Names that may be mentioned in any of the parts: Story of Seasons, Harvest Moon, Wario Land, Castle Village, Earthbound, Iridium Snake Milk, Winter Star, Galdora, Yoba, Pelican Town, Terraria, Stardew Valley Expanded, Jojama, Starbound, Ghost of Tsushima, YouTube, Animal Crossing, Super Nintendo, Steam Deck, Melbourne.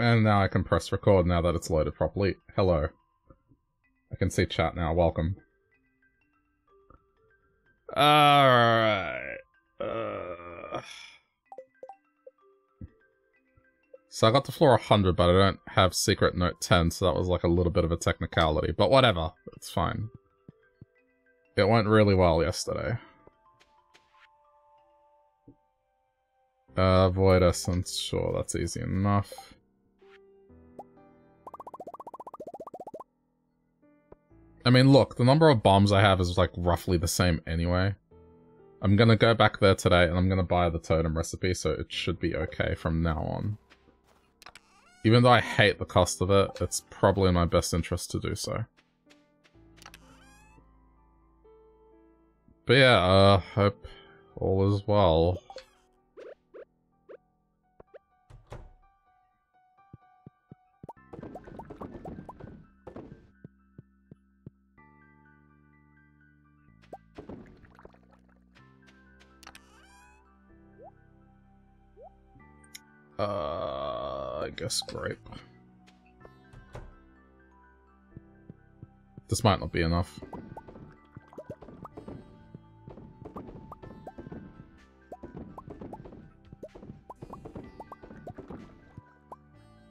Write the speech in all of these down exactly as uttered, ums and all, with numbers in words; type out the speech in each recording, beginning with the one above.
And now I can press record now that it's loaded properly. Hello. I can see chat now, welcome. Alright. Uh... So I got to floor one hundred, but I don't have secret note ten, so that was like a little bit of a technicality. But whatever, it's fine. It went really well yesterday. Uh, void essence, sure, that's easy enough. I mean, look, the number of bombs I have is like roughly the same anyway. I'm gonna go back there today and I'm gonna buy the totem recipe, so it should be okay from now on. Even though I hate the cost of it, it's probably in my best interest to do so. But yeah, uh, hope all is well. Uh, I guess grape. This might not be enough.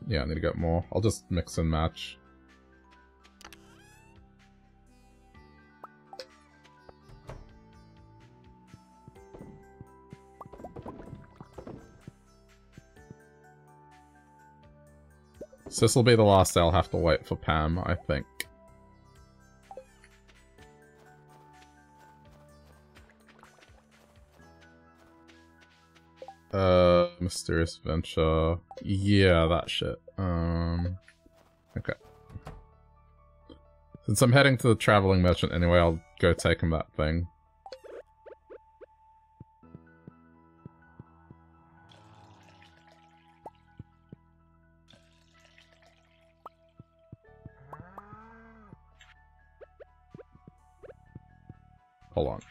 Yeah, I need to get more. I'll just mix and match. So this will be the last day I'll have to wait for Pam, I think. Uh, Mysterious Adventure. Yeah, that shit. Um, okay. Since I'm heading to the Traveling Merchant anyway, I'll go take him that thing. Hold on.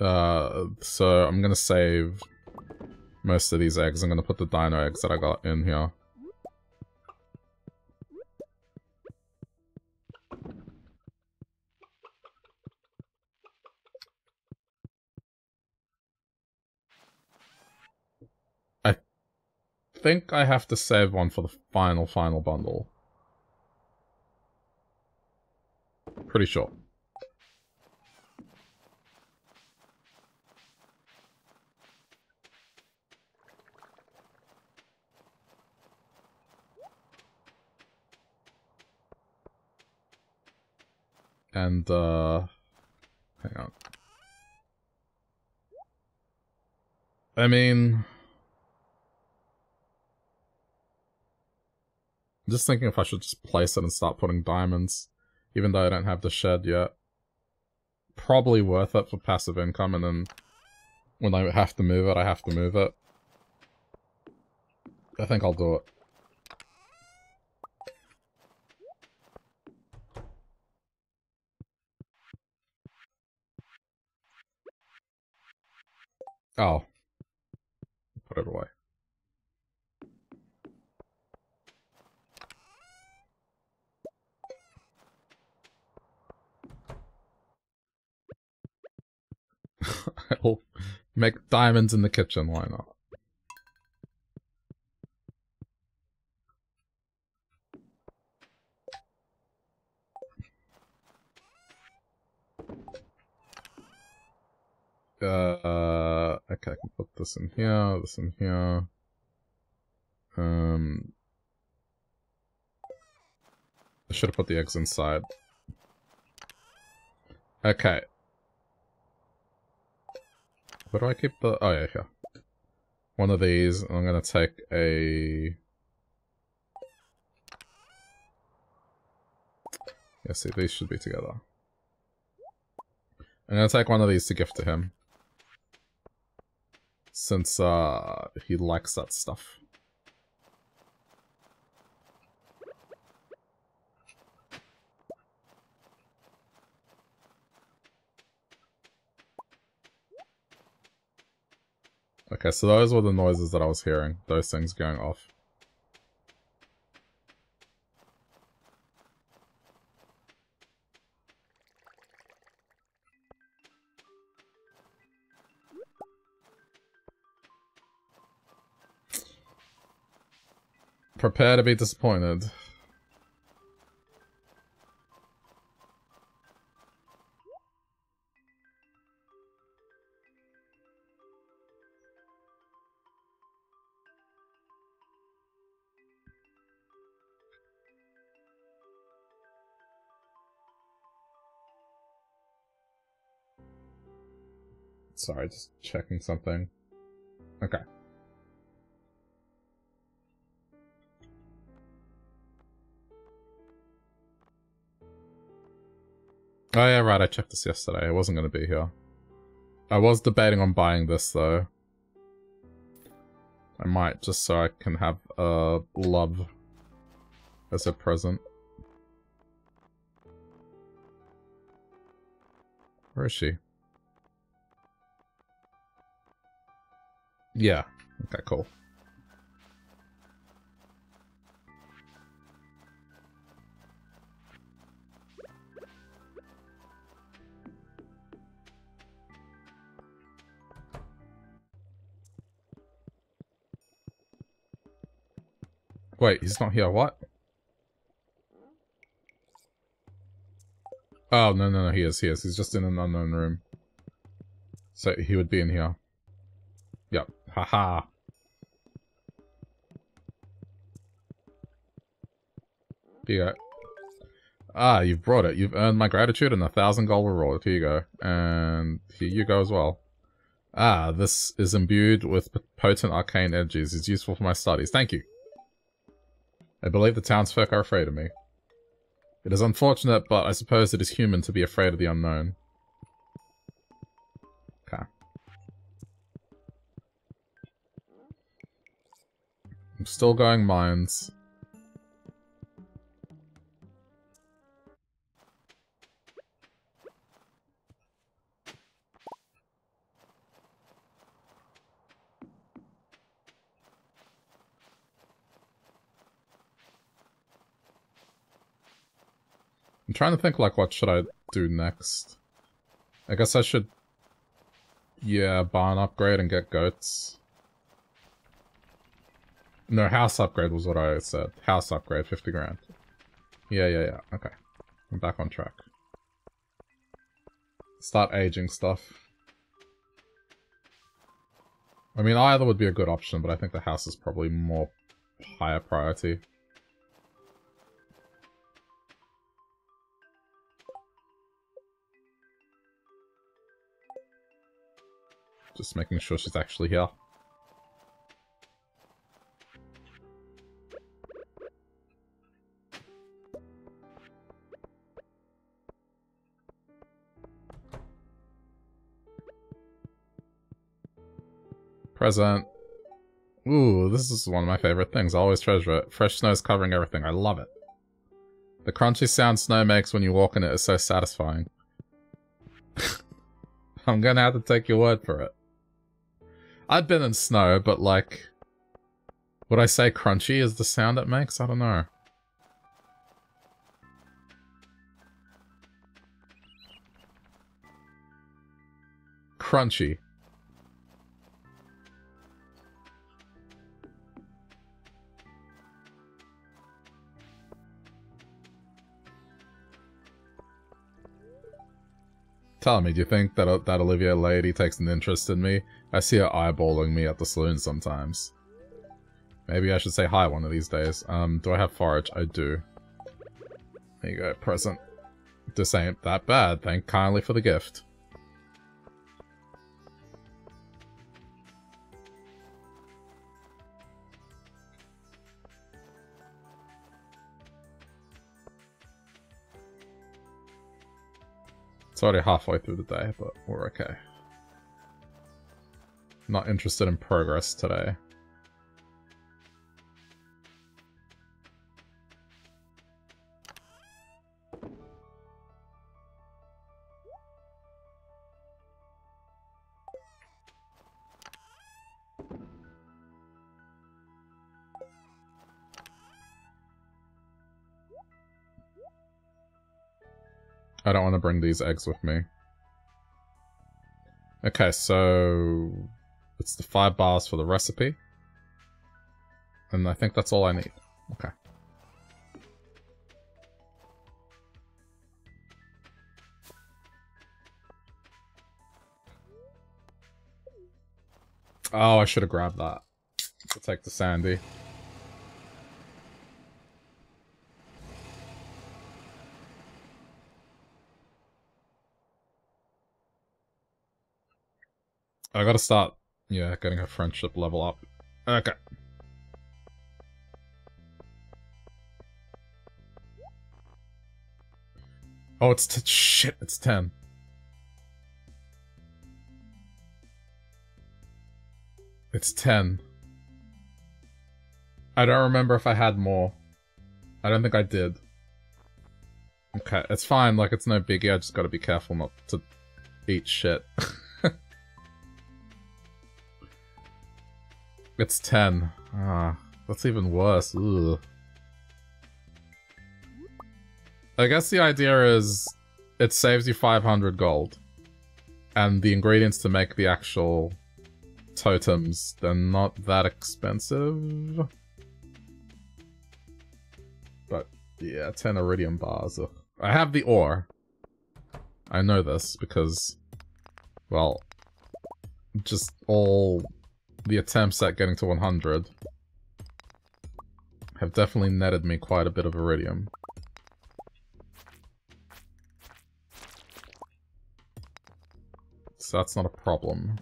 Uh, so I'm gonna save most of these eggs. I'm gonna put the dino eggs that I got in here. I think I have to save one for the final, final bundle. Pretty sure. And, uh... hang on. I mean... I'm just thinking if I should just place it and start putting diamonds, even though I don't have the shed yet. Probably worth it for passive income, and then when I have to move it, I have to move it. I think I'll do it. Oh. Put it away. I'll make diamonds in the kitchen, why not? Uh, okay, I can put this in here, this in here. Um, I should have put the eggs inside. Okay. Where do I keep the... oh yeah, here. One of these, and I'm gonna take a... yeah, see, these should be together. I'm gonna take one of these to gift to him. Since, uh, he likes that stuff. Okay, so those were the noises that I was hearing. Those things going off. Prepare to be disappointed. Sorry, just checking something. Okay. Oh yeah, right, I checked this yesterday. I wasn't gonna be here. I was debating on buying this, though. I might, just so I can have, uh, love as a present. Where is she? Yeah. Okay, cool. Wait, he's not here. What? Oh, no, no, no. He is. He is. He's just in an unknown room. So he would be in here. Yep. Haha. -ha. Here you go. Ah, you've brought it. You've earned my gratitude and a thousand gold reward. Here you go. And here you go as well. Ah, this is imbued with potent arcane energies. It's useful for my studies. Thank you. I believe the townsfolk are afraid of me. It is unfortunate, but I suppose it is human to be afraid of the unknown. I'm still going mines. I'm trying to think, like, what should I do next? I guess I should... Yeah, barn upgrade and get goats. No, house upgrade was what I said. House upgrade, fifty grand. Yeah, yeah, yeah. Okay. I'm back on track. Start aging stuff. I mean, either would be a good option, but I think the house is probably more higher priority. Just making sure she's actually here. Present. Ooh, this is one of my favorite things. I always treasure it. Fresh snow is covering everything. I love it. The crunchy sound snow makes when you walk in it is so satisfying. I'm gonna have to take your word for it. I've been in snow, but like... Would I say crunchy is the sound it makes? I don't know. Crunchy. Tell me, do you think that that Olivia lady takes an interest in me? I see her eyeballing me at the saloon sometimes. Maybe I should say hi one of these days. Um, do I have forage? I do. There you go, present. This ain't that bad. Thank kindly for the gift. It's already halfway through the day, but we're okay. Not interested in progress today. I don't want to bring these eggs with me. Okay, so it's the five bars for the recipe. And I think that's all I need. Okay. Oh, I should have grabbed that. I'll take the sandy. I gotta start, yeah, getting her friendship level up. Okay. Oh, it's t- shit, it's ten. It's ten. I don't remember if I had more. I don't think I did. Okay, it's fine, like, it's no biggie, I just gotta be careful not to eat shit. It's ten. Ah, that's even worse. Ugh. I guess the idea is it saves you five hundred gold. And the ingredients to make the actual totems, they're not that expensive. But yeah, ten iridium bars. Ugh. I have the ore. I know this because, well, just all the attempts at getting to one hundred have definitely netted me quite a bit of iridium. So that's not a problem.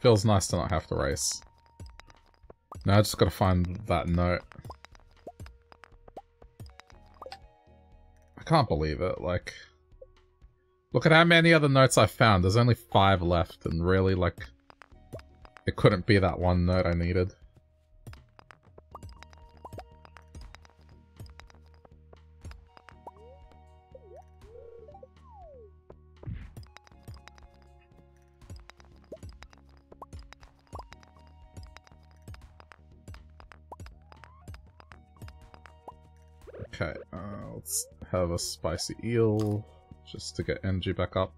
Feels nice to not have to race. Now I just gotta find that note. I can't believe it, like, look at how many other notes I found. There's only five left, and really, like, it couldn't be that one note I needed. Have a spicy eel, just to get energy back up.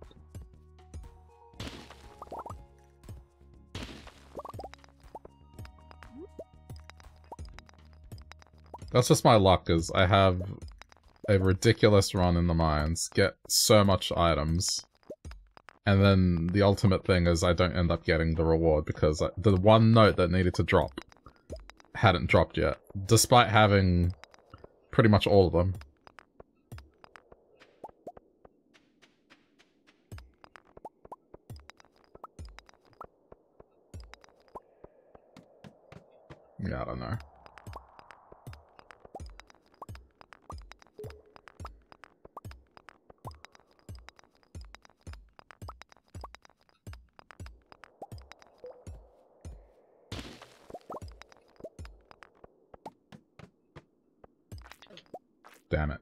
That's just my luck, is I have a ridiculous run in the mines, get so much items, and then the ultimate thing is I don't end up getting the reward because I, the one note that needed to drop hadn't dropped yet, despite having pretty much all of them. Yeah, I don't know. Damn it.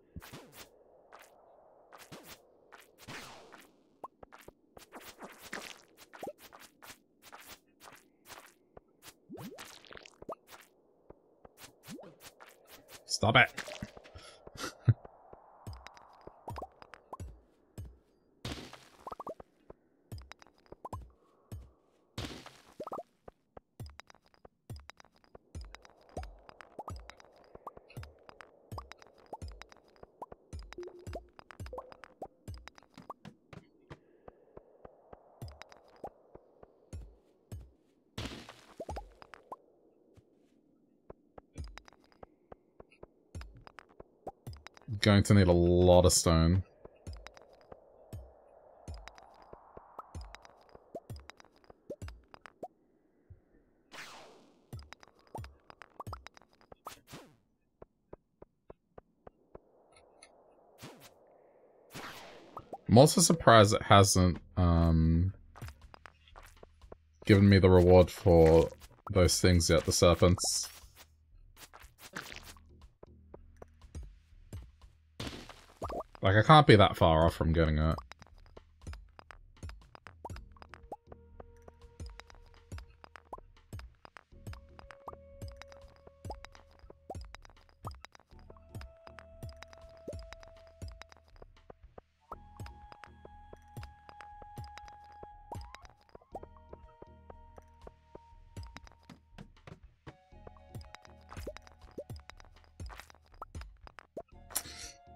Stop it. going to need a lot of stone. I'm also surprised it hasn't um, given me the reward for those things yet, the serpents. Like, I can't be that far off from getting it.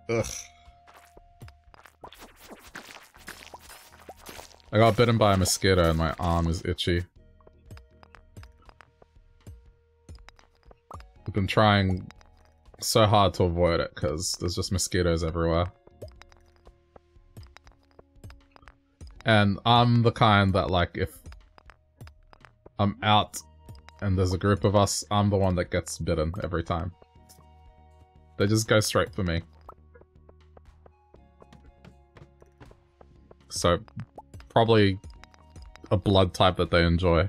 Ugh. I got bitten by a mosquito and my arm is itchy. I've been trying so hard to avoid it because there's just mosquitoes everywhere. And I'm the kind that, like, if I'm out and there's a group of us, I'm the one that gets bitten every time. They just go straight for me. So... probably a blood type that they enjoy.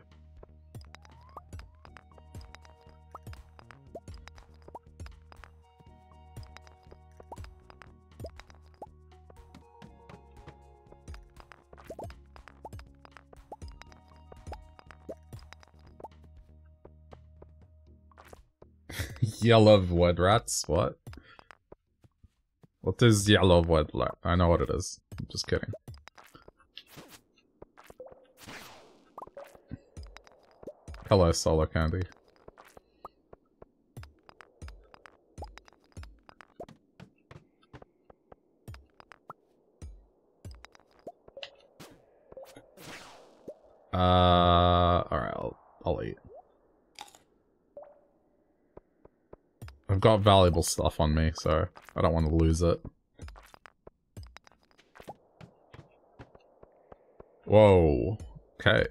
Yellow void rats? What? What is yellow void rat? I know what it is. I'm just kidding. Hello, Solar Candy. Uh, alright, I'll, I'll eat. I've got valuable stuff on me, so I don't want to lose it. Whoa, okay.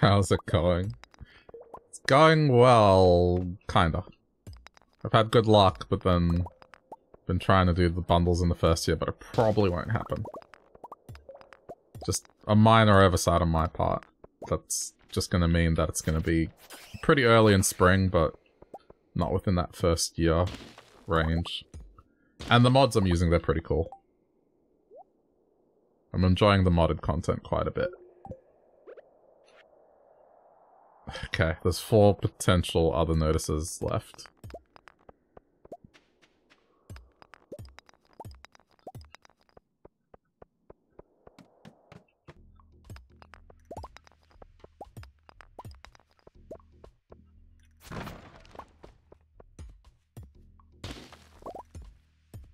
How's it going? It's going well, kinda. I've had good luck, but then been trying to do the bundles in the first year, but it probably won't happen. Just a minor oversight on my part. That's just gonna mean that it's gonna be pretty early in spring, but not within that first year range. And the mods I'm using, they're pretty cool. I'm enjoying the modded content quite a bit. Okay, there's four potential other notices left.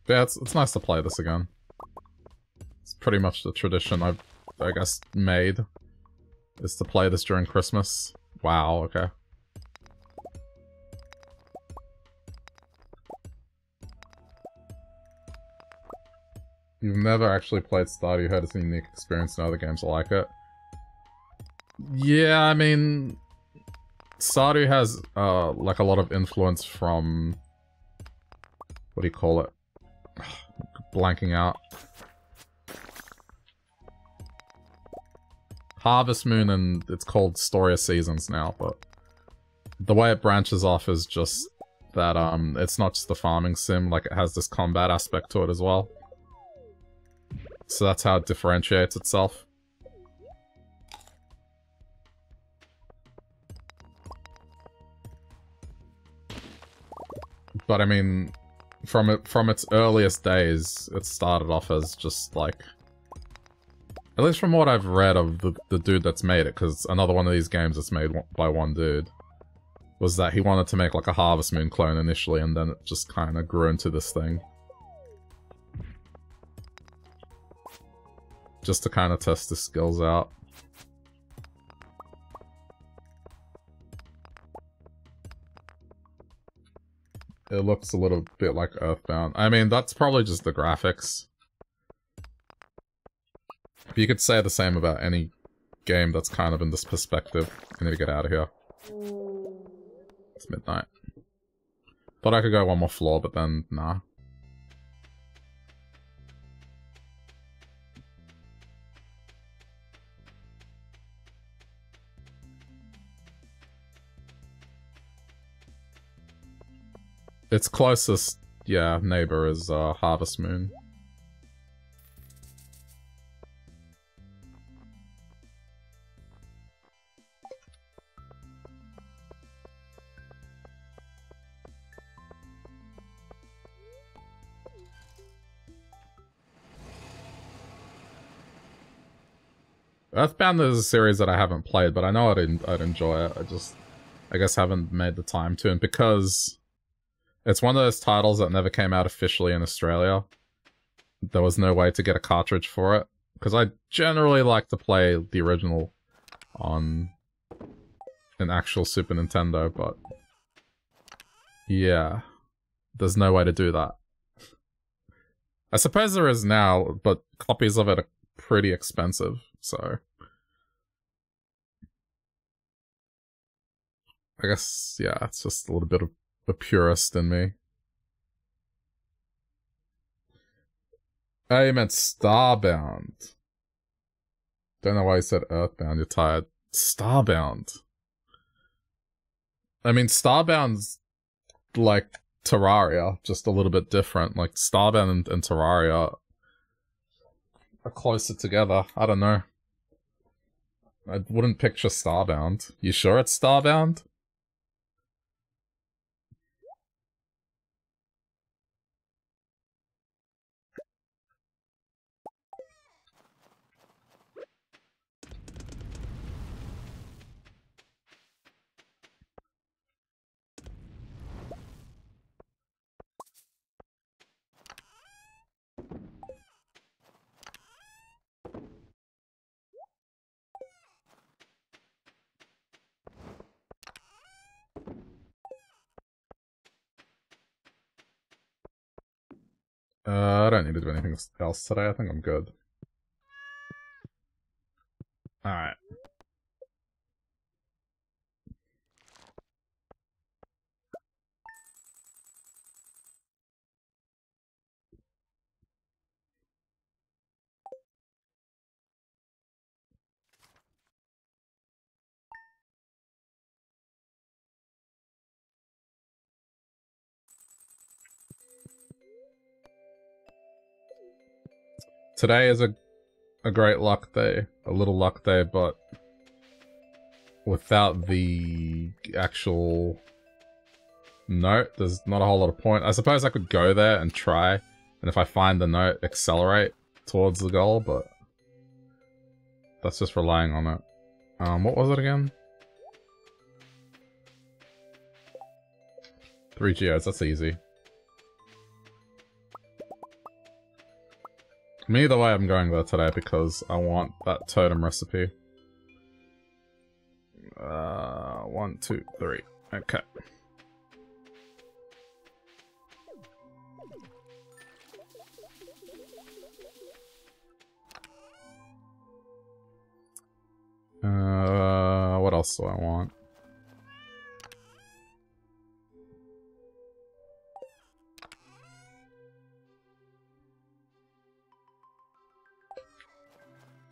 Yeah, it's, it's nice to play this again. It's pretty much the tradition I've, I guess, made, is to play this during Christmas. Wow, okay. You've never actually played Stardew. You heard it's a unique experience in other games like it. Yeah, I mean... Stardew has, uh, like, a lot of influence from... What do you call it? Blanking out. Harvest Moon, and it's called Story of Seasons now, but the way it branches off is just that um, it's not just the farming sim, like it has this combat aspect to it as well. So that's how it differentiates itself. But I mean, from it from its earliest days, it started off as just like, at least from what I've read of the, the dude that's made it, because another one of these games that's made by one dude, was that he wanted to make like a Harvest Moon clone initially, and then it just kind of grew into this thing. Just to kind of test his skills out. It looks a little bit like Earthbound. I mean, that's probably just the graphics. But you could say the same about any game that's kind of in this perspective. I need to get out of here. It's midnight. Thought I could go one more floor, but then, nah. Its closest, yeah, neighbor is uh, Harvest Moon. Earthbound is a series that I haven't played, but I know I'd, en I'd enjoy it. I just, I guess, haven't made the time to, and because it's one of those titles that never came out officially in Australia, there was no way to get a cartridge for it. Because I generally like to play the original on an actual Super Nintendo, but yeah, there's no way to do that. I suppose there is now, but copies of it are pretty expensive, so I guess, yeah, it's just a little bit of a purist in me. Oh, you meant Starbound. Don't know why you said Earthbound, you're tired. Starbound. I mean, Starbound's like Terraria, just a little bit different. Like, Starbound and, and Terraria are closer together. I don't know. I wouldn't picture Starbound. You sure it's Starbound? Uh, I don't need to do anything else today. I think I'm good. Alright. Today is a, a great luck day, a little luck day, but without the actual note, there's not a whole lot of point. I suppose I could go there and try, and if I find the note, accelerate towards the goal, but that's just relying on it. Um, what was it again? Three geodes, that's easy. Either way, I'm going there today because I want that totem recipe. Uh, one, two, three. Okay. Uh, what else do I want?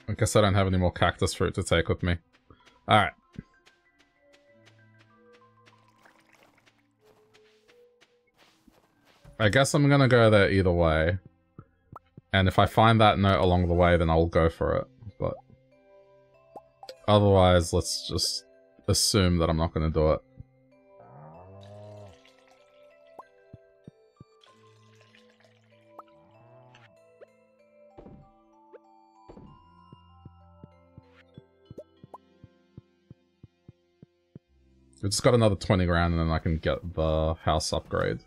I guess I don't have any more cactus fruit to take with me. Alright. I guess I'm gonna go there either way. And if I find that note along the way, then I'll go for it. But otherwise, let's just assume that I'm not gonna do it. We just got another twenty grand and then I can get the house upgrade.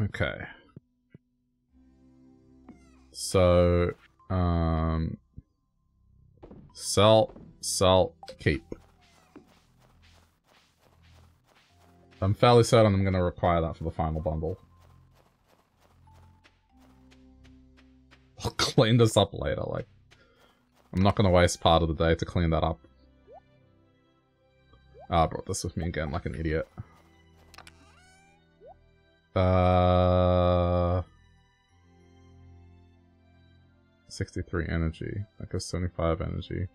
Okay. So, um, sell, sell, keep. I'm fairly certain I'm going to require that for the final bundle. I'll clean this up later, like... I'm not going to waste part of the day to clean that up. Ah, I brought this with me again like an idiot. Uh... sixty-three energy. That goes seventy-five energy.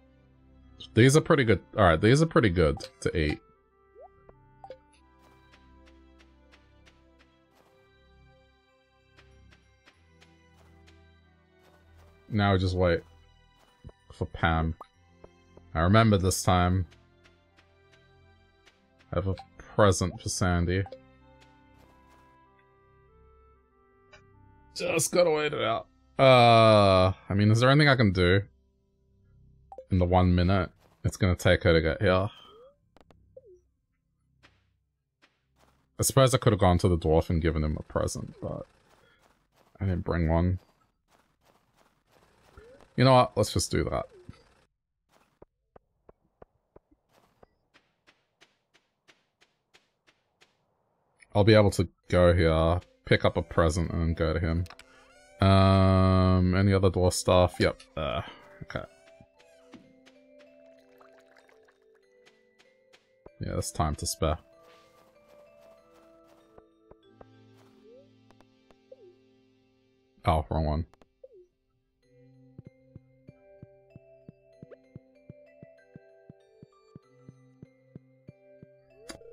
These are pretty good. Alright, these are pretty good to eat. Now we just wait for Pam. I remember this time. I have a present for Sandy. Just gotta wait it out. Uh, I mean, is there anything I can do in the one minute it's gonna take her to get here? I suppose I could have gone to the dwarf and given him a present, but I didn't bring one. You know what? Let's just do that. I'll be able to go here, pick up a present, and go to him. Um, any other dwarf stuff? Yep. Uh, okay. Yeah, that's time to spare. Oh, wrong one.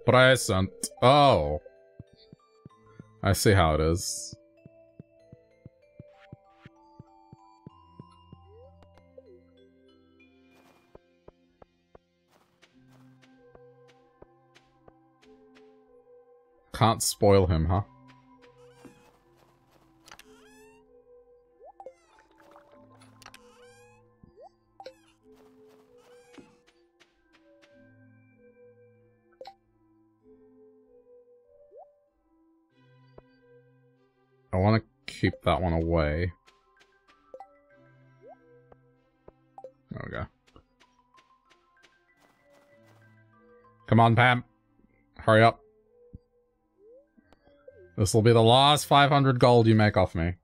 But I sent... Oh! I see how it is. Can't spoil him, huh? I want to keep that one away. There we go. Come on, Pam. Hurry up. This will be the last five hundred gold you make off me.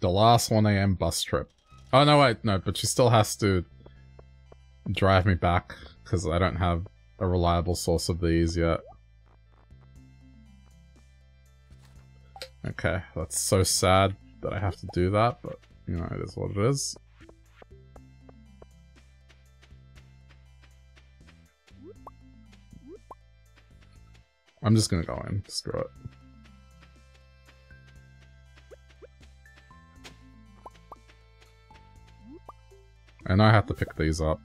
The last one A M bus trip. Oh, no, wait, no, but she still has to drive me back, because I don't have a reliable source of these yet. Okay, that's so sad that I have to do that, but, you know, it is what it is. I'm just gonna go in, screw it. And I have to pick these up.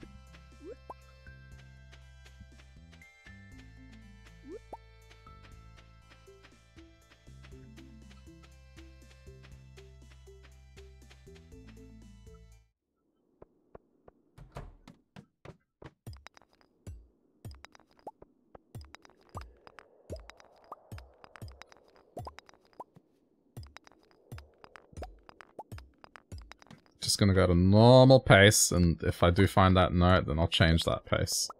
Gonna go to normal pace, and if I do find that note, then I'll change that pace.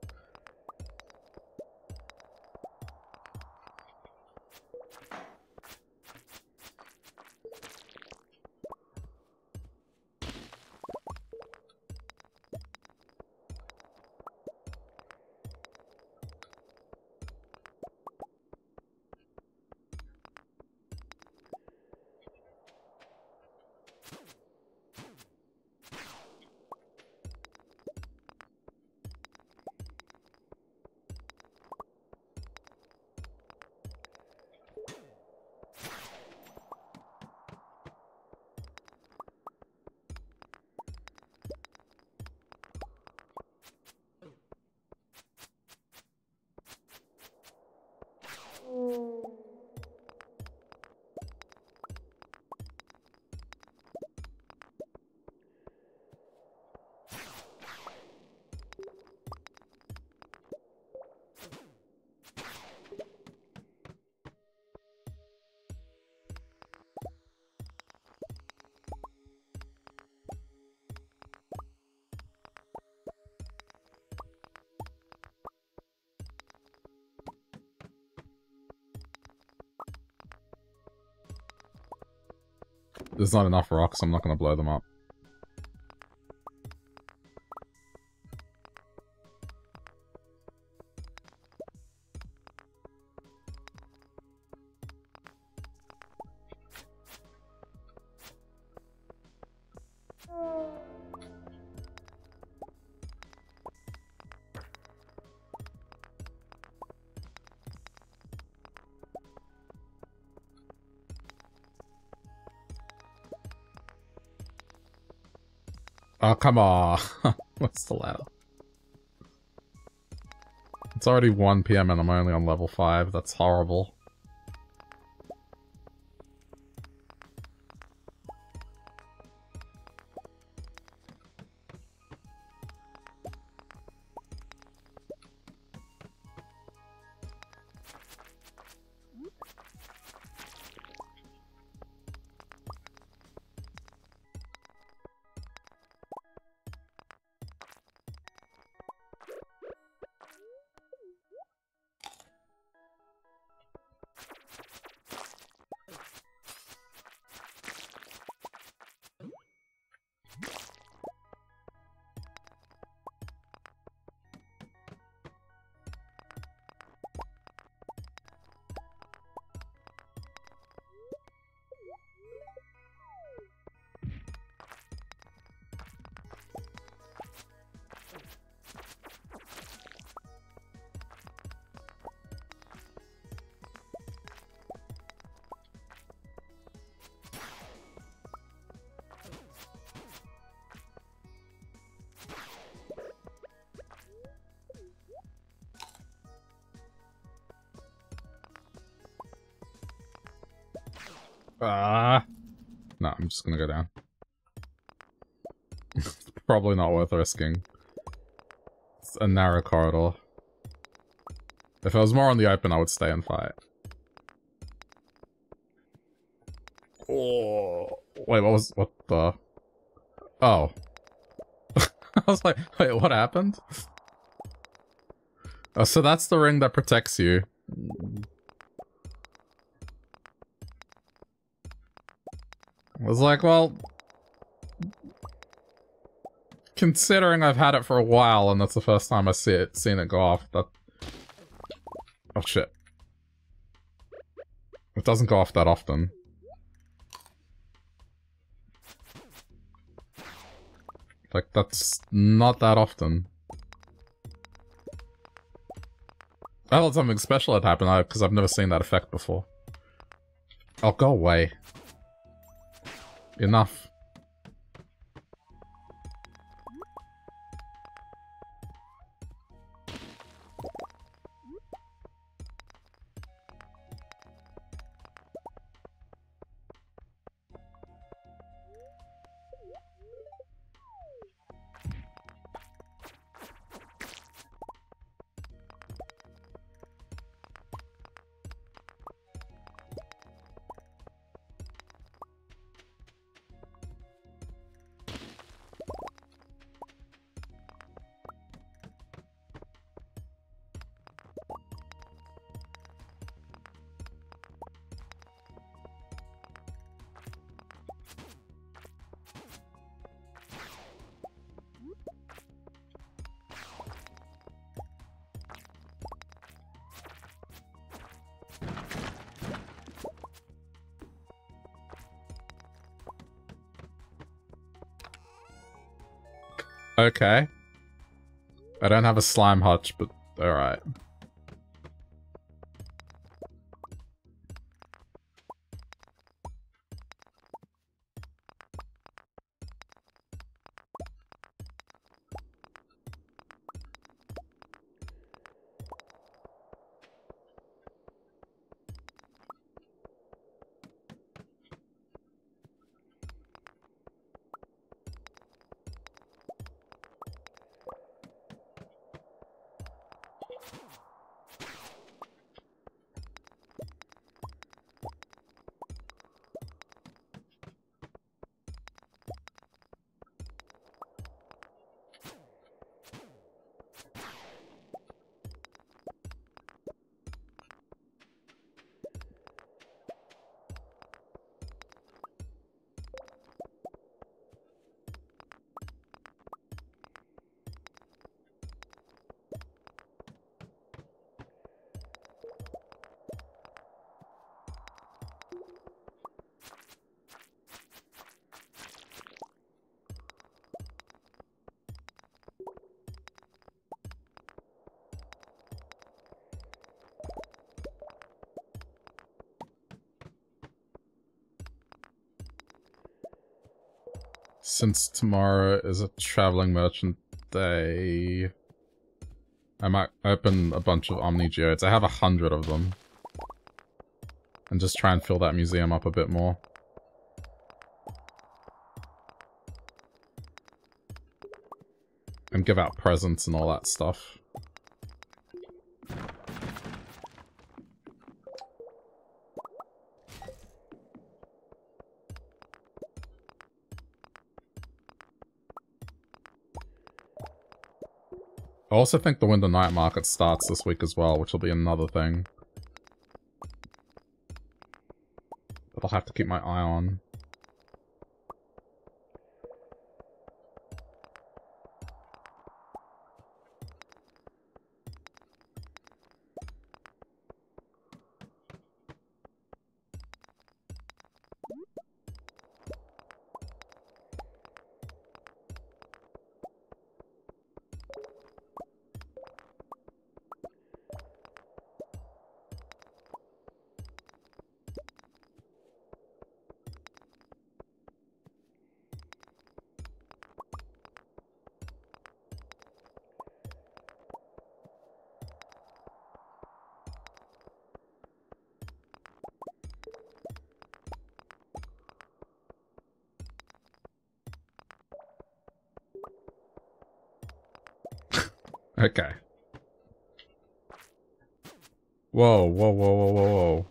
there's not enough rocks, I'm not going to blow them up. Oh, come on. What's the ladder? It's already one P M and I'm only on level five. That's horrible. Ah, uh, no, I'm just gonna go down. It's probably not worth risking. It's a narrow corridor. If I was more on the open, I would stay and fight. Oh, wait, what was, what the? Oh. I was like, wait, what happened? Oh, so that's the ring that protects you. I was like, well, considering I've had it for a while and that's the first time I've see it, seen it go off, that... Oh, shit. It doesn't go off that often. Like, that's not that often. I thought something special had happened, because I've never seen that effect before. Oh, go away. Enough. Okay. I don't have a slime hutch, but alright. since tomorrow is a traveling merchant day, I might open a bunch of Omni Geodes. I have a hundred of them. And just try and fill that museum up a bit more. And give out presents and all that stuff. I also think the Winter Night Market starts this week as well, which will be another thing that I'll have to keep my eye on. Okay. Whoa, whoa, whoa, whoa, whoa, whoa.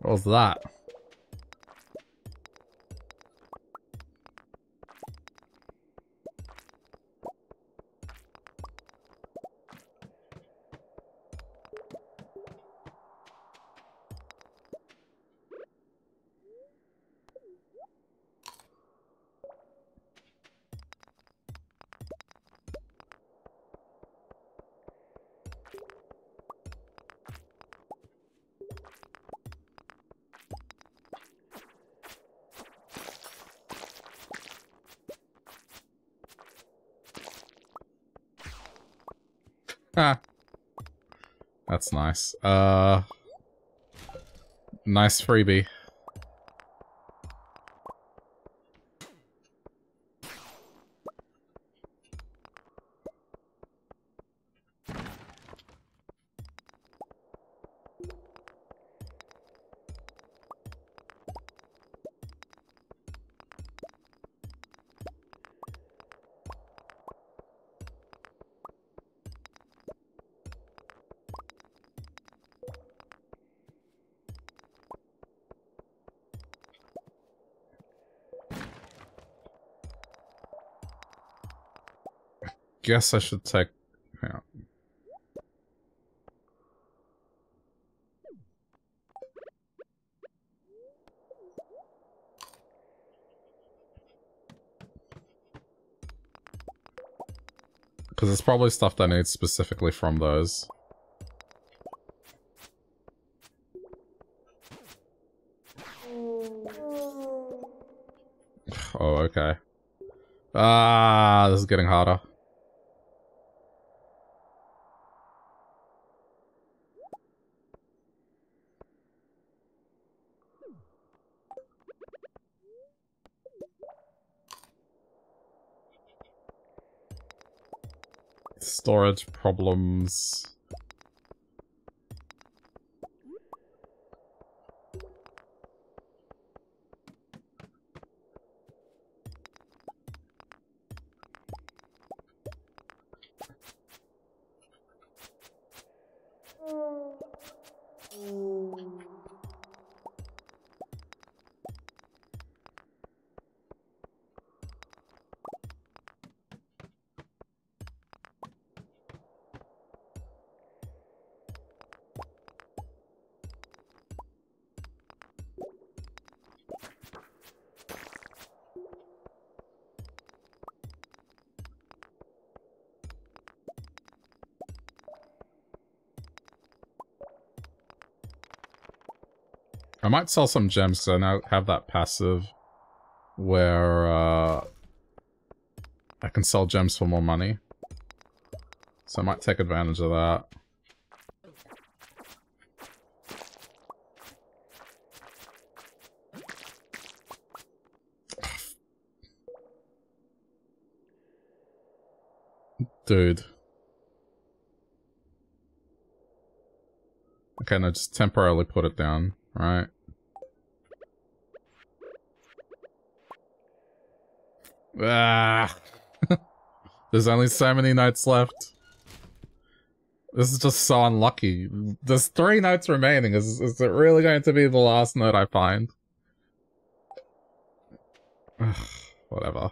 What was that? That's nice. Uh, nice freebie. I guess I should take... Hang on. Because it's probably stuff that I need specifically from those. Oh, okay. Ah, this is getting harder. Storage problems. I might sell some gems because I now have that passive where uh, I can sell gems for more money. So I might take advantage of that. Dude. Okay, now just temporarily put it down, right? Ah. There's only so many nights left. This is just so unlucky. There's three nights remaining. Is, is it really going to be the last night I find? Ugh, whatever.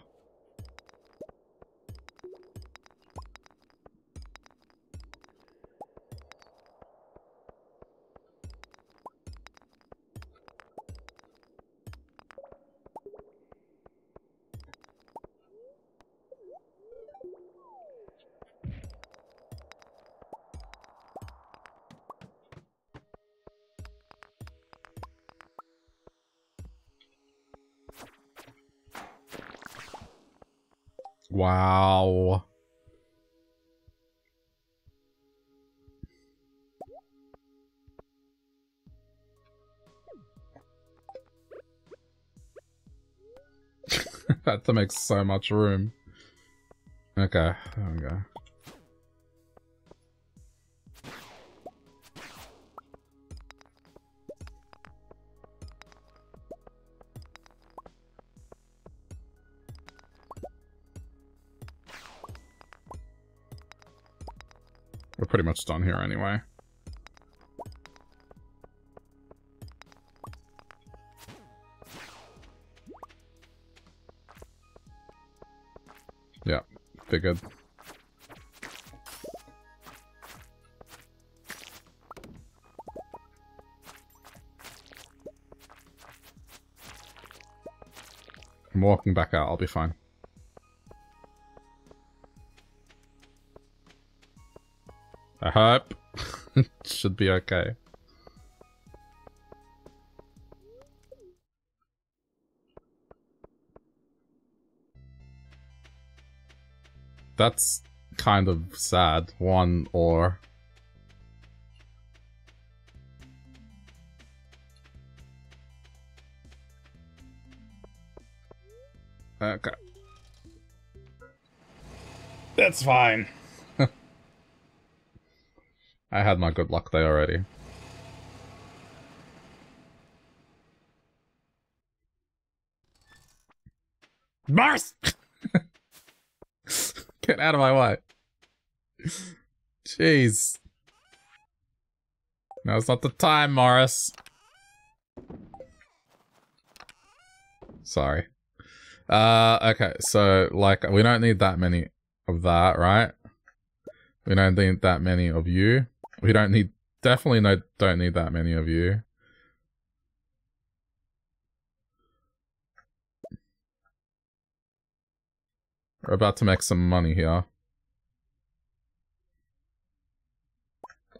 Wow. That makes so much room. Okay, there we go. Pretty much done here anyway. Yeah, figured. I'm walking back out, I'll be fine. I hope. Should be okay. That's kind of sad. One or... Okay. That's fine. I had my good luck there already. Mars! Get out of my way. Jeez. Now's not the time, Morris. Sorry. Uh, okay, so, like, we don't need that many of that, right? We don't need that many of you. We don't need, definitely no, don't need that many of you. We're about to make some money here.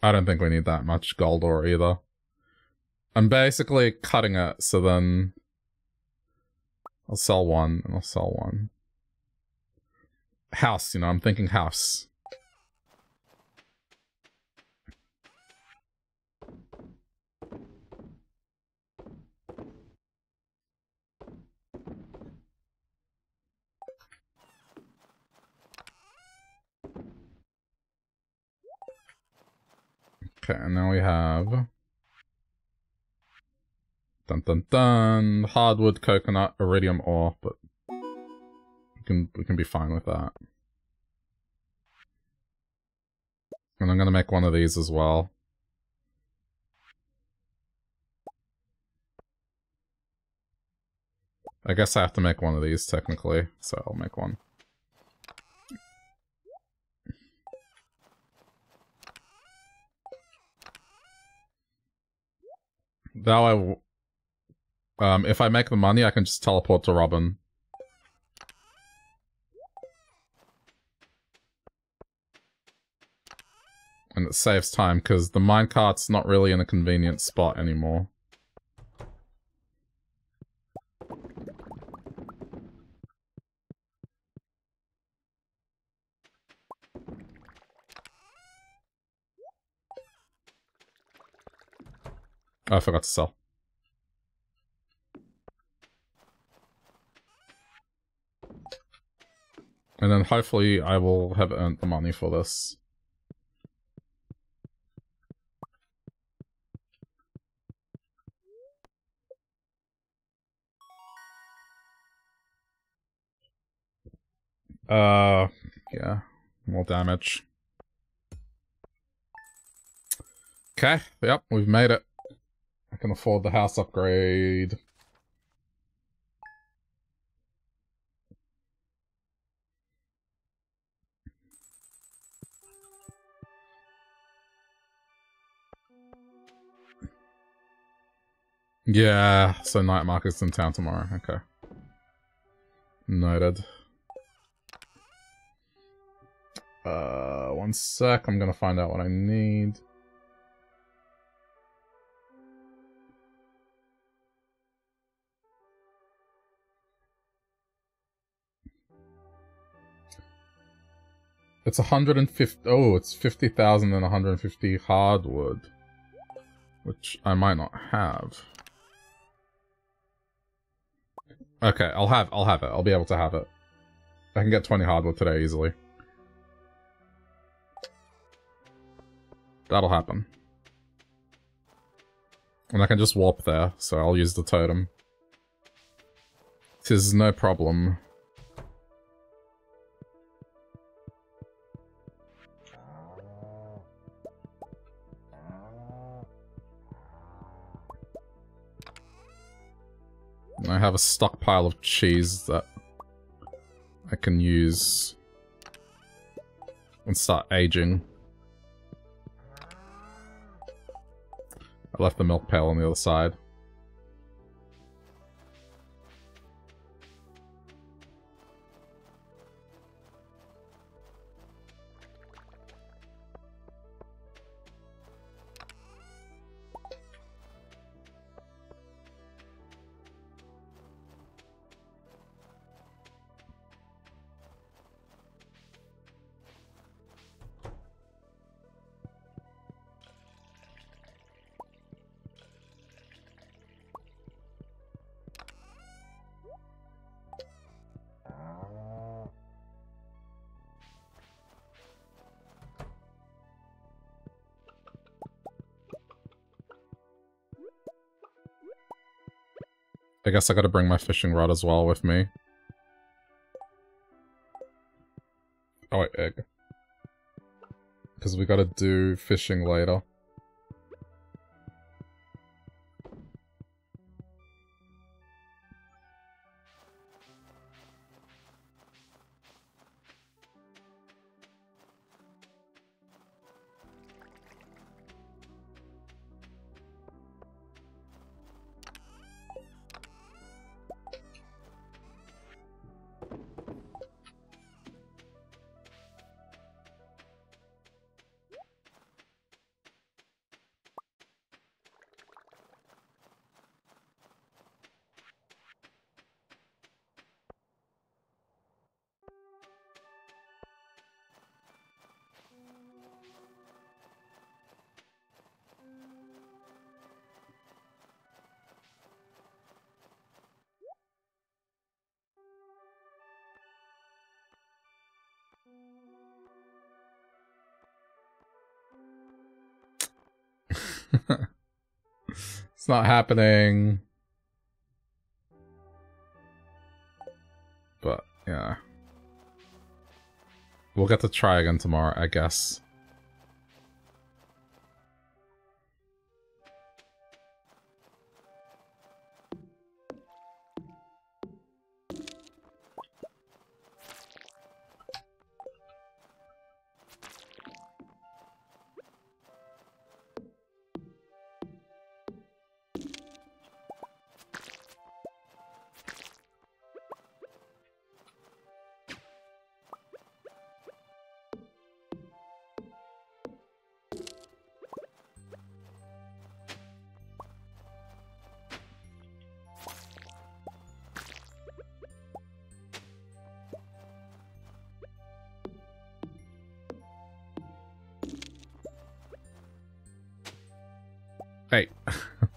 I don't think we need that much Galdora either. I'm basically cutting it, so then I'll sell one and I'll sell one. House, you know, I'm thinking house. Okay, and now we have dun dun dun hardwood, coconut, iridium ore, but we can we can be fine with that. And I'm gonna make one of these as well. I guess I have to make one of these technically, so I'll make one. That way, um, if I make the money, I can just teleport to Robin. And it saves time, because the minecart's not really in a convenient spot anymore. Oh, I forgot to sell. And then hopefully I will have earned the money for this. Uh, yeah, more damage. Okay, yep, we've made it. I can afford the house upgrade. Yeah, so night market's in town tomorrow, okay. Noted. Uh, one sec, I'm gonna find out what I need. It's one hundred fifty, oh, it's fifty thousand and one hundred fifty hardwood, which I might not have. Okay, I'll have, I'll have it. I'll be able to have it. I can get twenty hardwood today easily. That'll happen. And I can just warp there, so I'll use the totem. 'Tis no problem. I have a stockpile of cheese that I can use and start aging. I left the milk pail on the other side. I guess I gotta bring my fishing rod as well with me. Oh wait, egg. Because we gotta do fishing later. It's not happening. But, yeah. We'll get to try again tomorrow, I guess.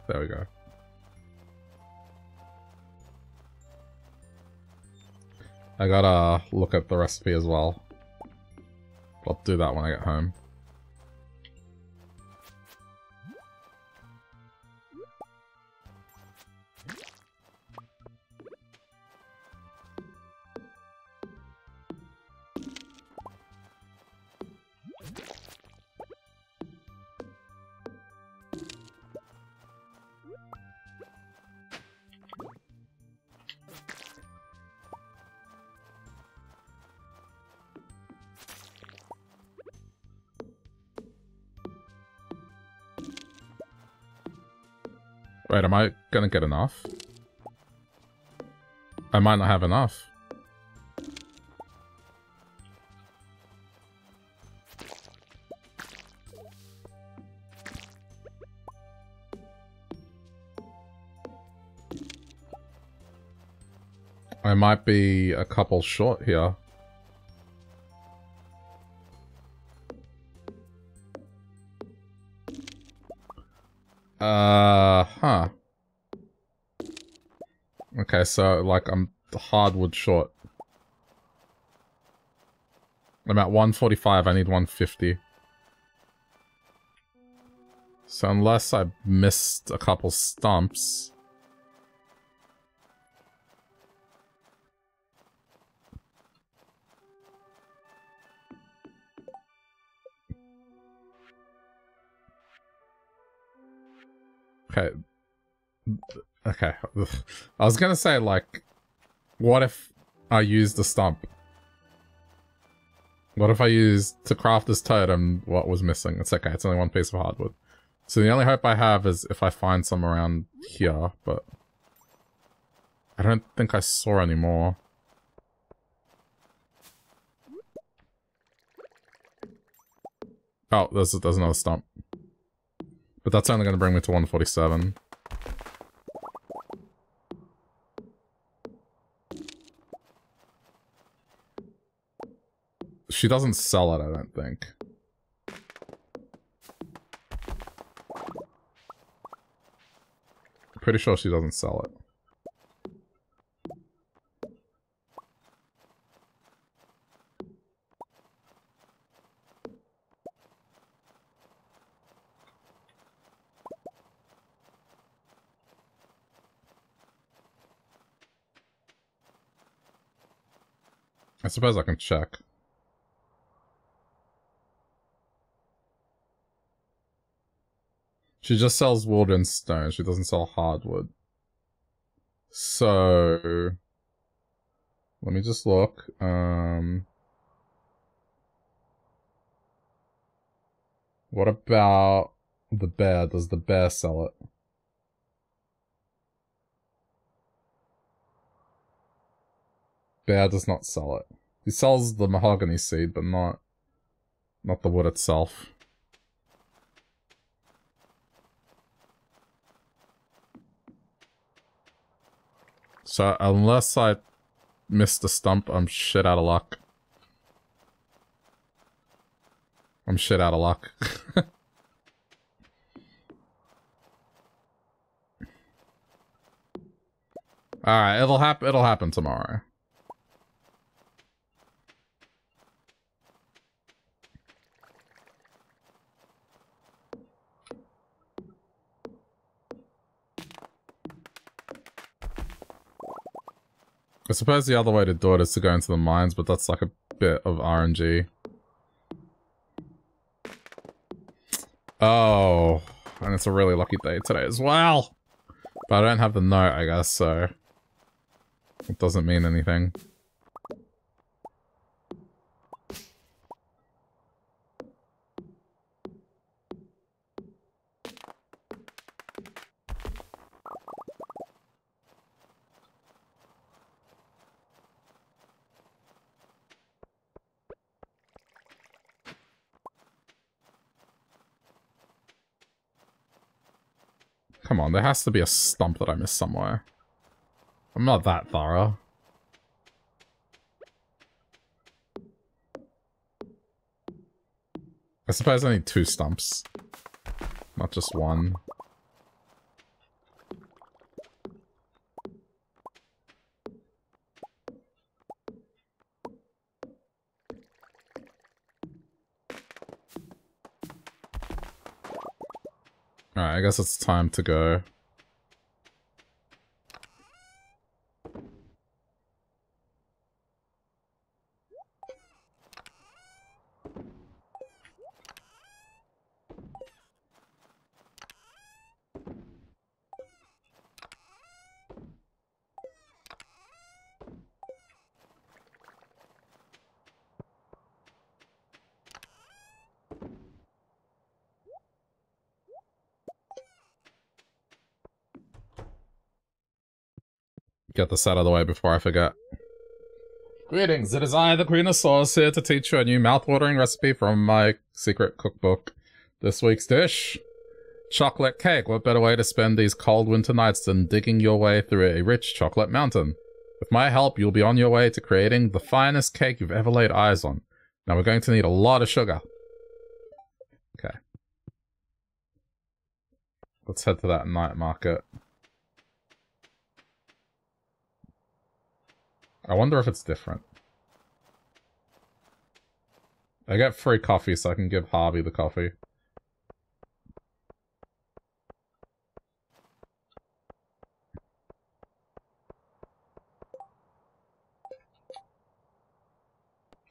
There we go. I gotta look at the recipe as well. I'll do that when I get home. Wait, am I gonna get enough? I might not have enough. I might be a couple short here. Uh, huh. Okay, so, like, I'm hardwood short. I'm at one forty-five, I need one fifty. So unless I missed a couple stumps... Okay. Okay. I was gonna say, like, what if I used the stump? What if I used to craft this totem what was missing? It's okay, it's only one piece of hardwood. So the only hope I have is if I find some around here, but... I don't think I saw any more. Oh, there's, there's another stump. But that's only going to bring me to one forty-seven. She doesn't sell it, I don't think. Pretty sure she doesn't sell it. I suppose I can check. She just sells wood and stone. She doesn't sell hardwood. So... Let me just look. Um, what about the bear? Does the bear sell it? Bear does not sell it. He sells the mahogany seed, but not, not the wood itself. So unless I miss the stump, I'm shit out of luck. I'm shit out of luck. Alright, it'll hap- it'll happen tomorrow. I suppose the other way to do it is to go into the mines, but that's like a bit of R N G. Oh, and it's a really lucky day today as well. But I don't have the note, I guess, so it doesn't mean anything. Come on, there has to be a stump that I missed somewhere. I'm not that thorough. I suppose I need two stumps, not just one. Alright, I guess it's time to go. Get this out of the way before I forget. Greetings, it is I, the Queen of Sauce, here to teach you a new mouthwatering recipe from my secret cookbook. This week's dish? Chocolate cake. What better way to spend these cold winter nights than digging your way through a rich chocolate mountain? With my help, you'll be on your way to creating the finest cake you've ever laid eyes on. Now we're going to need a lot of sugar. Okay. Let's head to that night market. I wonder if it's different. I get free coffee, so I can give Harvey the coffee.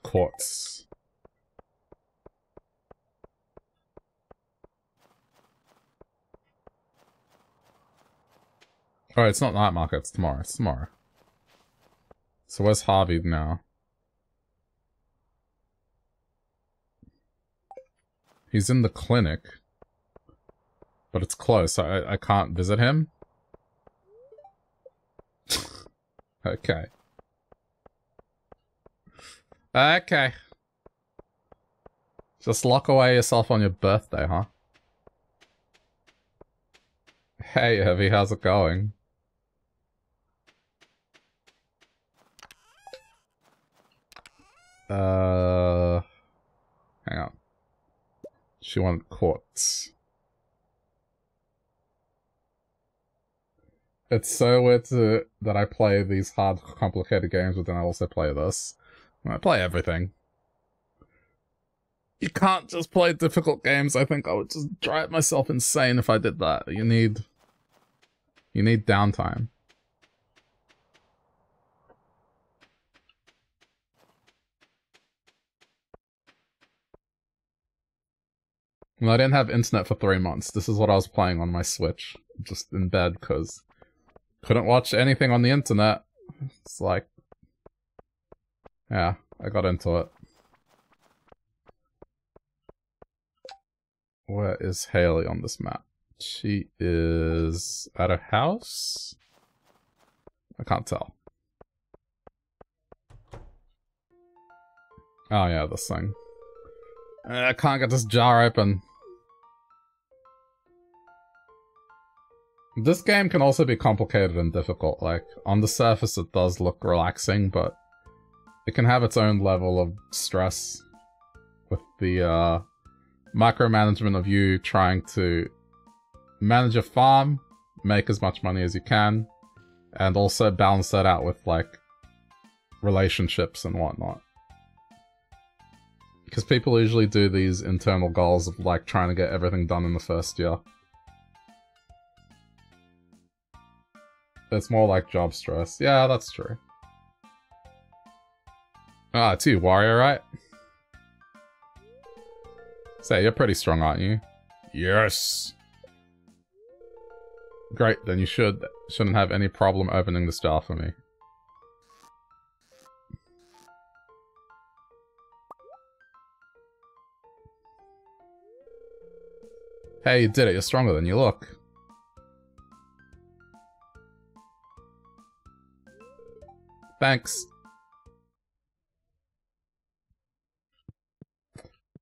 Quartz. Oh, it's not night market, it's tomorrow. It's tomorrow. So where's Harvey now? He's in the clinic. But it's closed, so I, I can't visit him? Okay. Okay. Just lock away yourself on your birthday, huh? Hey, Evie, how's it going? Uh, hang on. She wanted quartz. It's so weird to, that I play these hard, complicated games, but then I also play this. I play everything. You can't just play difficult games. I think I would just drive myself insane if I did that. You need... You need downtime. Well, I didn't have internet for three months. This is what I was playing on my Switch. Just in bed, because... Couldn't watch anything on the internet. It's like... Yeah, I got into it. Where is Haley on this map? She is... at her house? I can't tell. Oh yeah, this thing. I can't get this jar open. This game can also be complicated and difficult. Like, on the surface it does look relaxing, but it can have its own level of stress with the uh, micromanagement of you trying to manage a farm, make as much money as you can, and also balance that out with, like, relationships and whatnot. Because people usually do these internal goals of, like, trying to get everything done in the first year. It's more like job stress. Yeah, that's true. Ah, it's you, Wario, right? Say, so, you're pretty strong, aren't you? Yes! Great, then you should, shouldn't have any problem opening this jar for me. Hey, you did it. You're stronger than you look. Thanks.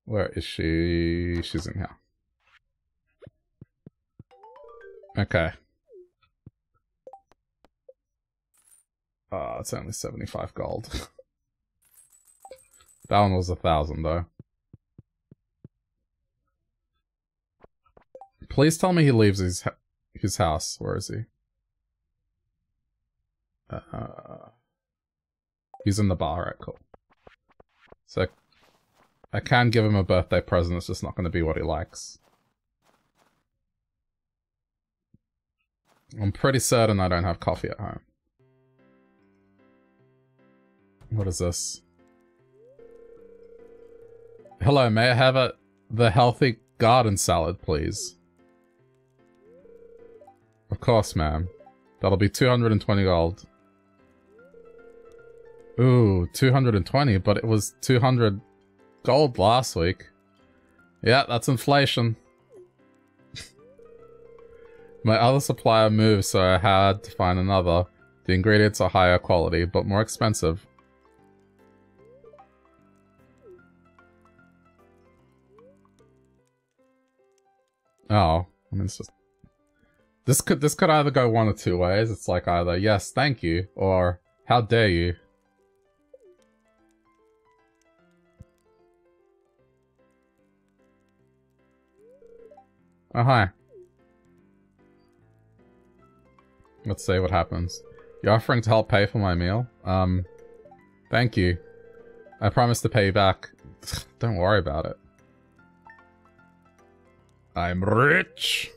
Where is she? She's in here. Okay. Ah, oh, it's only seventy-five gold. That one was a thousand, though. Please tell me he leaves his his house. Where is he? Uh, he's in the bar. Right, cool. So I can give him a birthday present. It's just not going to be what he likes. I'm pretty certain I don't have coffee at home. What is this? Hello, may I have a, the healthy garden salad, please? Of course, ma'am. That'll be two hundred twenty gold. Ooh, two hundred twenty, but it was two hundred gold last week. Yeah, that's inflation. My other supplier moved, so I had to find another. The ingredients are higher quality, but more expensive. Oh, I mean, it's just... This could, this could either go one or two ways. It's like either, yes, thank you, or how dare you. Oh, hi. Let's see what happens. You're offering to help pay for my meal? Um, thank you. I promise to pay you back. Don't worry about it. I'm rich!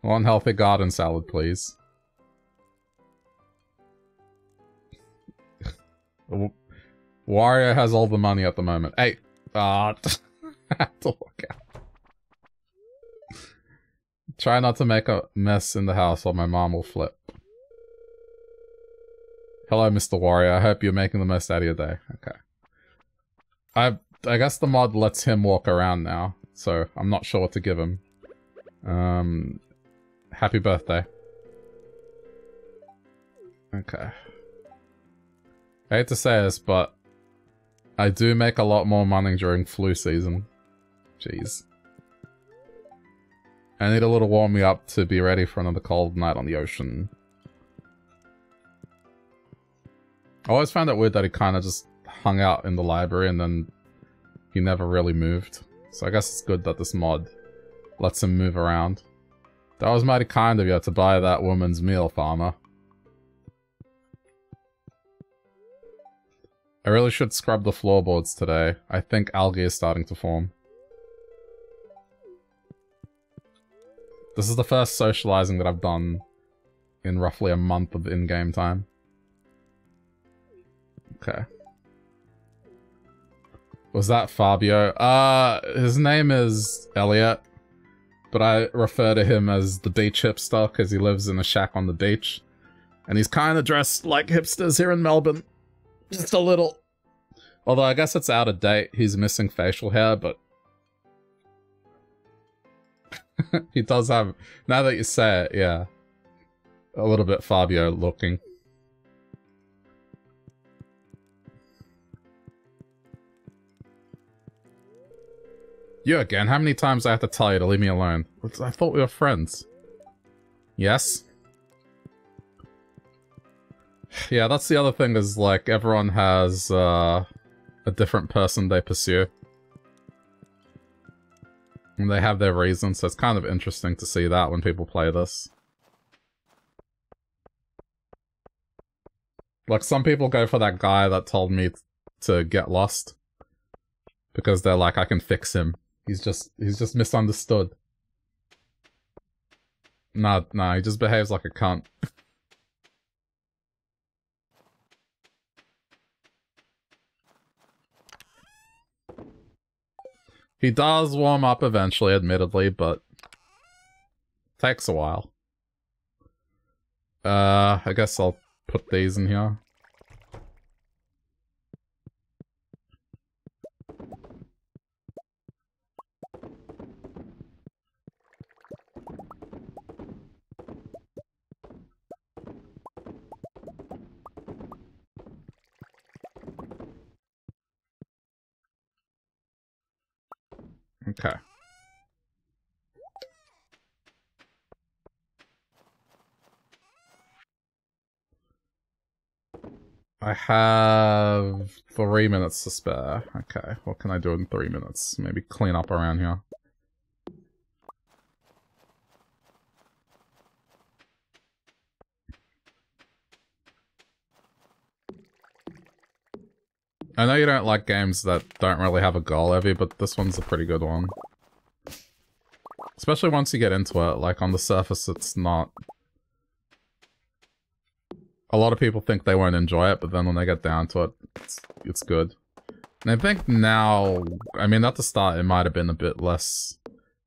One healthy garden salad, please. Wario has all the money at the moment. Hey! Ah! Uh, I have to walk out. Try not to make a mess in the house or my mom will flip. Hello, Mister Warrior. I hope you're making the most out of your day. Okay. I I guess the mod lets him walk around now, so I'm not sure what to give him. Um, happy birthday. Okay. I hate to say this, but I do make a lot more money during flu season. Jeez. I need a little warming up to be ready for another cold night on the ocean. I always found it weird that he kind of just hung out in the library and then he never really moved. So I guess it's good that this mod lets him move around. That was mighty kind of you to buy that woman's meal, farmer. I really should scrub the floorboards today. I think algae is starting to form. This is the first socializing that I've done in roughly a month of in-game time. Okay. Was that Fabio? Uh, his name is Elliot, but I refer to him as the beach hipster because he lives in a shack on the beach. And he's kind of dressed like hipsters here in Melbourne. Just a little. Although I guess it's out of date. He's missing facial hair, but... he does have, now that you say it, yeah, a little bit Fabio looking. You again, how many times do I have to tell you to leave me alone? I thought we were friends. Yes? Yeah, that's the other thing is, like, everyone has uh, a different person they pursue. And they have their reasons, so it's kind of interesting to see that when people play this. Like, some people go for that guy that told me to get lost. Because they're like, I can fix him. He's just, he's just misunderstood. Nah, nah, he just behaves like a cunt. He does warm up eventually, admittedly, but takes a while. Uh, I guess I'll put these in here. Okay. I have three minutes to spare. Okay, what can I do in three minutes? Maybe clean up around here. I know you don't like games that don't really have a goal, Evie, but this one's a pretty good one. Especially once you get into it, like on the surface it's not... A lot of people think they won't enjoy it, but then when they get down to it, it's, it's good. And I think now, I mean, at the start it might have been a bit less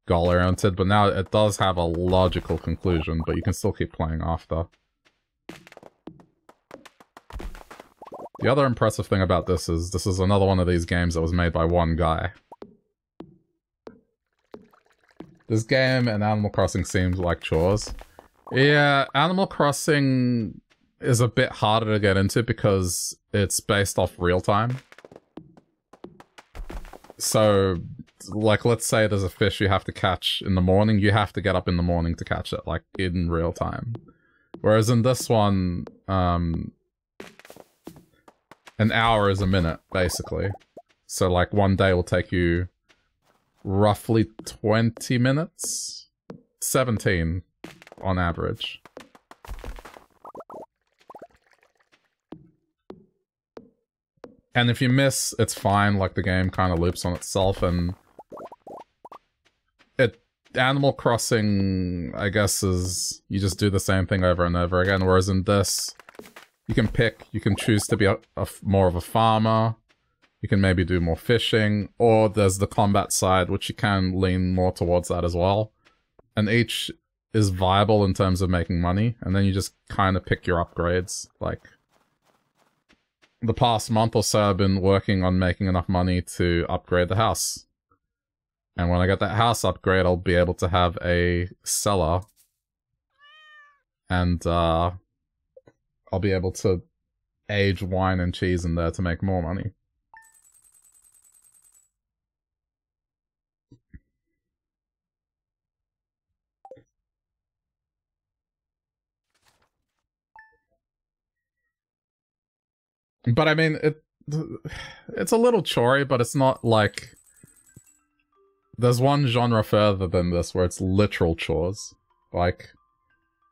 goal-oriented, but now it does have a logical conclusion, but you can still keep playing after. The other impressive thing about this is this is another one of these games that was made by one guy. This game and Animal Crossing seems like chores. Yeah, Animal Crossing is a bit harder to get into because it's based off real time. So, like, let's say there's a fish you have to catch in the morning. You have to get up in the morning to catch it, like, in real time. Whereas in this one, um... an hour is a minute, basically. So, like, one day will take you roughly twenty minutes? seventeen, on average. And if you miss, it's fine, like, the game kind of loops on itself, and... It... Animal Crossing, I guess, is... You just do the same thing over and over again, whereas in this... You can pick, you can choose to be a, a, more of a farmer, you can maybe do more fishing, or there's the combat side, which you can lean more towards that as well. And each is viable in terms of making money, and then you just kind of pick your upgrades. Like, the past month or so I've been working on making enough money to upgrade the house. And when I get that house upgrade, I'll be able to have a cellar. And, uh... I'll be able to age wine and cheese in there to make more money. But I mean, it it's a little chory, but it's not like... There's one genre further than this where it's literal chores. Like...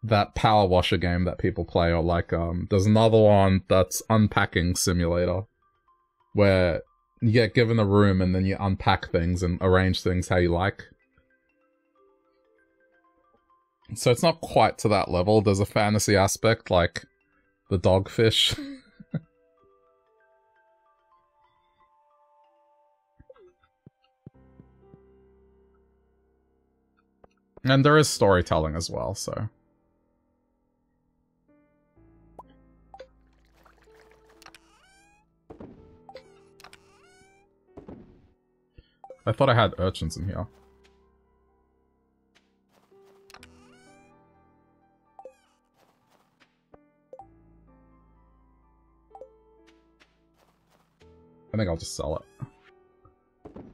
that power washer game that people play, or like, um, there's another one that's unpacking simulator, where you get given a room and then you unpack things and arrange things how you like. So it's not quite to that level. There's a fantasy aspect, like the dogfish. And there is storytelling as well, so... I thought I had urchins in here. I think I'll just sell it.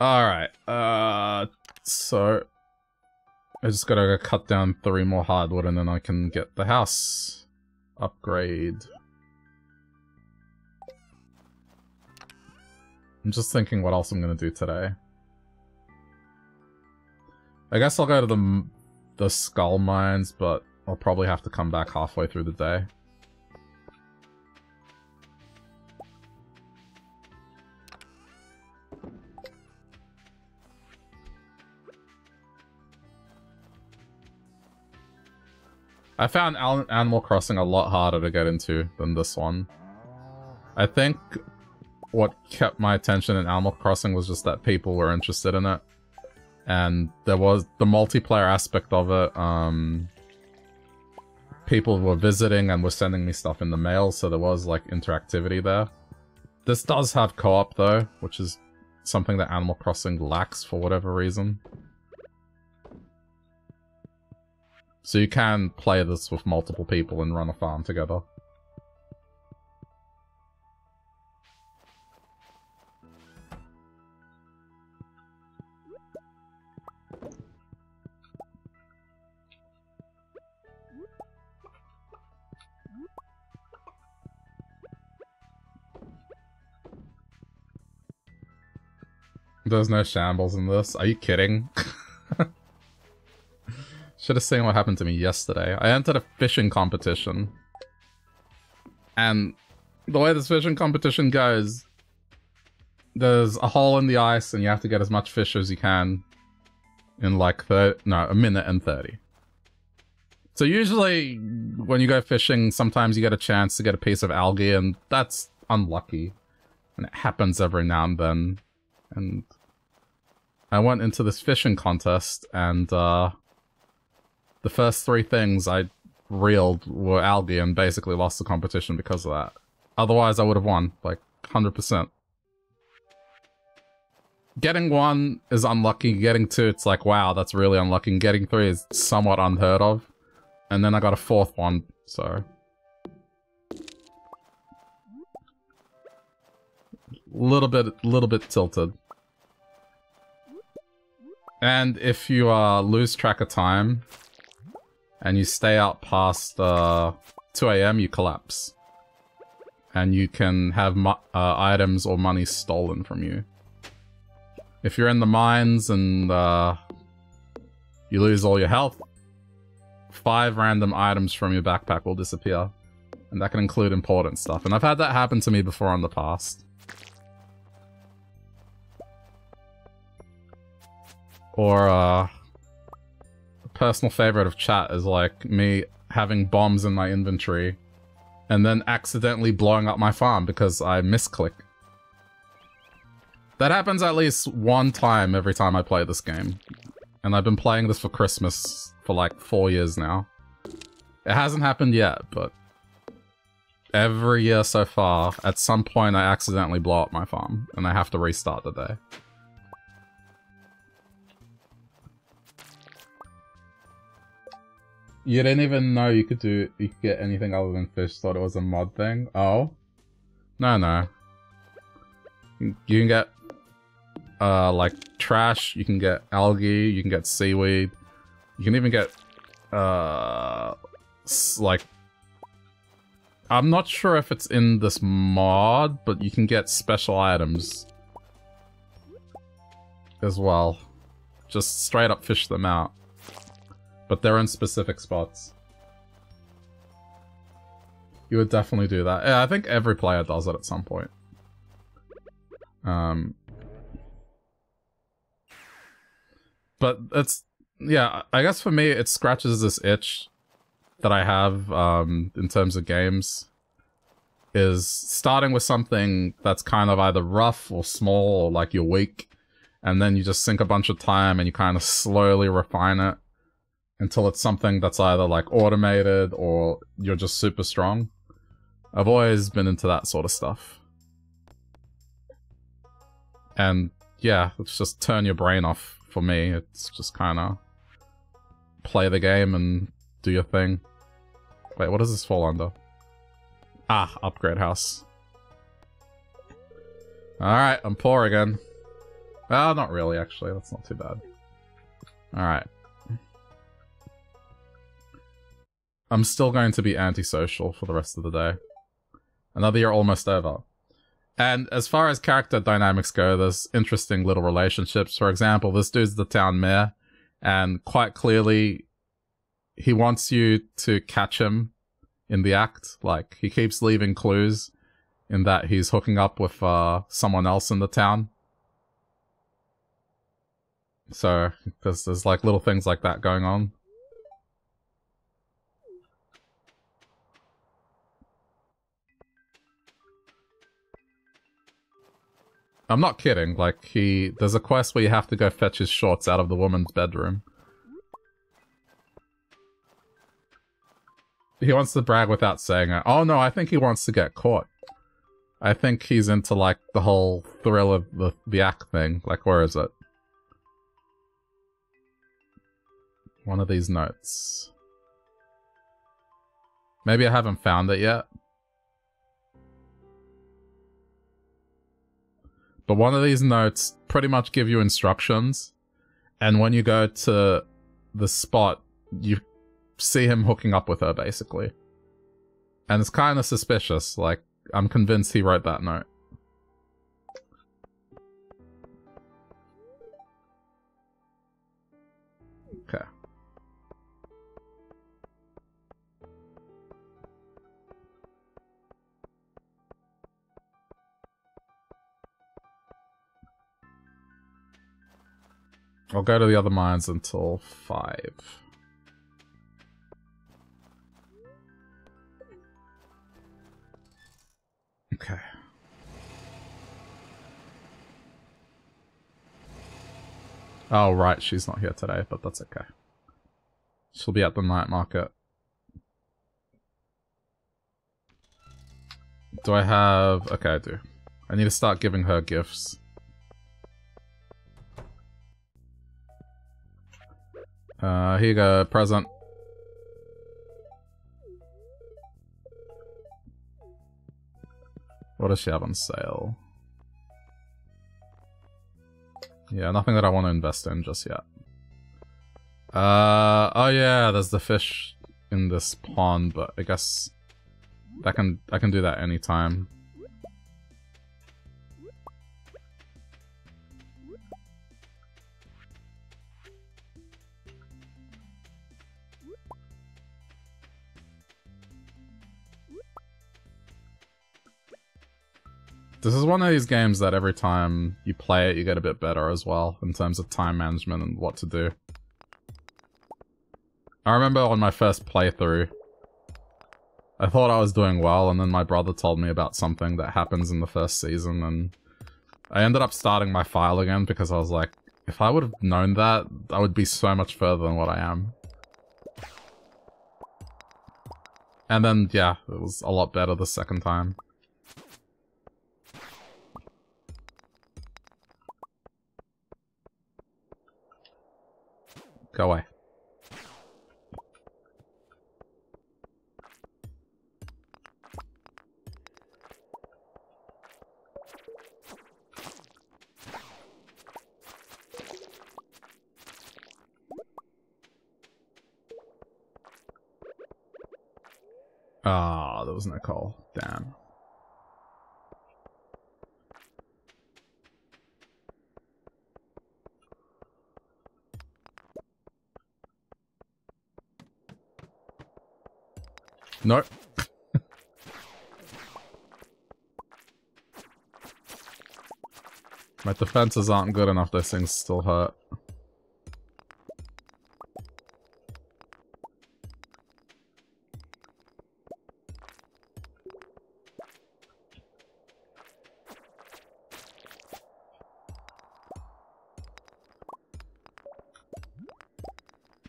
Alright, uh, so... I just gotta go cut down three more hardwood and then I can get the house upgrade. I'm just thinking what else I'm gonna do today. I guess I'll go to the, the skull mines, but I'll probably have to come back halfway through the day. I found Animal Crossing a lot harder to get into than this one. I think... what kept my attention in Animal Crossing was just that people were interested in it. And there was the multiplayer aspect of it. Um, people were visiting and were sending me stuff in the mail, so there was, like, interactivity there. This does have co-op, though, which is something that Animal Crossing lacks for whatever reason. So you can play this with multiple people and run a farm together. There's no shambles in this. Are you kidding? Should have seen what happened to me yesterday. I entered a fishing competition. And the way this fishing competition goes, there's a hole in the ice and you have to get as much fish as you can. in like the no a minute and thirty. So usually when you go fishing, sometimes you get a chance to get a piece of algae, and that's unlucky, and it happens every now and then. And I went into this fishing contest, and uh, the first three things I reeled were algae, and basically lost the competition because of that. Otherwise, I would have won, like, one hundred percent. Getting one is unlucky, getting two, it's like, wow, that's really unlucky, and getting three is somewhat unheard of. And then I got a fourth one, so... Little bit, little bit tilted. And if you uh, lose track of time, and you stay out past uh, two A M, you collapse. And you can have uh, items or money stolen from you. If you're in the mines and uh, you lose all your health, five random items from your backpack will disappear. And that can include important stuff. And I've had that happen to me before in the past. Or, uh... a personal favorite of chat is, like, me having bombs in my inventory and then accidentally blowing up my farm because I misclick. That happens at least one time every time I play this game. And I've been playing this for Christmas for, like, four years now. It hasn't happened yet, but... every year so far, at some point I accidentally blow up my farm and I have to restart the day. You didn't even know you could do- you could get anything other than fish, thought it was a mod thing? Oh? No, no. You can get, uh, like, trash, you can get algae, you can get seaweed, you can even get, uh, like... I'm not sure if it's in this mod, but you can get special items as well. Just straight up fish them out. But they're in specific spots. You would definitely do that. Yeah, I think every player does it at some point. Um, but it's... yeah, I guess for me it scratches this itch that I have um, in terms of games. Is starting with something that's kind of either rough or small or like you're weak. And then you just sink a bunch of time and you kind of slowly refine it. Until it's something that's either like automated or you're just super strong. I've always been into that sort of stuff. And yeah, it's just turn your brain off for me. It's just kind of play the game and do your thing. Wait, what does this fall under? Ah, upgrade house. Alright, I'm poor again. Well, not really actually, that's not too bad. Alright. I'm still going to be antisocial for the rest of the day. Another year almost over. And as far as character dynamics go, there's interesting little relationships. For example, this dude's the town mayor, and quite clearly, he wants you to catch him in the act. Like, he keeps leaving clues in that he's hooking up with uh, someone else in the town. So, there's, there's like little things like that going on. I'm not kidding, like, he... there's a quest where you have to go fetch his shorts out of the woman's bedroom. He wants to brag without saying it. Oh no, I think he wants to get caught. I think he's into, like, the whole thrill of the, the act thing. Like, where is it? One of these notes. Maybe I haven't found it yet. But one of these notes pretty much give you instructions, and when you go to the spot, you see him hooking up with her, basically. And it's kind of suspicious, like, I'm convinced he wrote that note. Okay. I'll go to the other mines until five. Okay. Oh, right, she's not here today, but that's okay. She'll be at the night market. Do I have... Okay, I do. I need to start giving her gifts. Uh, here you go, present. What does she have on sale? Yeah, nothing that I want to invest in just yet. Uh, oh yeah, there's the fish in this pond, but I guess that can I can do that anytime. This is one of these games that every time you play it, you get a bit better as well, in terms of time management and what to do. I remember on my first playthrough, I thought I was doing well, and then my brother told me about something that happens in the first season, and I ended up starting my file again because I was like, if I would have known that, I would be so much further than what I am. And then, yeah, it was a lot better the second time. Go away. Ah, oh, there was no call. Damn. No. My defenses aren't good enough, those things still hurt.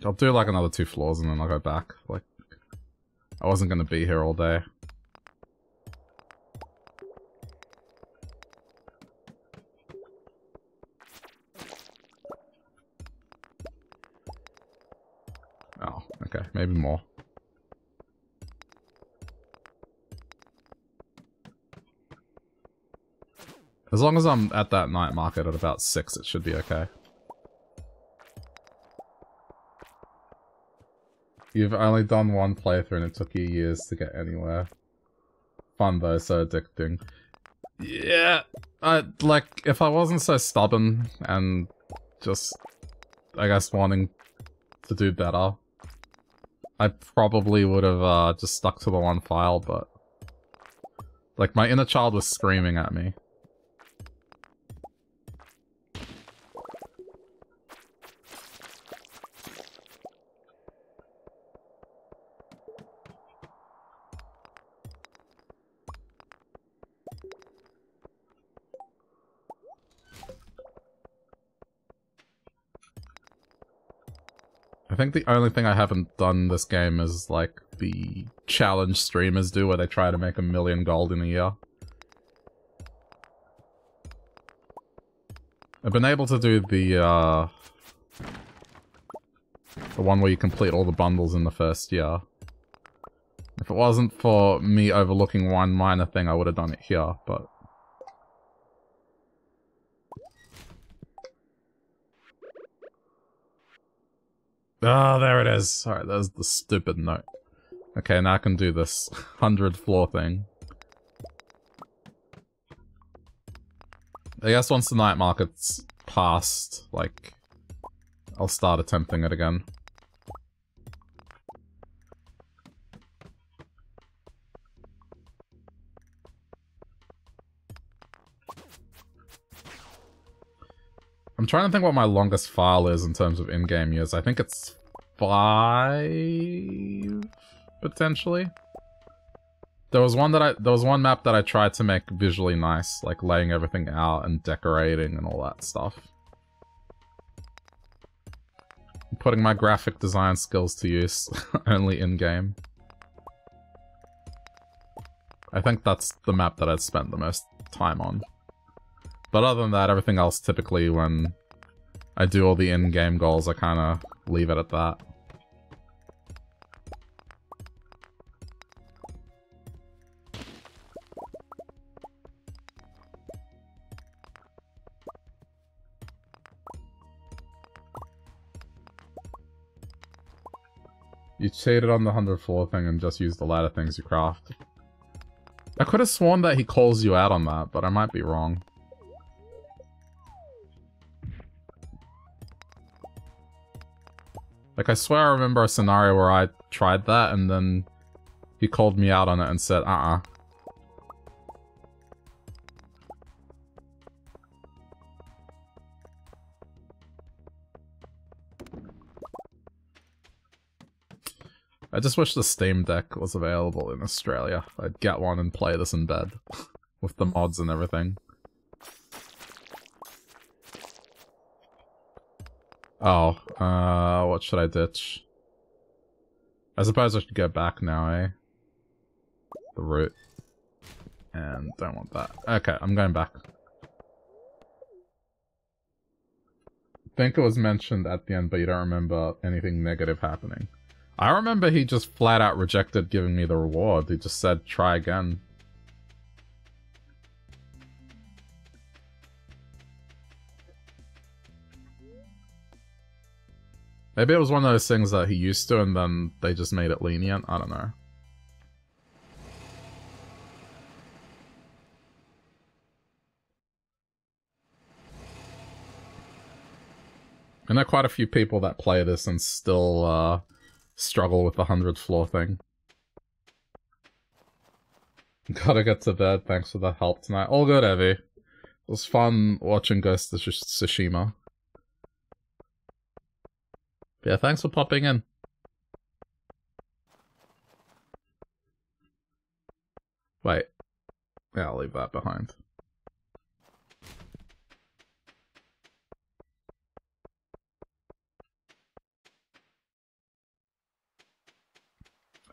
I'll do like another two floors and then I'll go back, like... I wasn't going to be here all day. Oh, okay, maybe more. As long as I'm at that night market at about six, it should be okay. You've only done one playthrough and it took you years to get anywhere. Fun though, so addicting. Yeah, I, like, if I wasn't so stubborn and just, I guess, wanting to do better, I probably would have uh, just stuck to the one file, but... Like, my inner child was screaming at me. I think the only thing I haven't done this game is like the challenge streamers do where they try to make a million gold in a year. I've been able to do the uh, the one where you complete all the bundles in the first year. If it wasn't for me overlooking one minor thing, I would have done it here, but... Ah, oh, there it is. Alright, there's the stupid note. Okay, now I can do this hundred floor thing. I guess once the night market's passed, like, I'll start attempting it again. I'm trying to think what my longest file is in terms of in-game years. I think it's five, potentially. There was one that I, there was one map that I tried to make visually nice, like laying everything out and decorating and all that stuff. Putting my graphic design skills to use, only in-game. I think that's the map that I'd spent the most time on. But other than that, everything else, typically when I do all the in-game goals, I kind of leave it at that. You cheated on the hundred floor thing and just used the ladder things you craft. I could have sworn that he calls you out on that, but I might be wrong. Like, I swear I remember a scenario where I tried that and then he called me out on it and said, uh-uh. I just wish the Steam Deck was available in Australia. I'd get one and play this in bed. With the mods and everything. Oh, uh, what should I ditch? I suppose I should go back now, eh? The route. And don't want that. Okay, I'm going back. I think it was mentioned at the end, but you don't remember anything negative happening. I remember he just flat out rejected giving me the reward. He just said, try again. Maybe it was one of those things that he used to and then they just made it lenient. I don't know. I know quite a few people that play this and still, uh... struggle with the hundredth floor thing. Gotta get to bed, thanks for the help tonight. All good, Evie. It was fun watching Ghost of Tsushima. But yeah, thanks for popping in. Wait. Yeah, I'll leave that behind.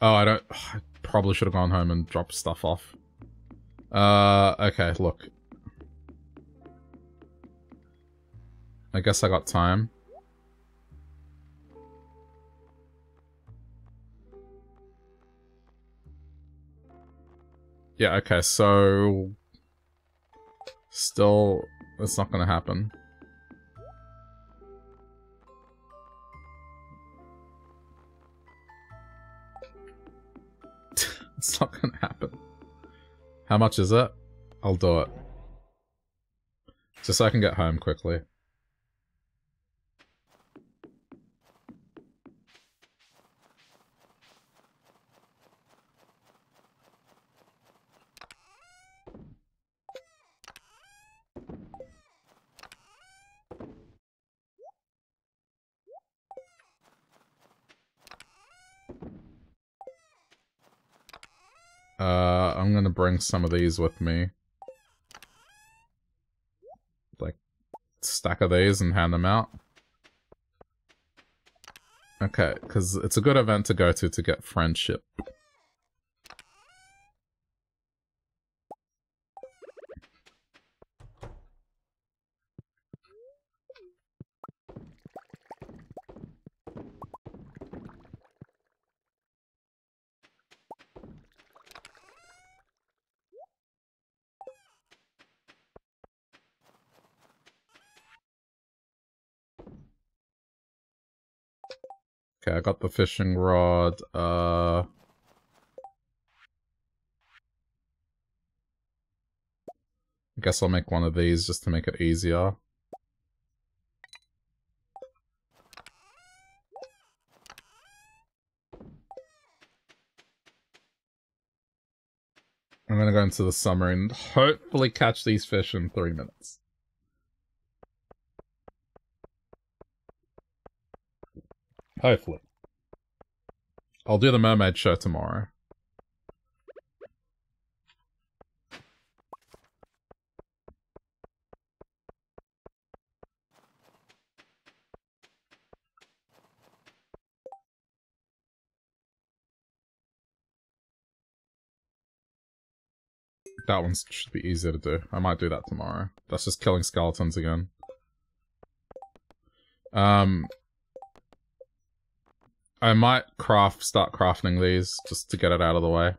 Oh, I don't... I probably should have gone home and dropped stuff off. Uh, okay, look. I guess I got time. Yeah, okay, so... Still, it's not gonna happen. It's not gonna happen. How much is it? I'll do it. Just so I can get home quickly. Uh, I'm gonna bring some of these with me. Like, stack of these and hand them out. Okay, because it's a good event to go to to get friendship. Okay, I got the fishing rod, uh... I guess I'll make one of these just to make it easier. I'm gonna go into the summer and hopefully catch these fish in three minutes. Hopefully. I'll do the mermaid show tomorrow. That one should be easier to do. I might do that tomorrow. That's just killing skeletons again. Um, I might craft, start crafting these just to get it out of the way.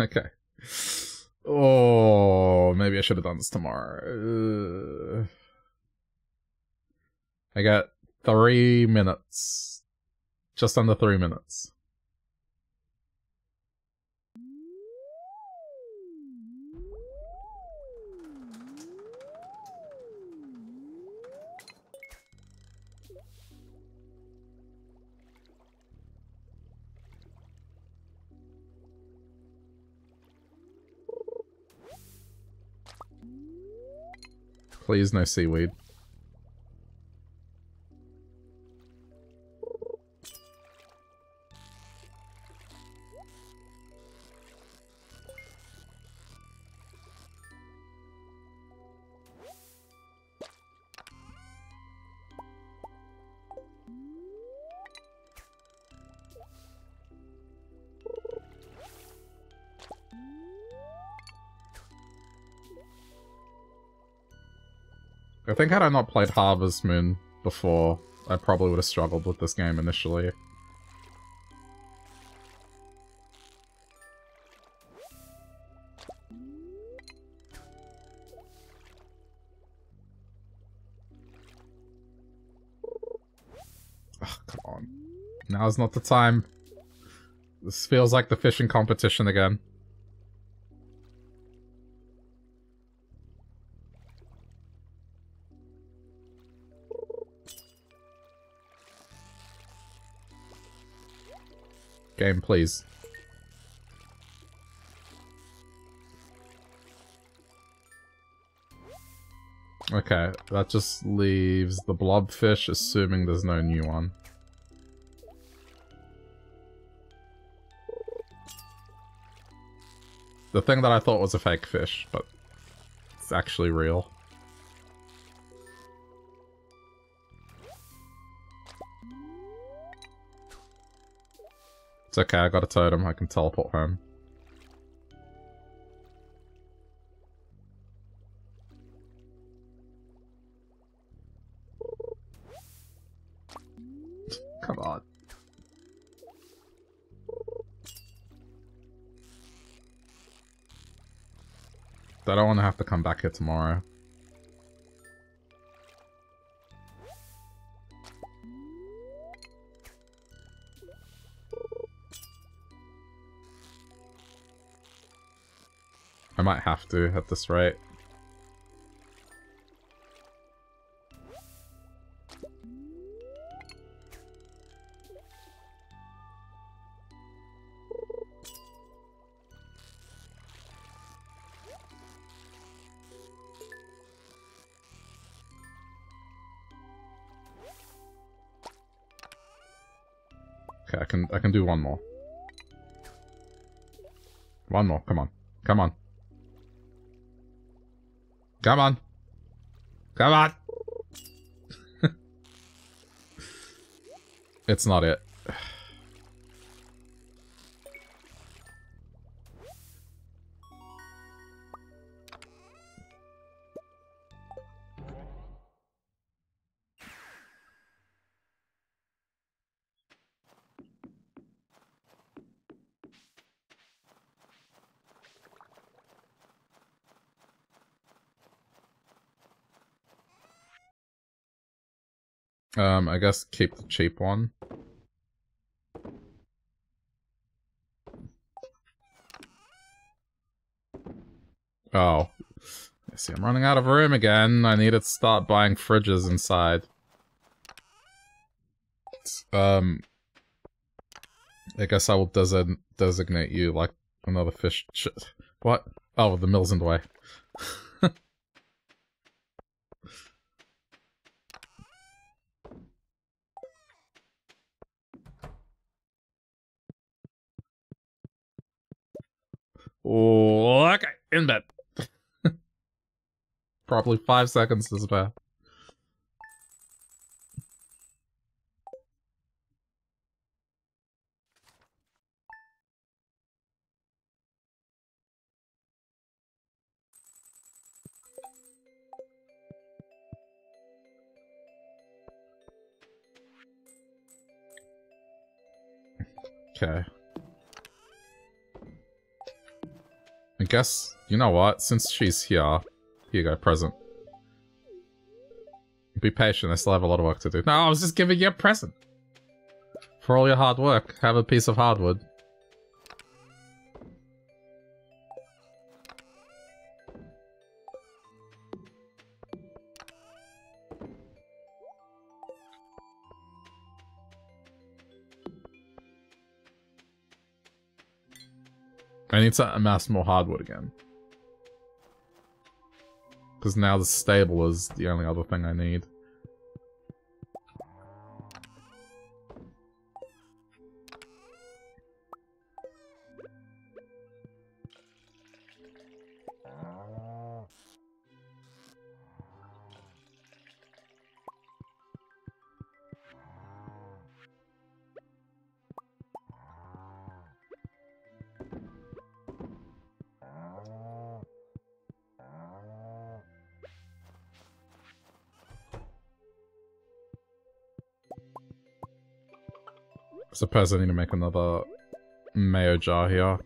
Okay. Oh, maybe I should have done this tomorrow. Uh, I got three minutes. Just under three minutes. Please, no seaweed. I think had I not played Harvest Moon before, I probably would have struggled with this game initially. Oh, come on. Now's not the time. This feels like the fishing competition again. Game, please. Okay, that just leaves the blobfish, assuming there's no new one. The thing that I thought was a fake fish, but it's actually real. It's okay, I got a totem, I can teleport home. Come on. I don't want to have to come back here tomorrow. I might have to at this rate. Okay, I can I can do one more. One more, come on. Come on. Come on. Come on. It's not it. Um, I guess keep the cheap one. Oh. I see, I'm running out of room again. I need to start buying fridges inside. Um... I guess I will design designate you like another fish. Ch what? Oh, the mill's in the way. Oh, okay, in bed. Probably five seconds to spare. Okay. I guess, you know what, since she's here, here you go, present. Be patient, I still have a lot of work to do. No, I was just giving you a present! For all your hard work, have a piece of hardwood. I need to amass more hardwood again. Because now the stable is the only other thing I need. Suppose I need to make another mayo jar here.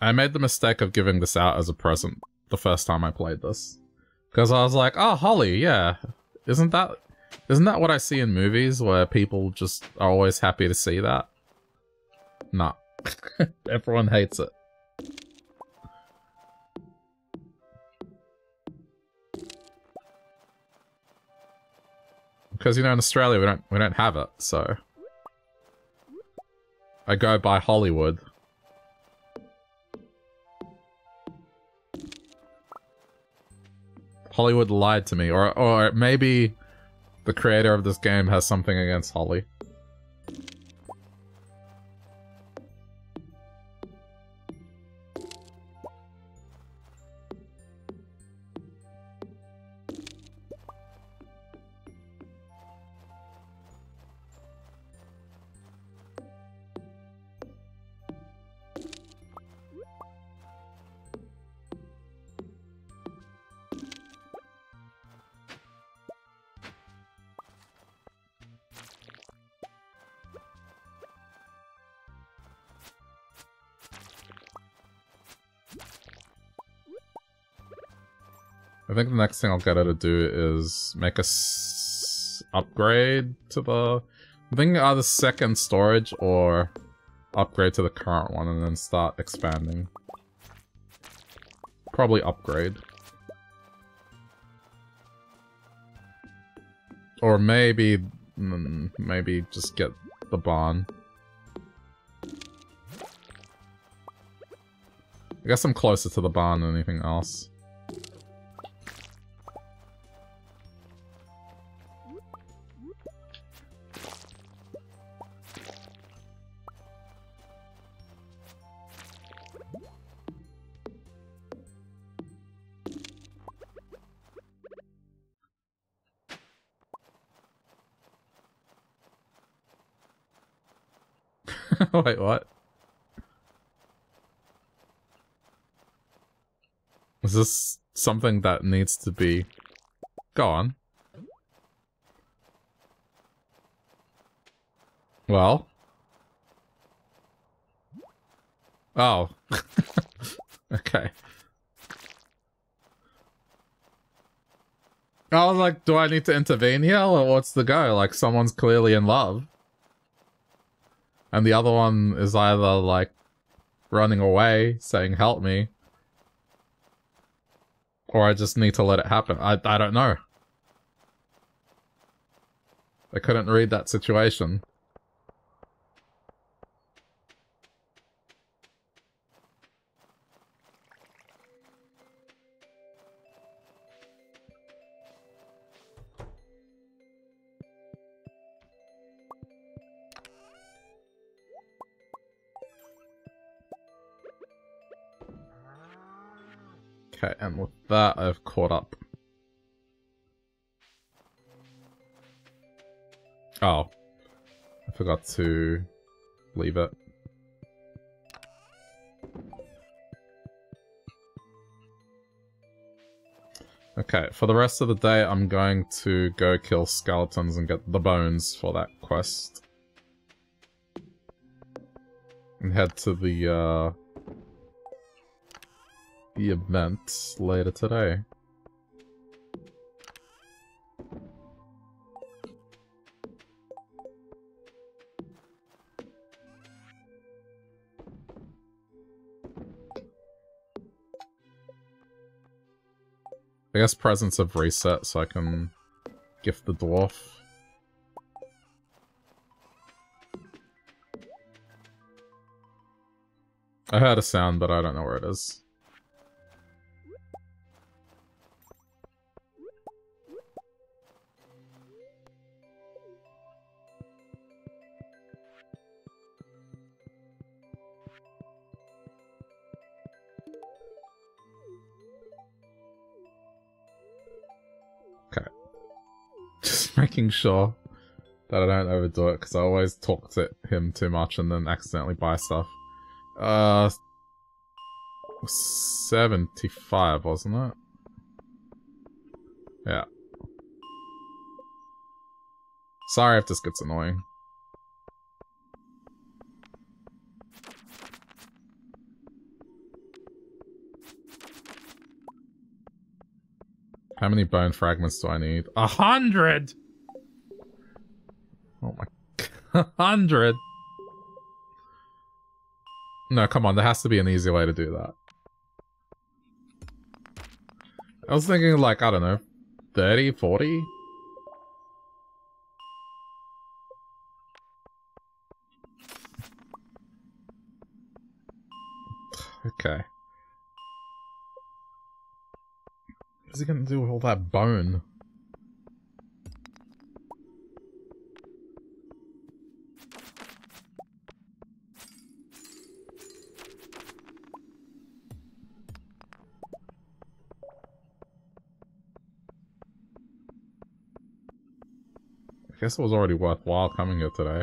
I made the mistake of giving this out as a present the first time I played this. Because I was like, oh, holly, yeah. Isn't that, isn't that what I see in movies where people just are always happy to see that? Nah. Everyone hates it. Because, you know, in Australia we don't, we don't have it, so. I go by Hollywood. Hollywood lied to me, or or maybe the creator of this game has something against Holly. I think the next thing I'll get her to do is make a s upgrade to the... I think either second storage or upgrade to the current one and then start expanding. Probably upgrade. Or maybe... maybe just get the barn. I guess I'm closer to the barn than anything else. Wait, what? Is this something that needs to be... Go on. Well? Oh. Okay. I was like, do I need to intervene here, or what's the go? Like, someone's clearly in love. And the other one is either, like, running away, saying, help me. Or I just need to let it happen. I, I don't know. I couldn't read that situation. Okay, and with that, I've caught up. Oh. I forgot to leave it. Okay, for the rest of the day, I'm going to go kill skeletons and get the bones for that quest. And head to the, uh... the event later today. I guess presents have reset, so I can gift the dwarf. I heard a sound, but I don't know where it is. Making sure that I don't overdo it, because I always talk to him too much and then accidentally buy stuff. Uh, seventy-five, wasn't it? Yeah. Sorry if this gets annoying. How many bone fragments do I need? A hundred! Oh my... A hundred! No, come on. There has to be an easy way to do that. I was thinking like, I don't know, thirty, forty? Okay. What's he gonna do with all that bone? I guess it was already worthwhile coming here today.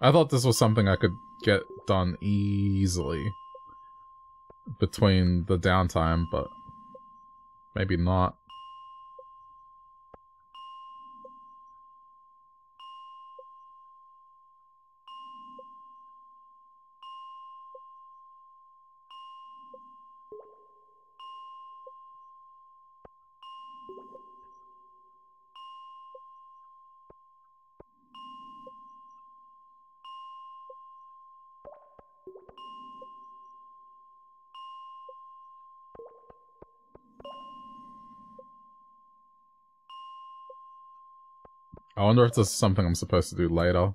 I thought this was something I could get done easily between the downtime, but maybe not. I wonder if this is something I'm supposed to do later.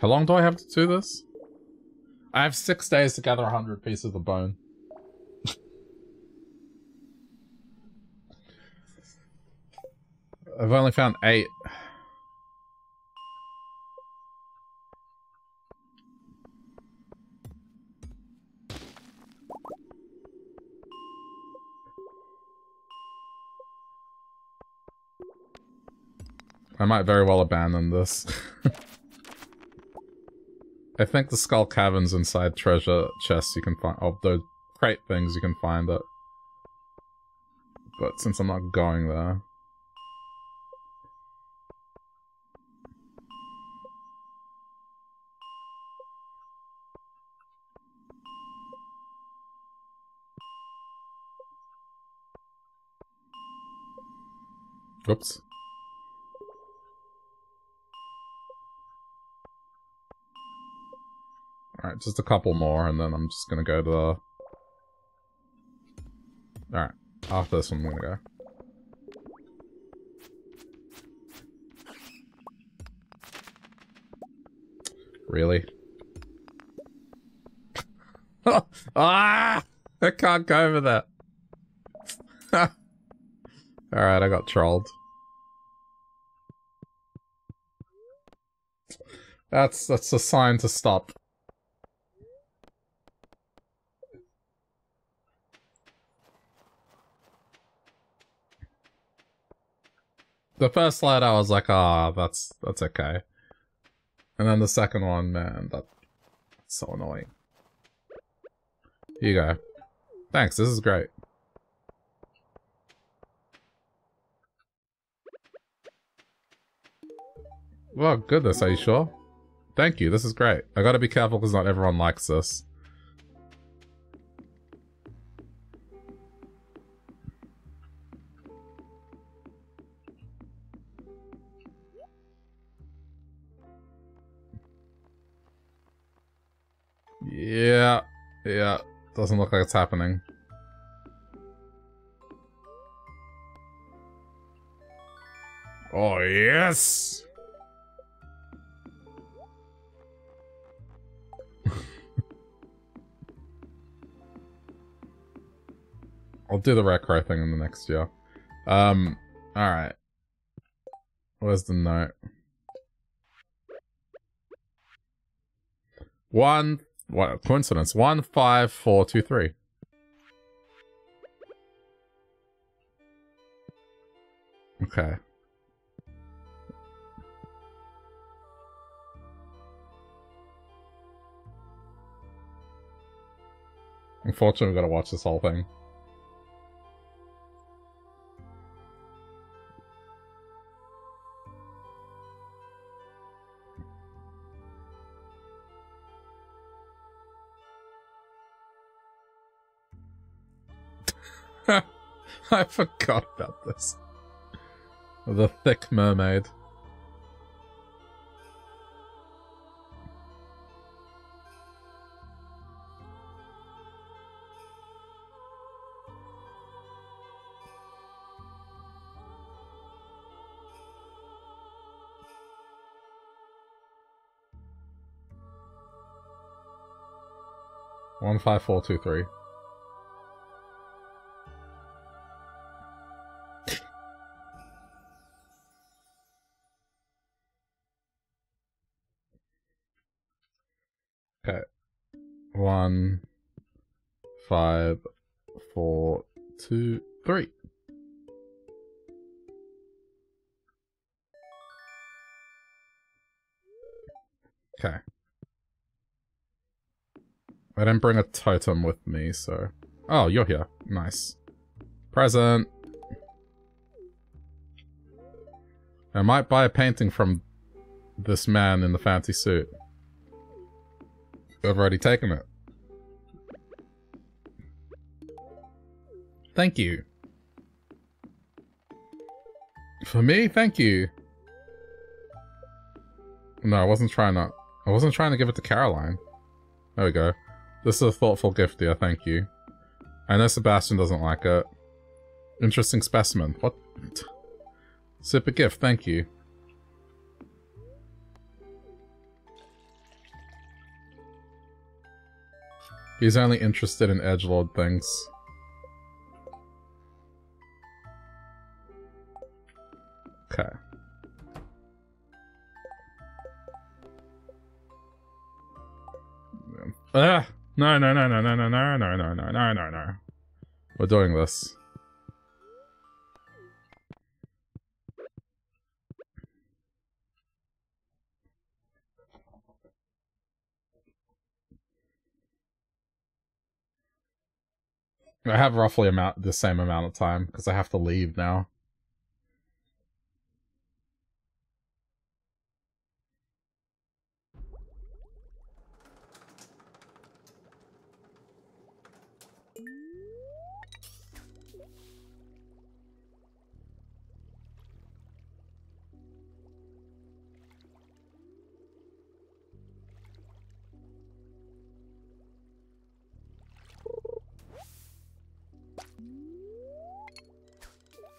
How long do I have to do this? I have six days to gather a hundred pieces of bone. I've only found eight. I might very well abandon this. I think the Skull Cavern's inside treasure chests you can find. Oh, those crate things, you can find it. But since I'm not going there... Oops. Alright, just a couple more, and then I'm just gonna go to the... Alright, after this one I'm gonna go. Really? Ah! I can't go over that. Alright, I got trolled. That's, that's a sign to stop. The first slide I was like, ah, oh, that's, that's okay. And then the second one, man, that's so annoying. Here you go. Thanks, this is great. Well, goodness, are you sure? Thank you, this is great. I gotta be careful because not everyone likes this. Yeah, yeah, doesn't look like it's happening. Oh, yes! I'll do the Recro thing in the next year. Um, alright. Where's the note? One... What a coincidence. One, five, four, two, three. Okay. Unfortunately, we've got to watch this whole thing. I forgot about this. The thick mermaid. One, five, four, two, three. One, five, four, two, three. Okay. I didn't bring a totem with me, so... Oh, you're here. Nice. Present. I might buy a painting from this man in the fancy suit. I've already taken it. Thank you. For me, thank you. No, I wasn't trying to... I wasn't trying to give it to Caroline. There we go. This is a thoughtful gift, dear. Thank you. I know Sebastian doesn't like it. Interesting specimen. What? Super gift. Thank you. He's only interested in edgelord things. Okay. Ugh! No, no, no, no, no, no, no, no, no, no, no, no, no. We're doing this. I have roughly amount the same amount of time, because I have to leave now.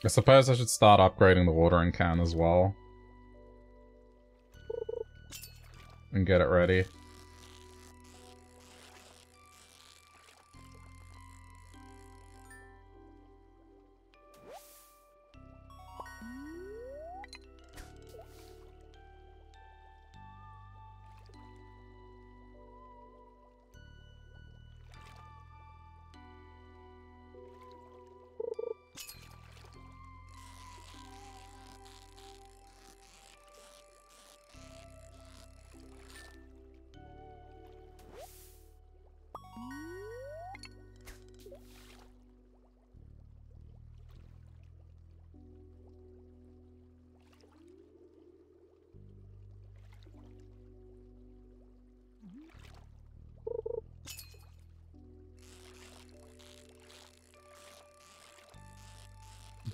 I suppose I should start upgrading the watering can as well. And get it ready.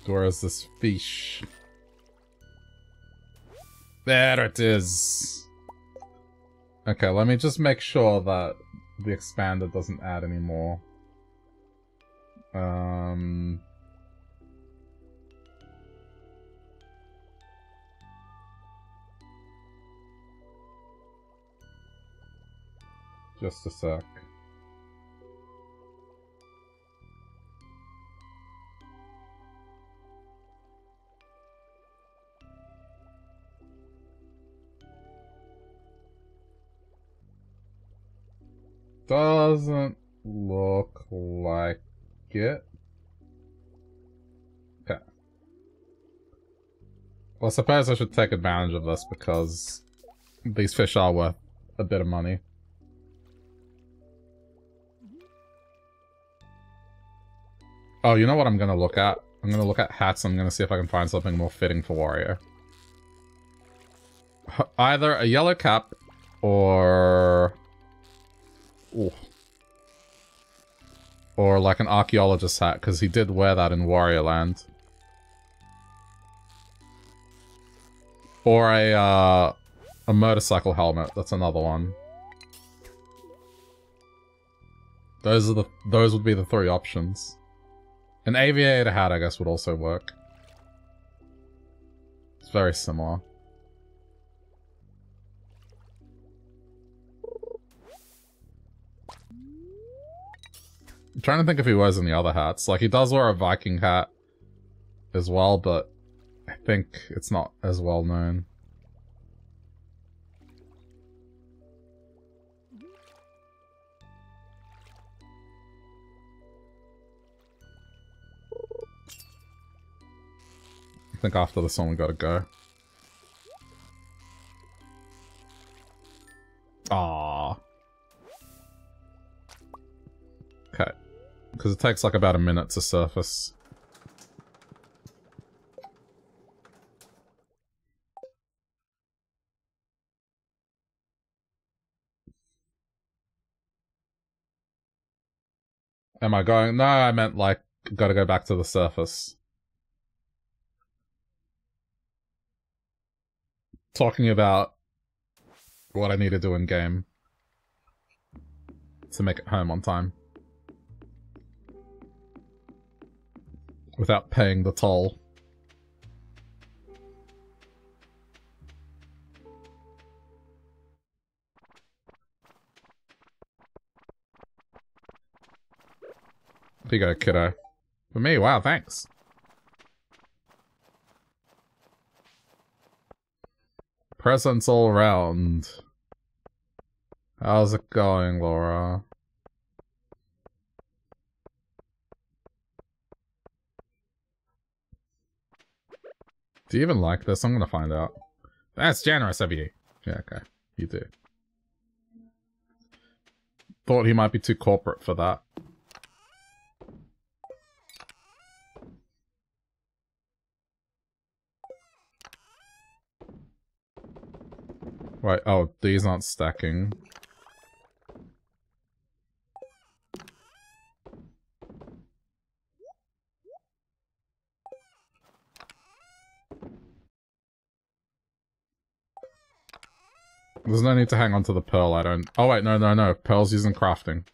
Where is this fish? There it is! Okay, let me just make sure that the expander doesn't add any more. Um... Just a sec. Doesn't look like it. Okay. Well, I suppose I should take advantage of this because these fish are worth a bit of money. Oh, you know what I'm gonna look at? I'm gonna look at hats and I'm gonna see if I can find something more fitting for Wario. Either a yellow cap or... Ooh. Or like an archaeologist hat, because he did wear that in Wario Land. Or a, uh, a motorcycle helmet, that's another one. Those are the, those would be the three options. An aviator hat, I guess, would also work. It's very similar. I'm trying to think if he wears any other hats. Like, he does wear a Viking hat as well, but I think it's not as well known. I think after this one we gotta go. Aww. Okay. Because it takes like about a minute to surface. Am I going? No, I meant like, gotta go back to the surface. Talking about what I need to do in game to make it home on time. Without paying the toll. There you go, kiddo. For me, wow, thanks. Presents all around. How's it going, Laura? Do you even like this? I'm gonna find out. That's generous of you. Yeah, okay. You do. Thought he might be too corporate for that. Right, oh, these aren't stacking. There's no need to hang on to the pearl, I don't... Oh wait, no, no, no. Pearl's using crafting.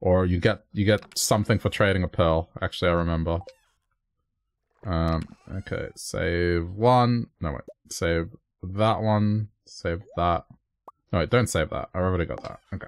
Or you get you get something for trading a pearl. Actually, I remember. Um, okay, save one. No, wait. Save that one. Save that. No, wait, don't save that. I already got that. Okay.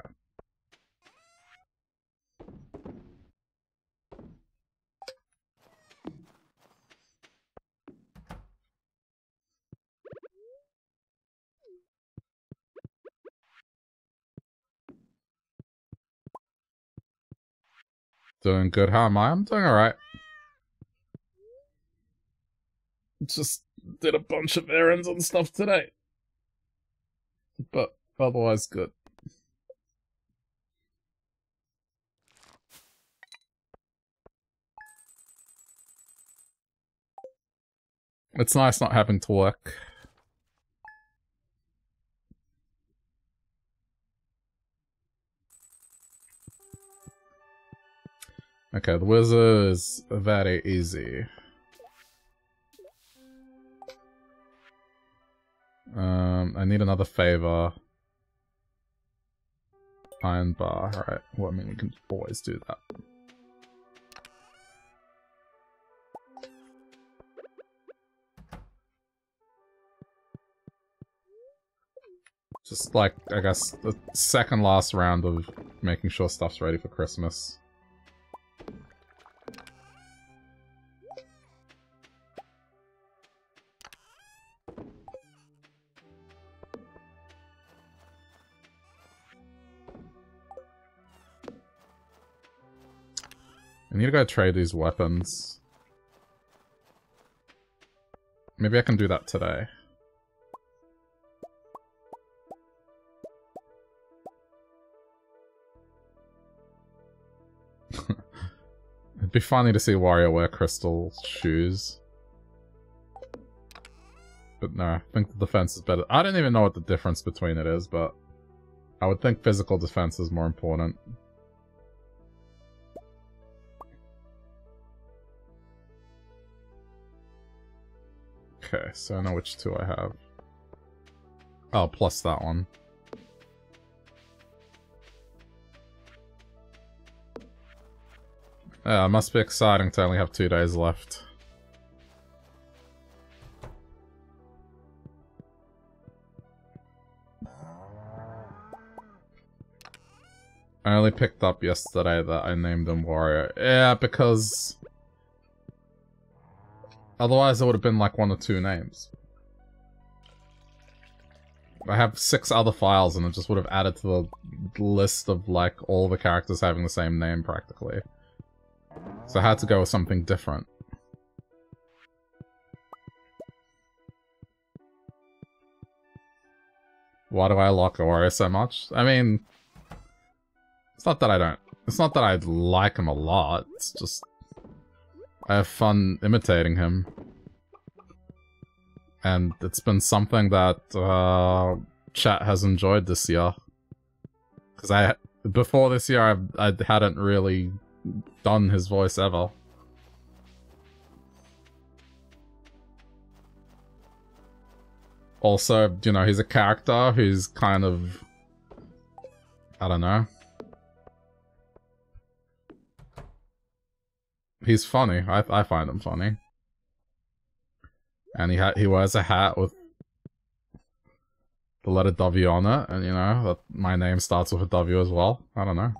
Doing good. How am I? I'm doing alright. Just did a bunch of errands and stuff today. But otherwise good. It's nice not having to work. Okay, the wizard is very easy. Um, I need another favor. Iron bar, alright. Well, I mean, we can always do that. Just like, I guess, the second last round of making sure stuff's ready for Christmas. I need to go trade these weapons. Maybe I can do that today. It'd be funny to see Wario wear crystal shoes. But no, I think the defense is better. I don't even know what the difference between it is, but I would think physical defense is more important. Okay, so I know which two I have. Oh, plus that one. Yeah, it must be exciting to only have two days left. I only picked up yesterday that I named him Wario. Yeah, because... otherwise, it would have been like one or two names. I have six other files, and it just would have added to the list of like all the characters having the same name practically. So I had to go with something different. Why do I like Wario so much? I mean, it's not that I don't. It's not that I like him a lot. It's just. I have fun imitating him. And it's been something that uh, chat has enjoyed this year. Because I, before this year, I, I hadn't really done his voice ever. Also, you know, he's a character who's kind of... I don't know. He's funny. I I find him funny. And he ha he wears a hat with the letter W on it, and you know that my name starts with a W as well. I don't know.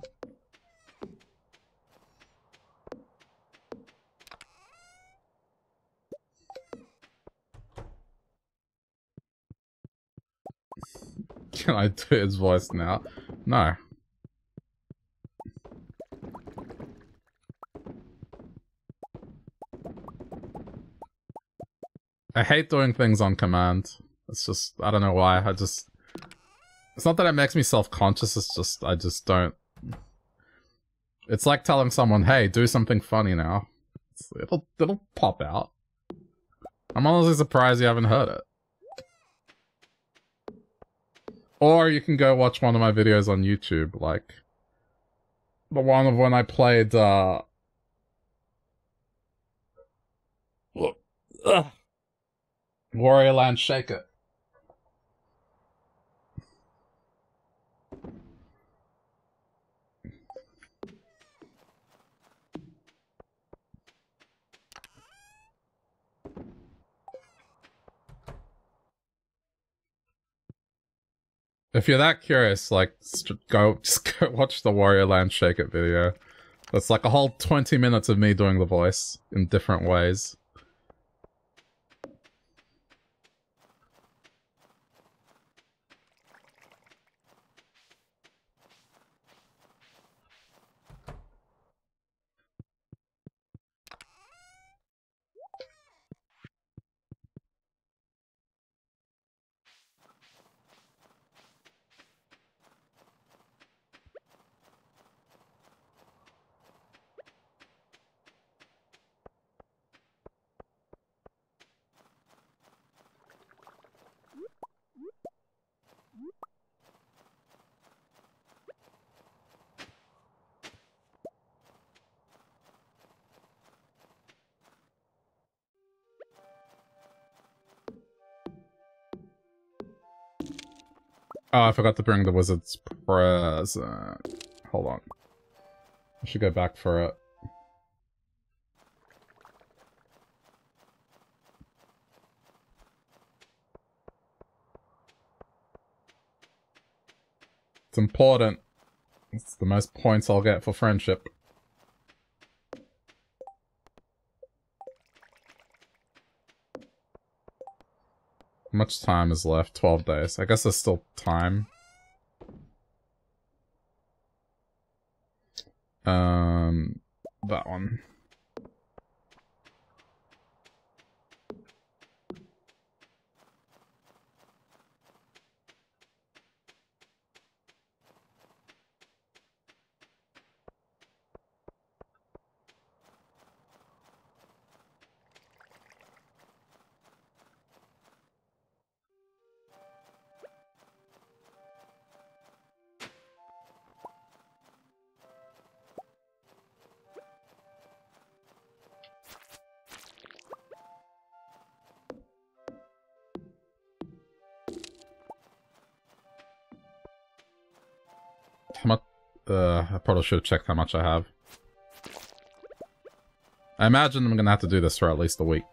Can I do his voice now? No. I hate doing things on command. It's just, I don't know why, I just... It's not that it makes me self-conscious, it's just, I just don't... It's like telling someone, hey, do something funny now. It's, it'll, it'll pop out. I'm honestly surprised you haven't heard it. Or you can go watch one of my videos on YouTube, like... The one of when I played, uh... Ugh. Wario Land Shaker. If you're that curious, like, go, just go watch the Wario Land Shaker video. That's like a whole twenty minutes of me doing the voice in different ways. Oh, I forgot to bring the wizard's present. Hold on. I should go back for it. It's important. It's the most points I'll get for friendship. How much time is left? twelve days. I guess there's still time. Um, that one. Uh, I probably should have checked how much I have. I imagine I'm gonna have to do this for at least a week.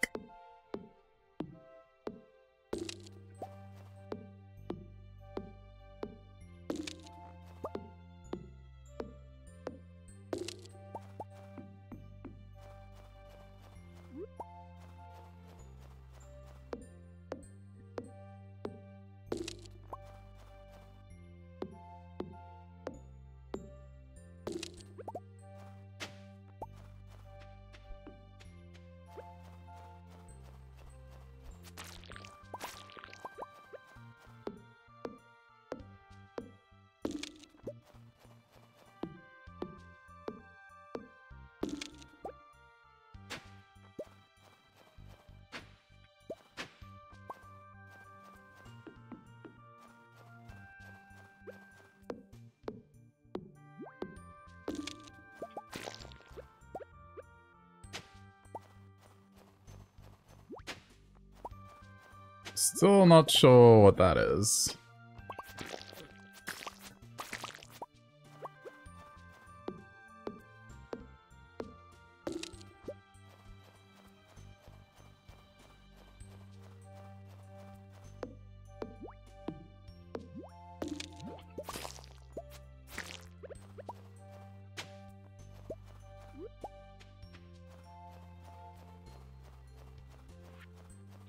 Still not sure what that is.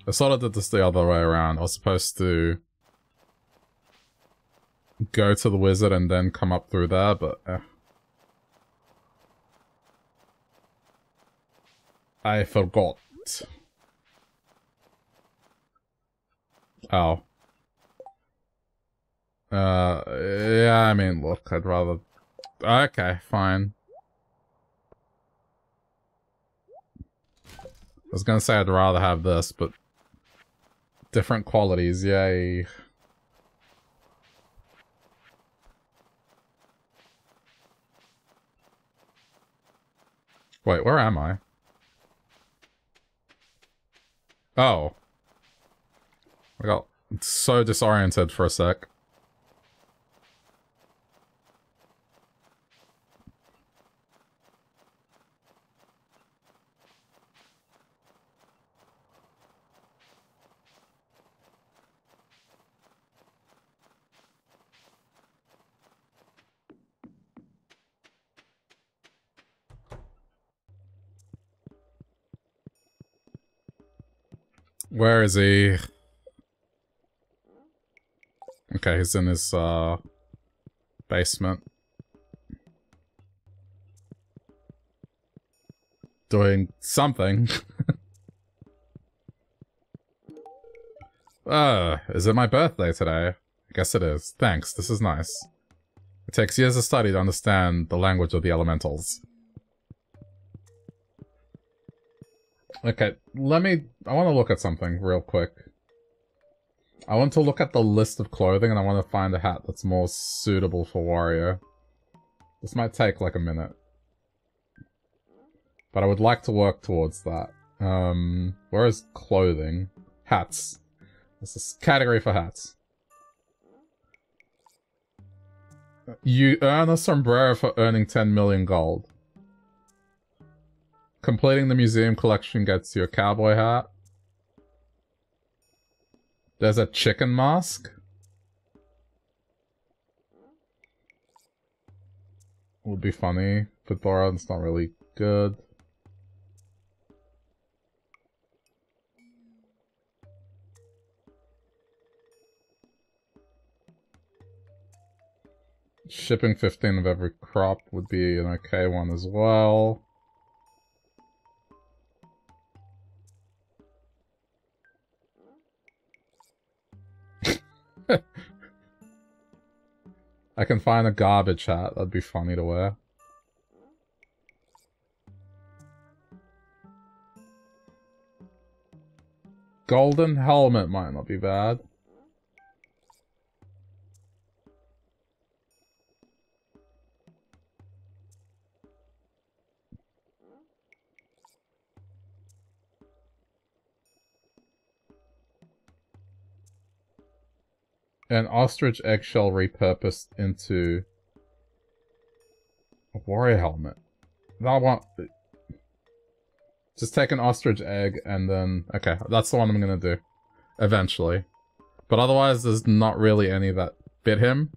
I sort of did this the other way around. I was supposed to go to the wizard and then come up through there, but... Eh. I forgot. Oh. Uh, yeah, I mean, look, I'd rather... Okay, fine. I was gonna say I'd rather have this, but... Different qualities, yay. Wait, where am I? Oh. I got so disoriented for a sec. Where is he? Okay, he's in his, uh, basement. Doing something. uh, is it my birthday today? I guess it is. Thanks, this is nice. It takes years of study to understand the language of the elementals. Okay, let me... I want to look at something real quick. I want to look at the list of clothing and I want to find a hat that's more suitable for Wario. This might take like a minute. But I would like to work towards that. Um, where is clothing? Hats. This is category for hats. You earn a sombrero for earning ten million gold. Completing the museum collection gets you a cowboy hat. There's a chicken mask. Would be funny. Fedora, it's not really good. Shipping fifteen of every crop would be an okay one as well. I can find a garbage hat, that'd be funny to wear. Golden helmet might not be bad. An ostrich eggshell repurposed into a warrior helmet. That one... Just take an ostrich egg and then... Okay, that's the one I'm gonna do. Eventually. But otherwise, there's not really any that fit him.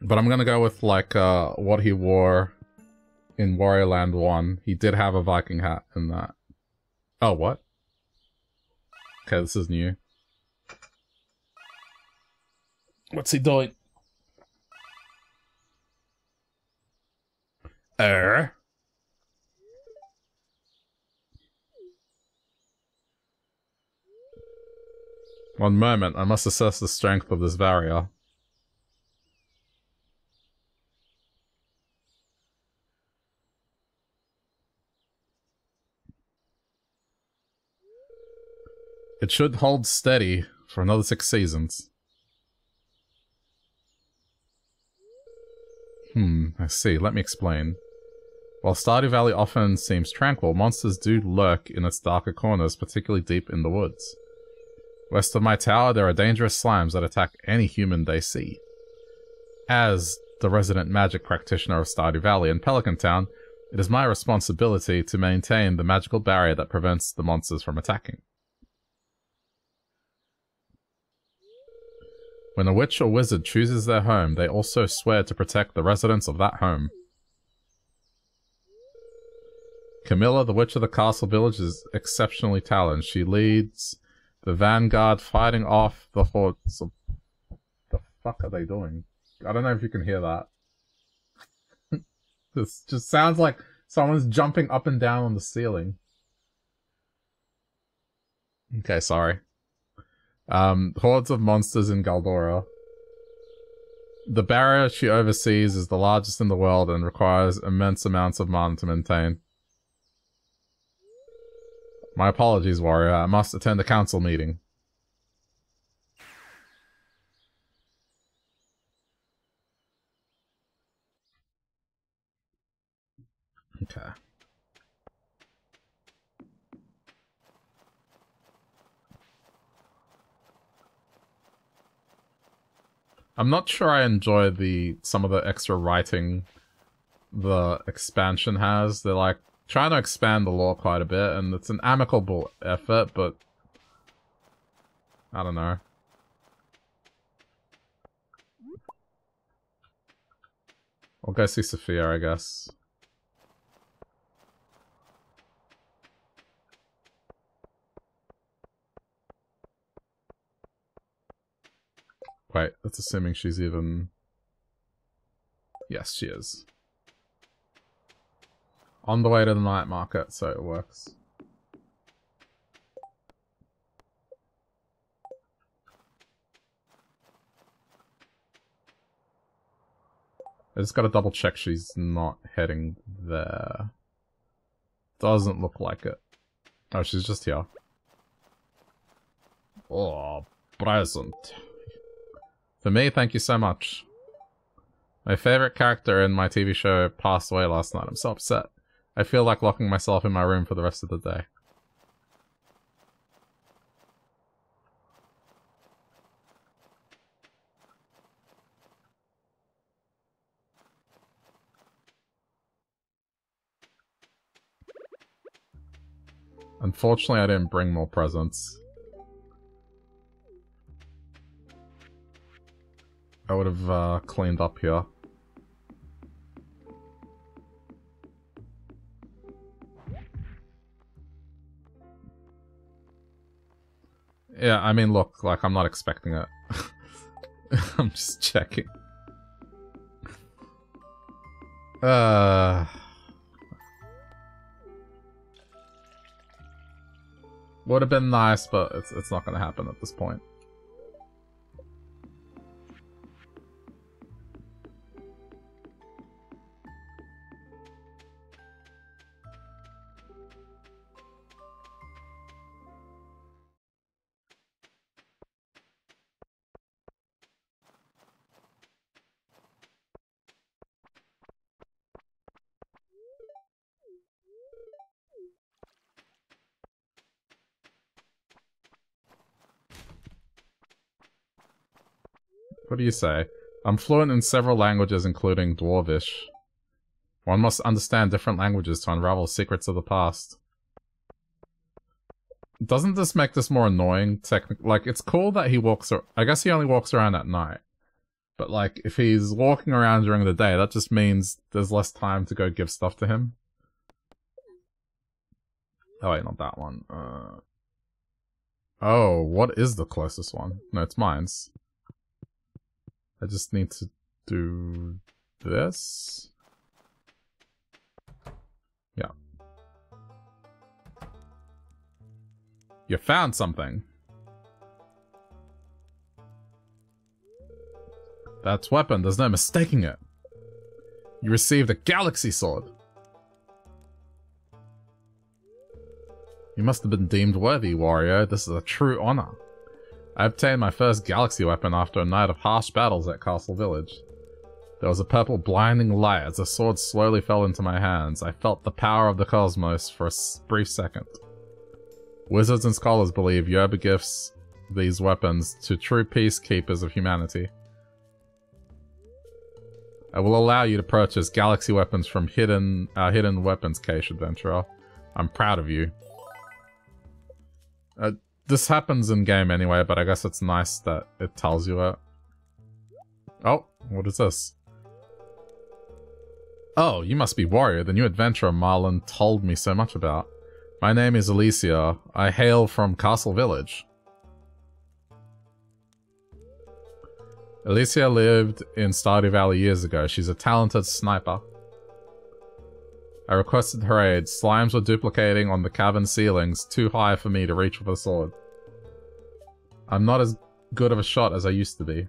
But I'm gonna go with, like, uh, what he wore in Wario Land one. He did have a Viking hat in that. Oh, what? Okay, this is new. What's he doing? Er. One moment, I must assess the strength of this barrier. It should hold steady for another six seasons. Hmm, I see. Let me explain. While Stardew Valley often seems tranquil, monsters do lurk in its darker corners, particularly deep in the woods. West of my tower, there are dangerous slimes that attack any human they see. As the resident magic practitioner of Stardew Valley and Pelican Town, it is my responsibility to maintain the magical barrier that prevents the monsters from attacking. When a witch or wizard chooses their home, they also swear to protect the residents of that home. Camilla, the witch of the Castle Village, is exceptionally talented. She leads the vanguard, fighting off the hordes of the fuck are they doing? I don't know if you can hear that. This just sounds like someone's jumping up and down on the ceiling. Okay, sorry. Um, hordes of monsters in Galdora. The barrier she oversees is the largest in the world and requires immense amounts of mana to maintain. My apologies, Wario. I must attend a council meeting. Okay. I'm not sure I enjoy the some of the extra writing the expansion has. They're like trying to expand the lore quite a bit, and it's an amicable effort, but I don't know. I'll go see Sophia, I guess. Wait, that's assuming she's even... Yes, she is. On the way to the night market, so it works. I just gotta double check she's not heading there. Doesn't look like it. Oh, she's just here. Oh, present. For me, thank you so much. My favorite character in my T V show passed away last night. I'm so upset. I feel like locking myself in my room for the rest of the day. Unfortunately, I didn't bring more presents. I would have uh, cleaned up here. Yeah, I mean, look, like, I'm not expecting it. I'm just checking. Uh... Would have been nice, but it's, it's not going to happen at this point. What do you say? I'm fluent in several languages, including Dwarvish. One must understand different languages to unravel secrets of the past. Doesn't this make this more annoying? Technic- like, it's cool that he walks ar- I guess he only walks around at night. But, like, if he's walking around during the day, that just means there's less time to go give stuff to him. Oh, wait, not that one. Uh... Oh, what is the closest one? No, it's mine's. I just need to do this. Yeah. You found something. That's weapon, there's no mistaking it. You received a galaxy sword. You must have been deemed worthy, Wario. This is a true honor. I obtained my first galaxy weapon after a night of harsh battles at Castle Village. There was a purple blinding light as the sword slowly fell into my hands. I felt the power of the cosmos for a brief second. Wizards and scholars believe Yoba gifts these weapons to true peacekeepers of humanity. I will allow you to purchase galaxy weapons from hidden, uh, hidden weapons cache, adventurer. I'm proud of you. Uh... This happens in-game anyway, but I guess it's nice that it tells you it. Oh, what is this? Oh, you must be Wario, the new adventurer Marlin told me so much about. My name is Alicia. I hail from Castle Village. Alicia lived in Stardew Valley years ago. She's a talented sniper. I requested her aid. Slimes were duplicating on the cavern ceilings, too high for me to reach with a sword. I'm not as good of a shot as I used to be.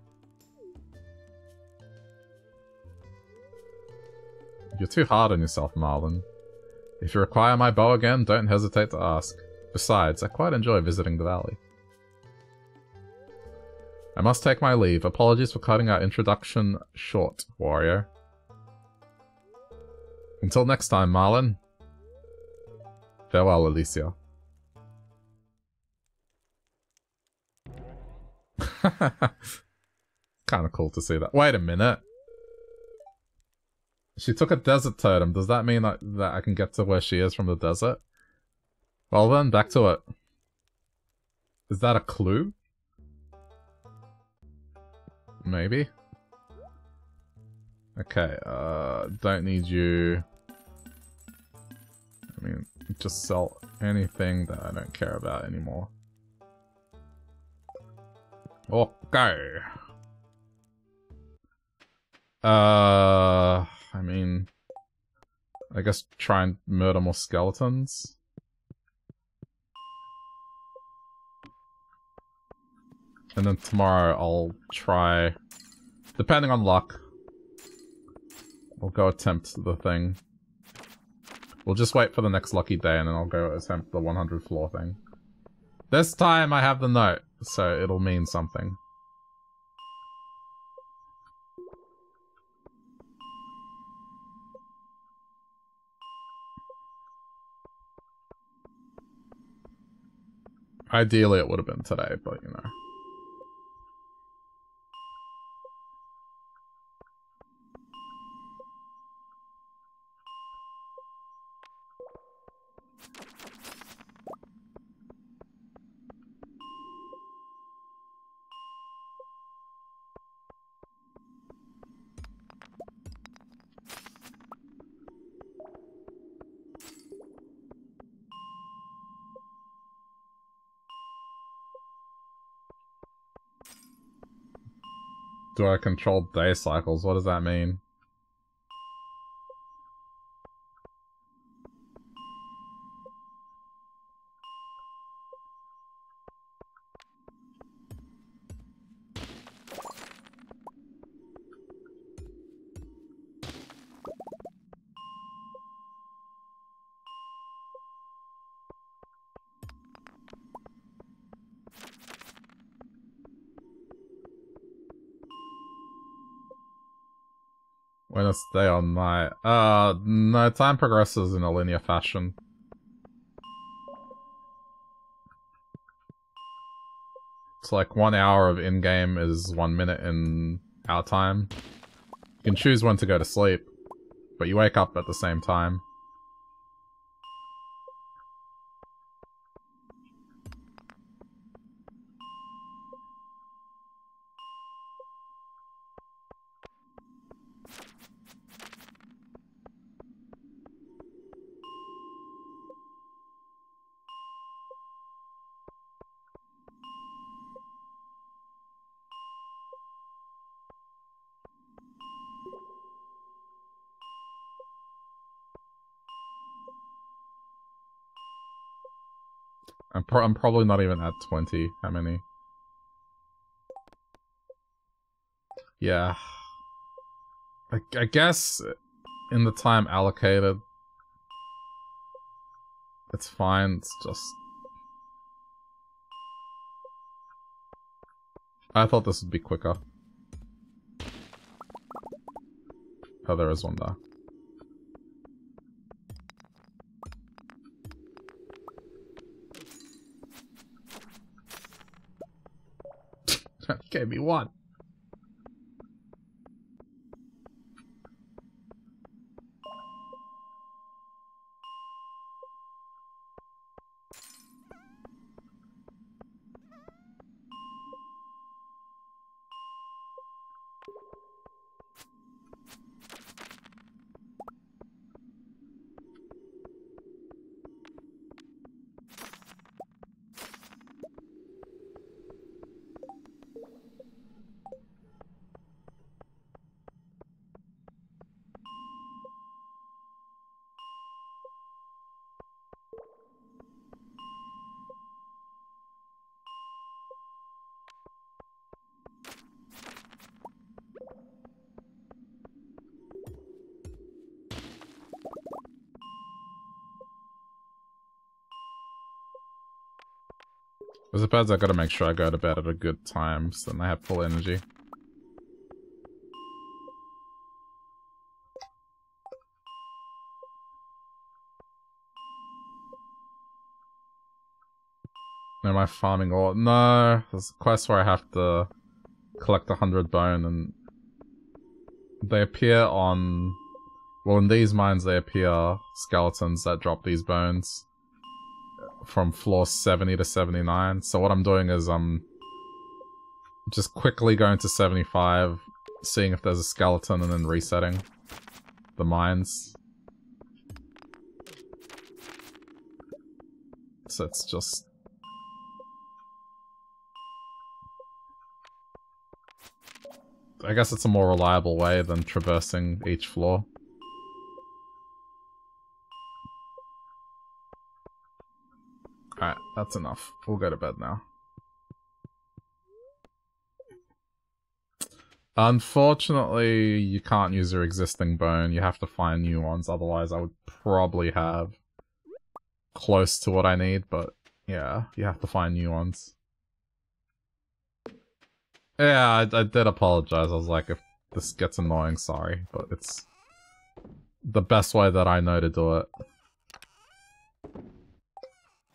You're too hard on yourself, Marlin. If you require my bow again, don't hesitate to ask. Besides, I quite enjoy visiting the valley. I must take my leave. Apologies for cutting our introduction short, Wario. Until next time, Marlin. Farewell, Alicia. Kinda cool to see that. Wait a minute. She took a desert totem. Does that mean that, that I can get to where she is from the desert? Well then, back to it. Is that a clue? Maybe. Okay, uh, don't need you... I mean, just sell anything that I don't care about anymore. Okay. Uh... I mean, I guess try and murder more skeletons. And then tomorrow I'll try, depending on luck, we'll go attempt the thing. We'll just wait for the next lucky day and then I'll go attempt the one hundredth floor thing. This time I have the note, so it'll mean something. Ideally, it would have been today, but you know. Do I control day cycles? What does that mean? Day or night. Uh, no, time progresses in a linear fashion. It's like one hour of in-game is one minute in our time. You can choose when to go to sleep, but you wake up at the same time. I'm probably not even at twenty. How many? Yeah. I, I guess in the time allocated, it's fine. It's just... I thought this would be quicker. Oh, there is one there. Gave me one. I suppose I gotta make sure I go to bed at a good time, so then I have full energy. Am I farming ore? No, there's quests where I have to collect a hundred bone, and they appear on... Well, in these mines they appear skeletons that drop these bones from floor seventy to seventy-nine. So what I'm doing is I'm just quickly going to seventy-five, seeing if there's a skeleton, and then resetting the mines. So it's just... I guess it's a more reliable way than traversing each floor. Alright, that's enough. We'll go to bed now. Unfortunately, you can't use your existing bone. You have to find new ones, otherwise I would probably have close to what I need, but yeah, you have to find new ones. Yeah, I, I did apologize. I was like, if this gets annoying, sorry, but it's the best way that I know to do it.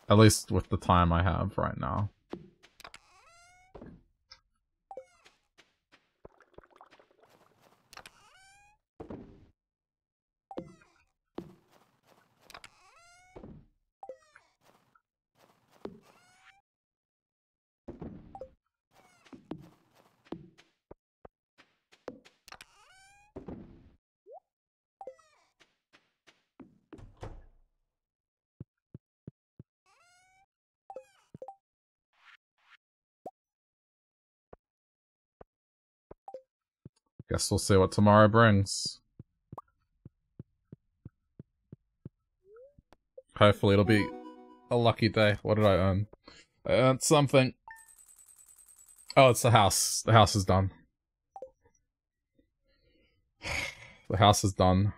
At least with the time I have right now. Guess we'll see what tomorrow brings. Hopefully it'll be a lucky day. What did I earn? I earned something. Oh, it's the house. The house is done. The house is done.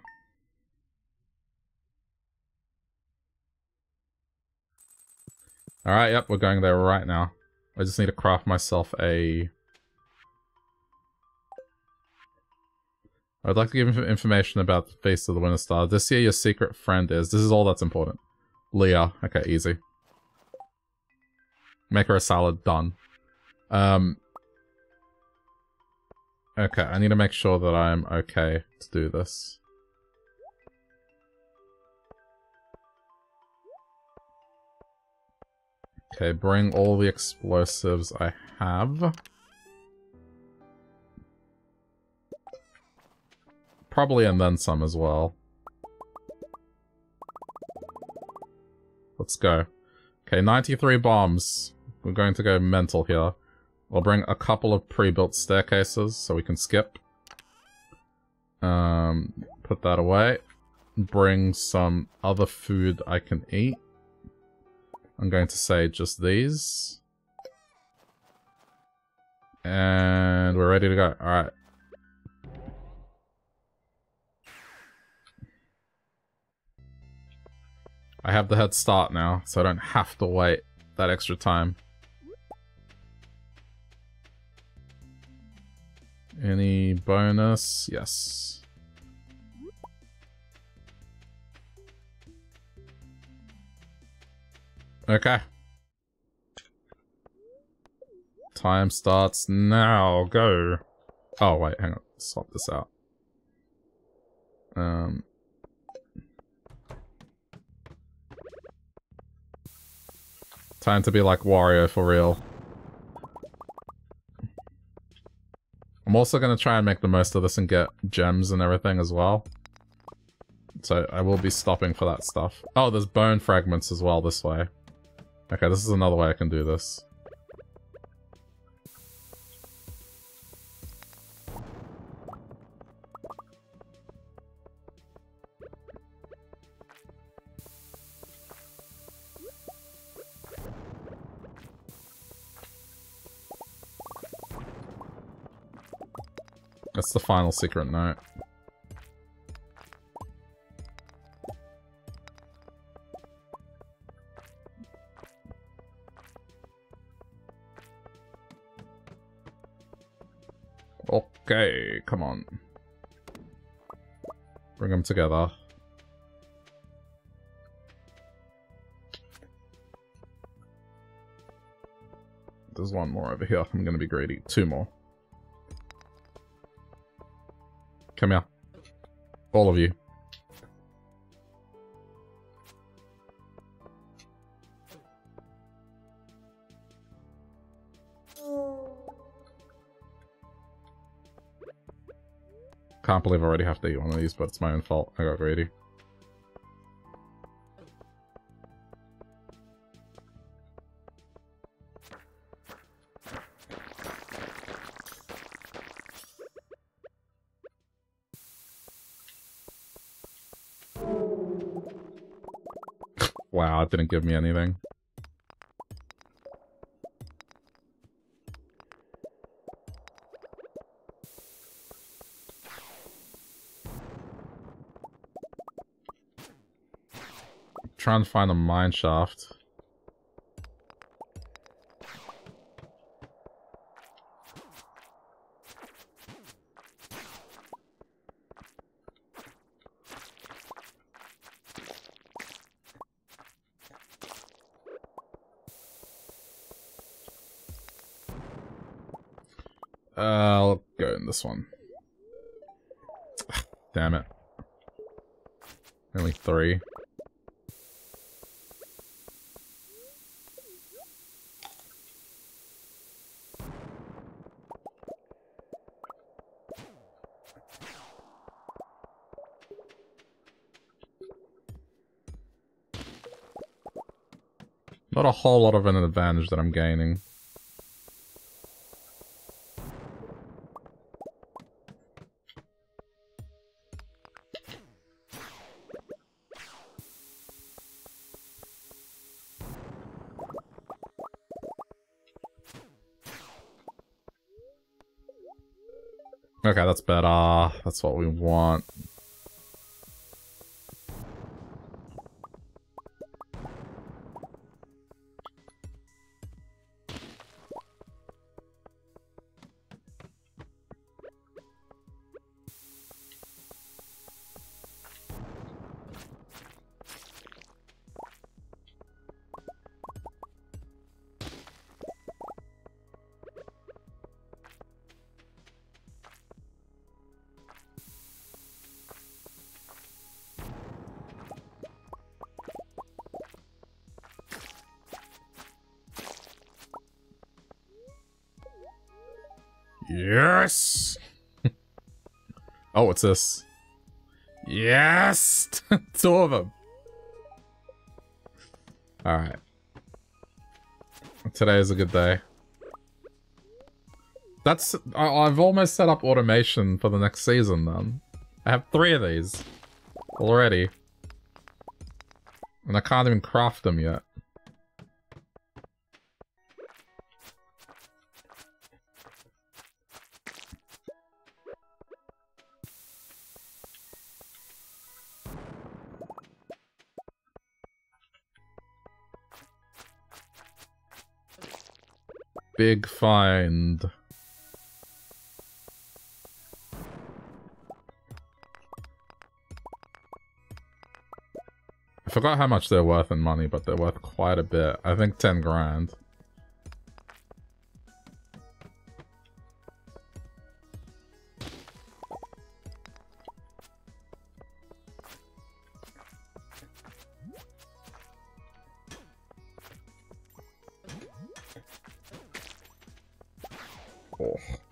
Alright, yep, we're going there right now. I just need to craft myself a... I'd like to give you information about the Feast of the Winter Star. This year your secret friend is... This is all that's important. Leah. Okay, easy. Make her a salad. Done. Um, okay, I need to make sure that I'm okay to do this. Okay, bring all the explosives I have. Probably, and then some as well. Let's go. Okay, ninety-three bombs. We're going to go mental here. I'll bring a couple of pre-built staircases so we can skip. Um, put that away. Bring some other food I can eat. I'm going to say just these. And we're ready to go. Alright. I have the head start now, so I don't have to wait that extra time. Any bonus? Yes. Okay. Time starts now. Go. Oh, wait, hang on. Swap this out. Um... Time to be like Wario for real. I'm also going to try and make the most of this and get gems and everything as well. So I will be stopping for that stuff. Oh, there's bone fragments as well this way. Okay, this is another way I can do this. That's the final secret note. Okay, come on. Bring them together. There's one more over here. I'm gonna be greedy. Two more. Come here. All of you. Can't believe I already have to eat one of these, but it's my own fault. I got greedy. Wow, it didn't give me anything. Trying to find a mine shaft. Uh, I'll go in this one. Damn it. Only three. Not a whole lot of an advantage that I'm gaining. Okay, that's better. That's what we want. Yes! Oh, what's this? Yes! Two of them. Alright. Today is a good day. That's... I, I've almost set up automation for the next season, then. I have three of these already. And I can't even craft them yet. Big find. I forgot how much they're worth in money, but they're worth quite a bit. I think ten grand.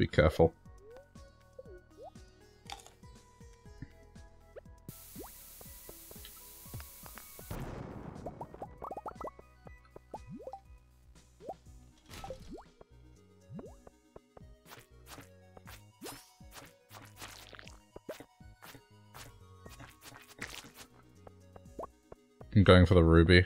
Careful. I'm going for the ruby.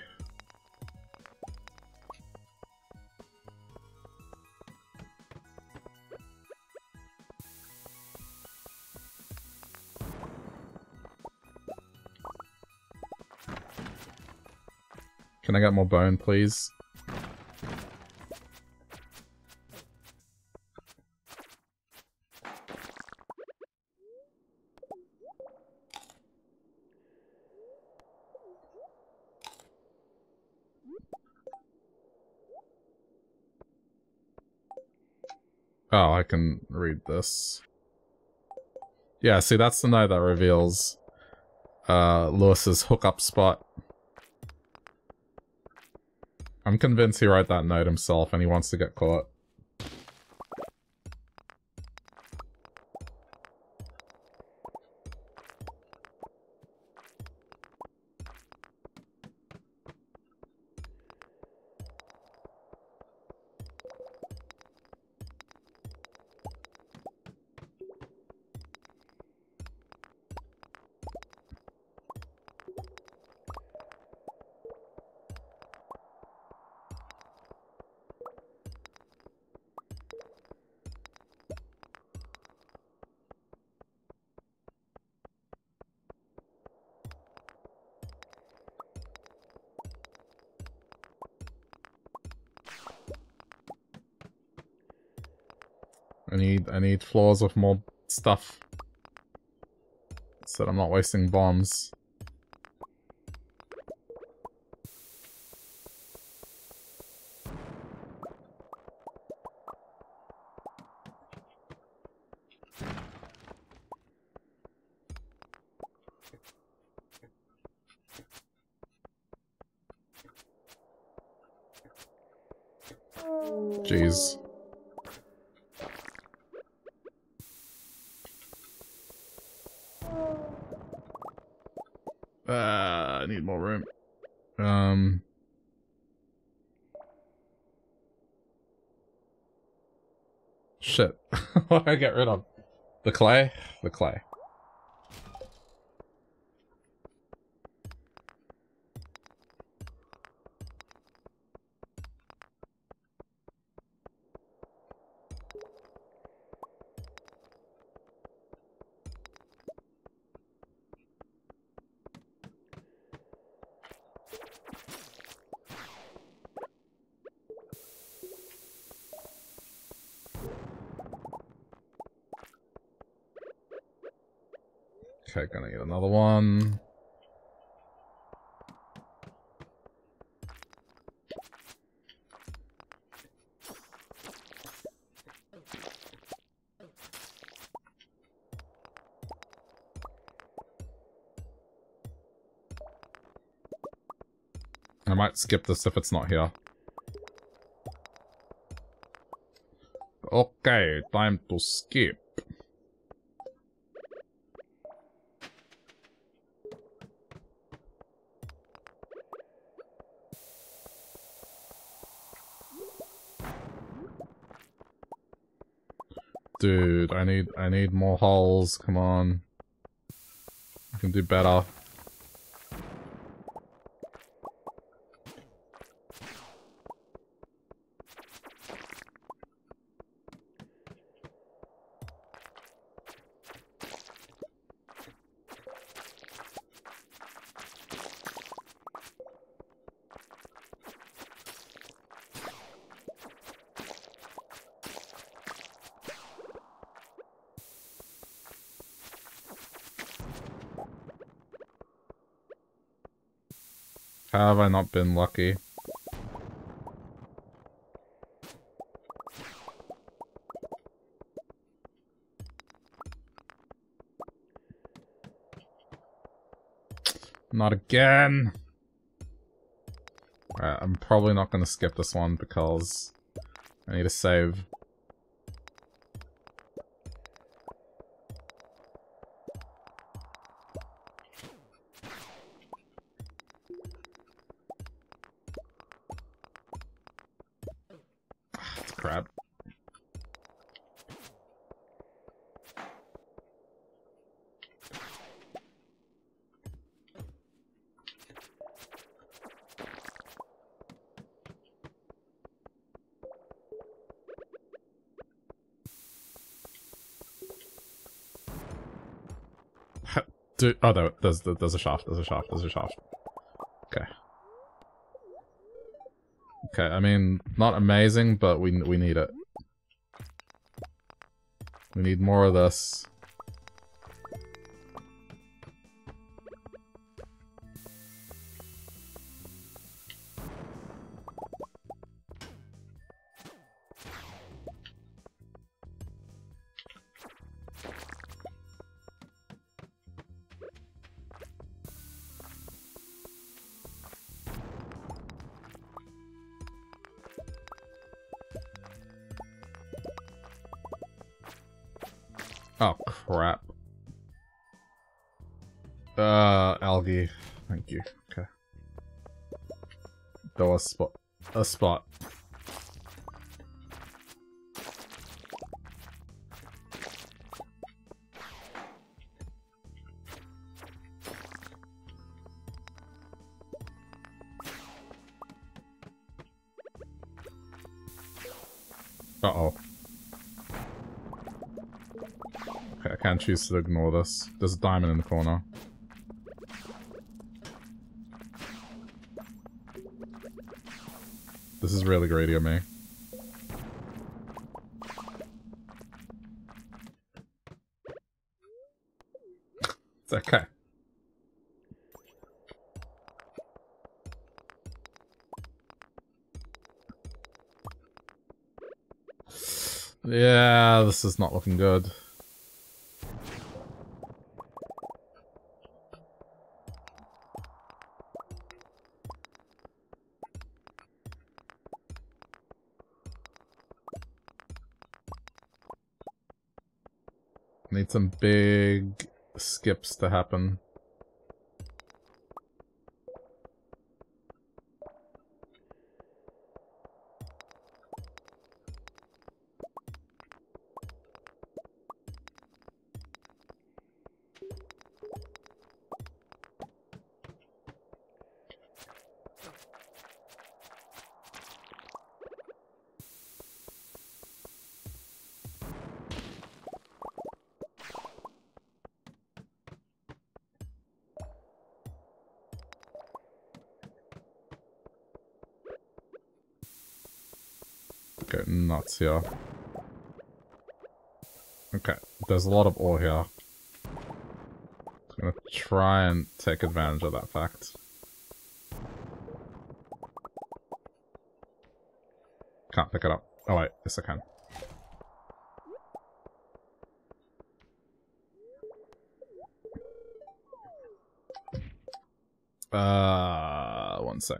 Can I get more bone, please? Oh, I can read this. Yeah, see, that's the note that reveals uh, Lewis's hookup spot. I'm convinced he wrote that note himself and he wants to get caught. I need, I need floors with more stuff so that I'm not wasting bombs. Jeez. Um, shit. What did I get rid of? The clay? The clay. Okay, gonna get another one. I might skip this if it's not here. Okay, time to skip. Dude, I need, I need more holes, come on. I can do better. How have I not been lucky? Not again! Alright, I'm probably not gonna skip this one because I need to save. Dude, oh, there, there's, there's a shaft, there's a shaft, there's a shaft. Okay. Okay, I mean, not amazing, but we, we need it. We need more of this. crap. Uh, algae. Thank you. Okay. There was a spot. A spot. Uh-oh. Okay, I can't choose to ignore this. There's a diamond in the corner. This is really greedy of me. It's okay. Yeah, this is not looking good. Need some big skips to happen. Go nuts here. Okay, there's a lot of ore here. I'm gonna try and take advantage of that fact. Can't pick it up. Oh wait, yes I can. Uh, one sec.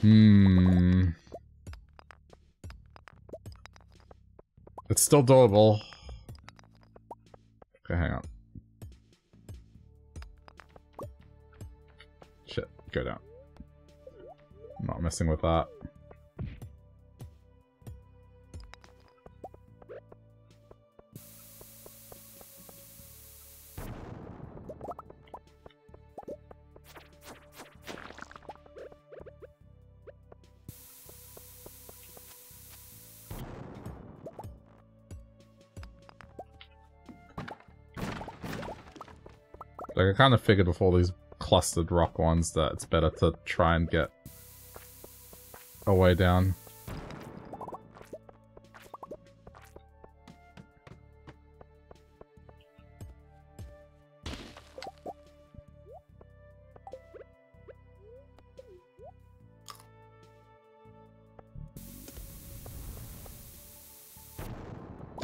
Hmm. It's still doable. Okay, hang on. Shit, go down. I'm not messing with that. I kind of figured with all these clustered rock ones that it's better to try and get a way down.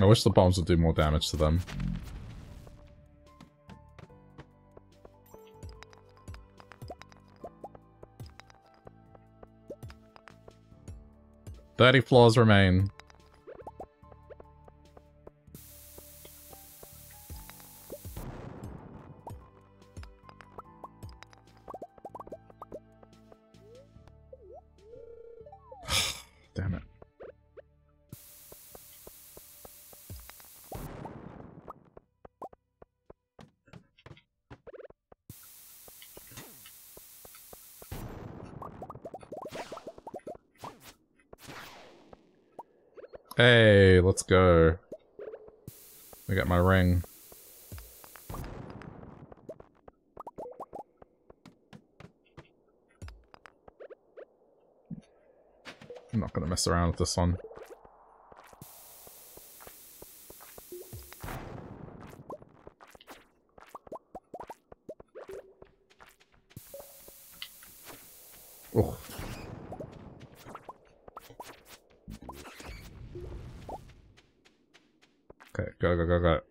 I wish the bombs would do more damage to them. thirty flaws remain. Damn it. Hey, let's go. I got my ring. I'm not gonna mess around with this one. Oh. Okay, got it, got it, got it, got it.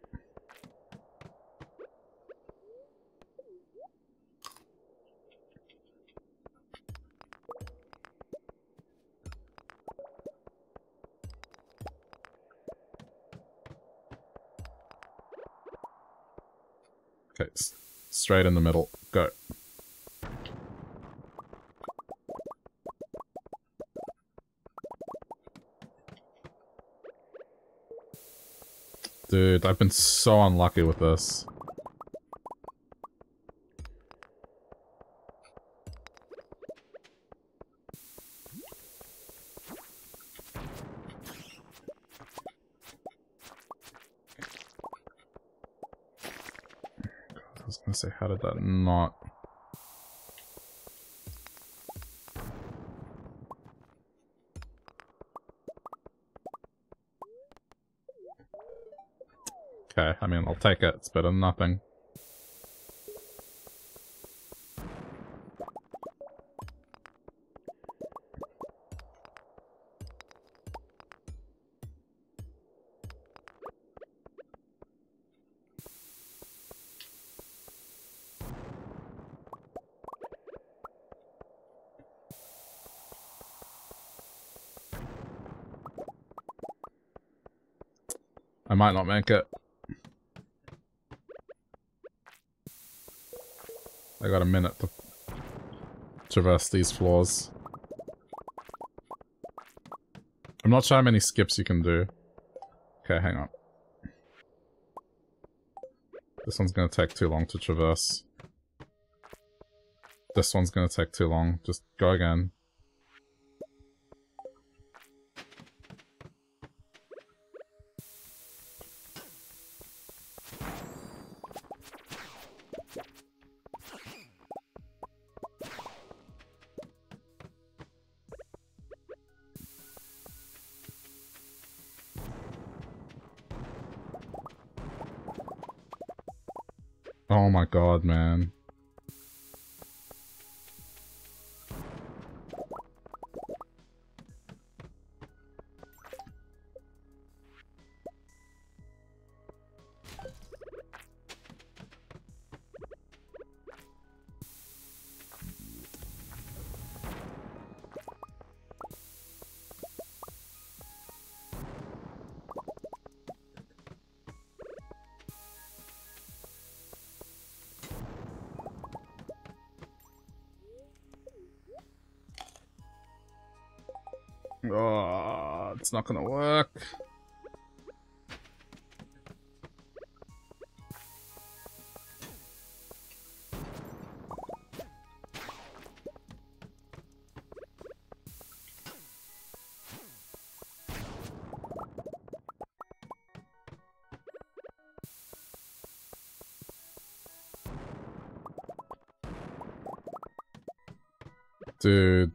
Okay, s straight in the middle. Go. Dude, I've been so unlucky with this. God, I was gonna say, how did that not... Okay, I mean, I'll take it. It's better than nothing. I might not make it. I got a minute to traverse these floors. I'm not sure how many skips you can do. Okay, hang on. This one's gonna take too long to traverse. This one's gonna take too long. Just go again. Oh my god, man. Oh, it's not gonna work. Dude.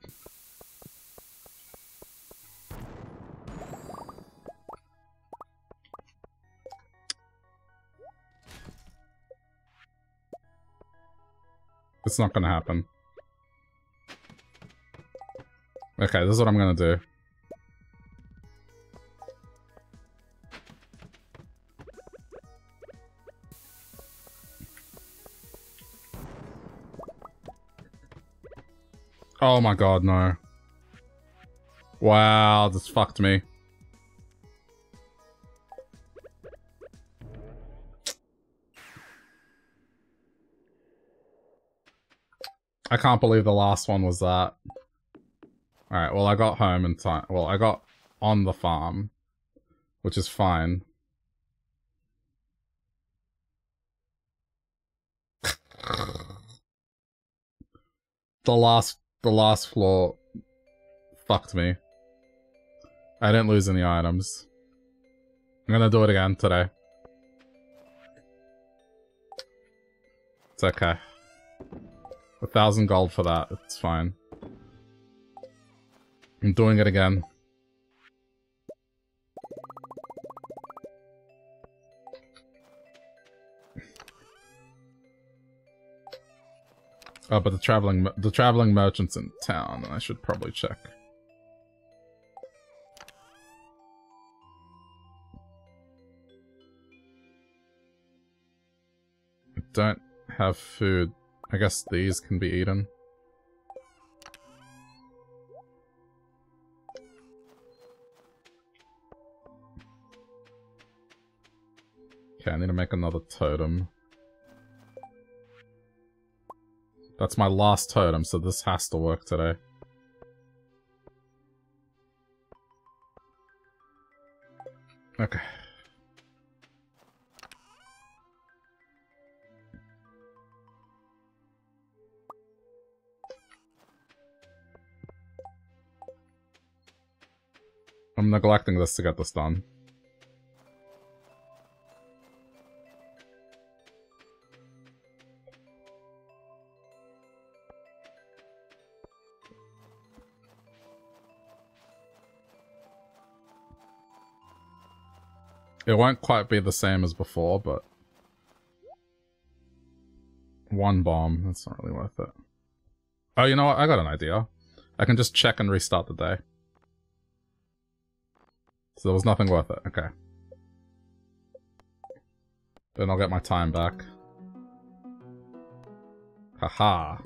It's not gonna happen. Okay, this is what I'm gonna do. Oh my god, no. Wow, this fucked me. I can't believe the last one was that. Alright, well I got home in time. Well, I got on the farm, which is fine. The last, the last floor fucked me. I didn't lose any items. I'm gonna do it again today. It's okay. A thousand gold for that, it's fine. I'm doing it again. Oh, but the traveling the traveling merchant's in town, and I should probably check. I don't have food. I guess these can be eaten. Okay, I need to make another totem. That's my last totem, so this has to work today. Okay. I'm neglecting this to get this done. It won't quite be the same as before, but... One bomb, that's not really worth it. Oh, you know what? I got an idea. I can just check and restart the day. So there was nothing worth it, okay. Then I'll get my time back. Haha.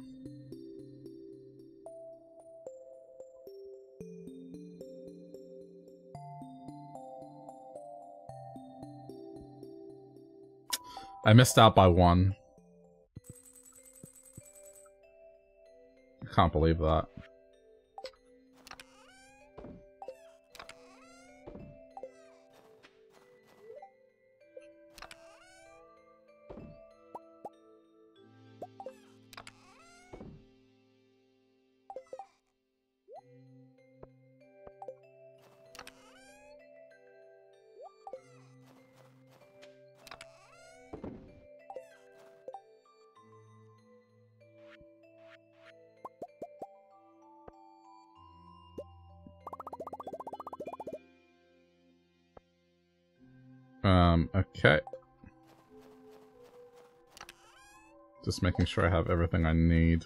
I missed out by one. I can't believe that. Okay. Just making sure I have everything I need.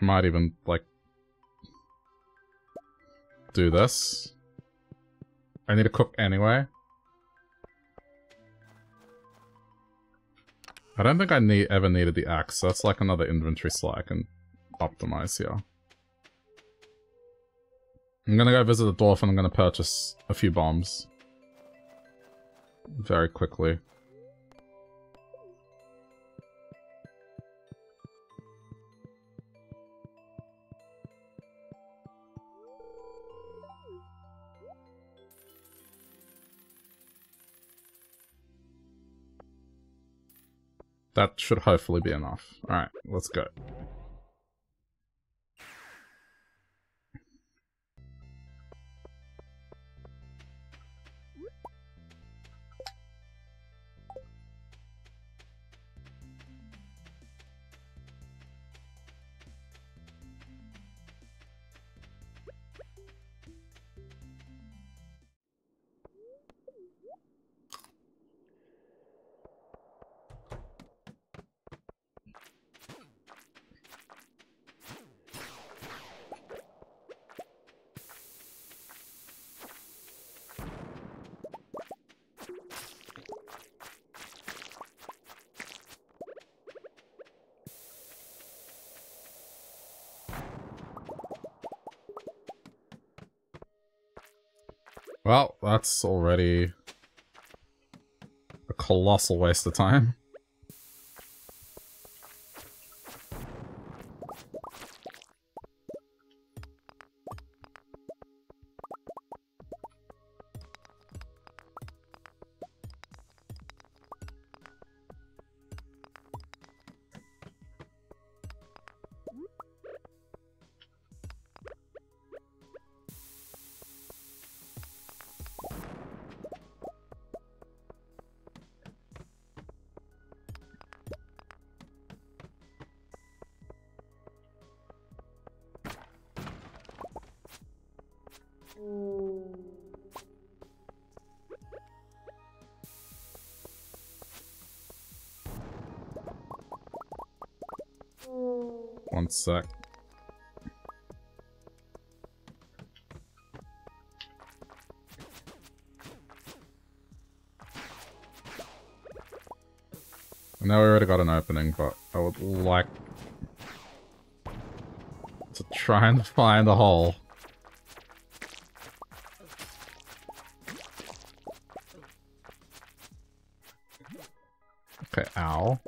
Might even, like, do this. I need to cook anyway. I don't think I need, ever needed the axe, so that's like another inventory slot I can optimize here. I'm gonna go visit the dwarf and I'm gonna purchase a few bombs. Very quickly. That should hopefully be enough. Alright, let's go. Well, that's already a colossal waste of time. One sec. I know we already got an opening, but I would like to try and find a hole. Okay, ow.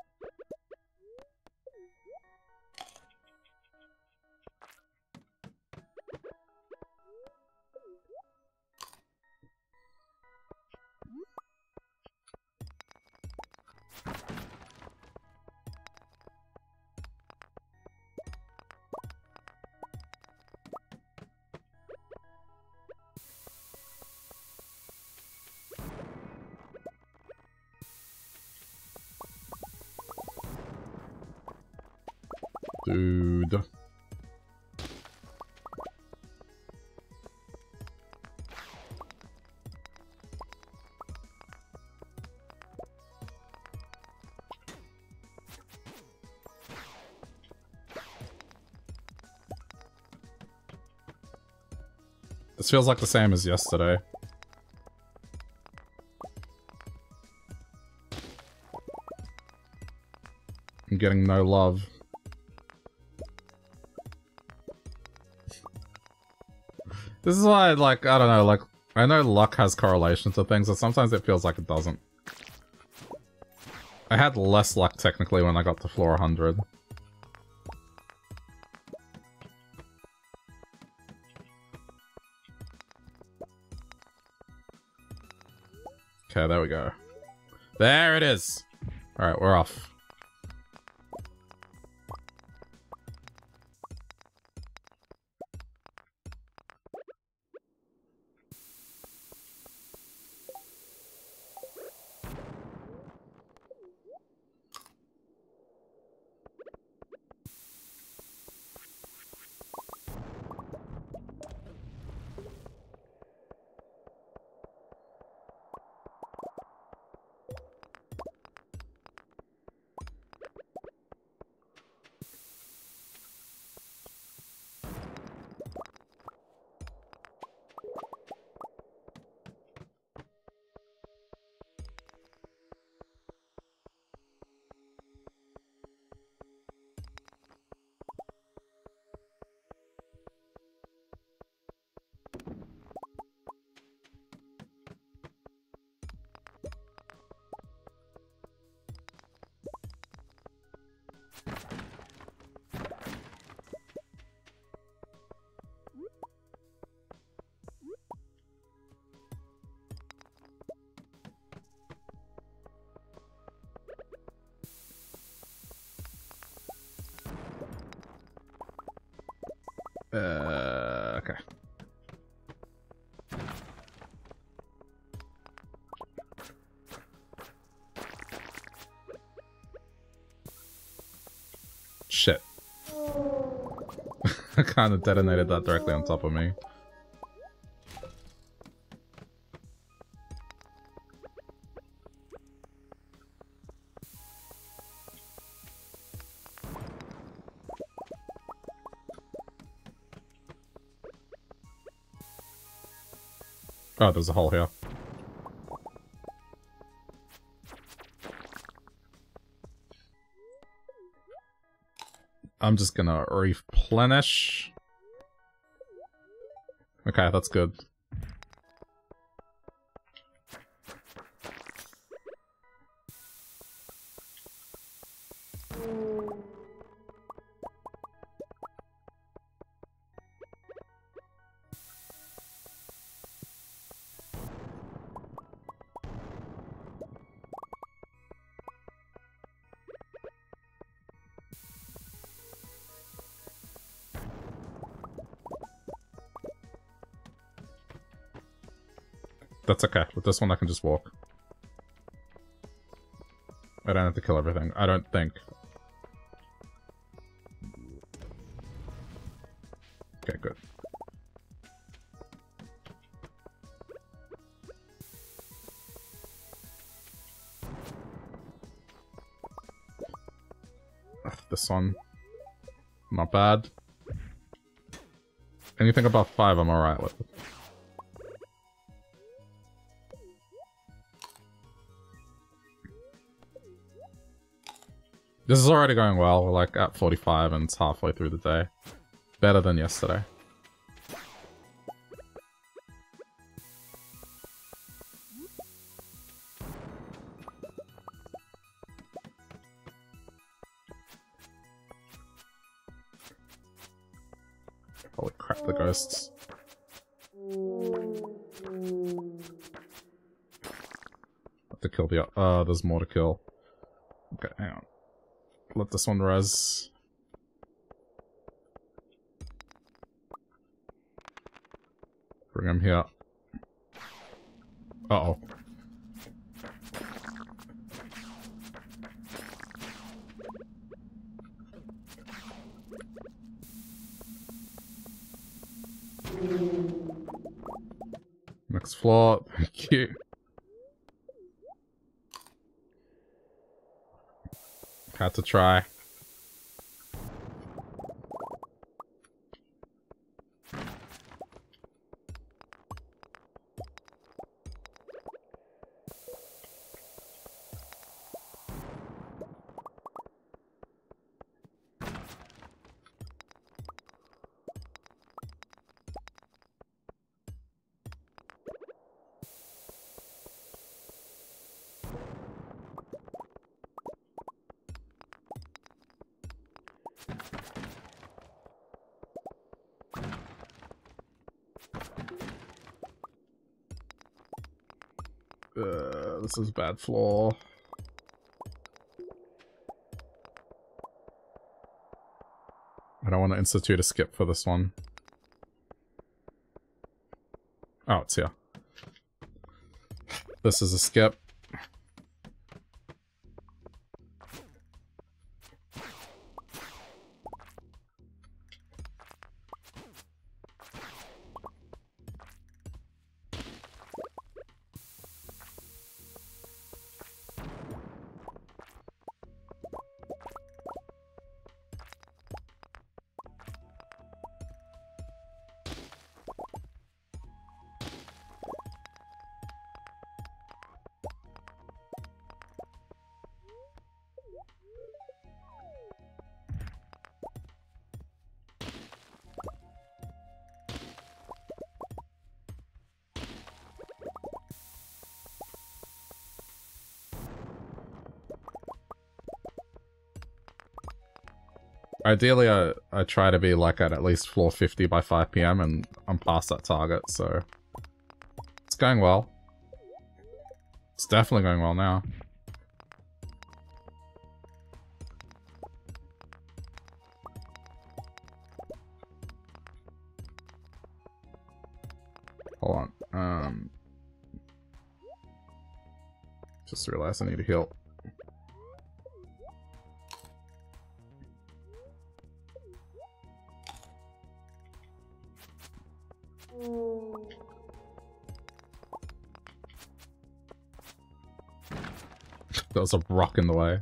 Dude. This feels like the same as yesterday. I'm getting no love. This is why, like, I don't know, like, I know luck has correlation to things, but sometimes it feels like it doesn't. I had less luck, technically, when I got to floor one hundred. Okay, there we go. There it is! Alright, we're off. Uh, okay. Shit. I kind of detonated that directly on top of me. Oh, there's a hole here. I'm just gonna replenish. Okay, that's good. That's okay. With this one I can just walk. I don't have to kill everything. I don't think. Okay, good. Ugh, this one. Not bad. Anything above five, I'm alright with. This is already going well. We're like at forty-five and it's halfway through the day. Better than yesterday. Holy crap, the ghosts. Have to kill the... Uh, there's more to kill. Okay, hang on. Let this one res. Bring him here. Uh-oh. Next floor, thank you. Had to try. Uh, this is bad floor. I don't want to institute a skip for this one. Oh, it's here. This is a skip. Ideally, I, I try to be like at at least floor fifty by five p m and I'm past that target, so... It's going well. It's definitely going well now. Hold on. Um, just realized I need a heal. There was a rock in the way.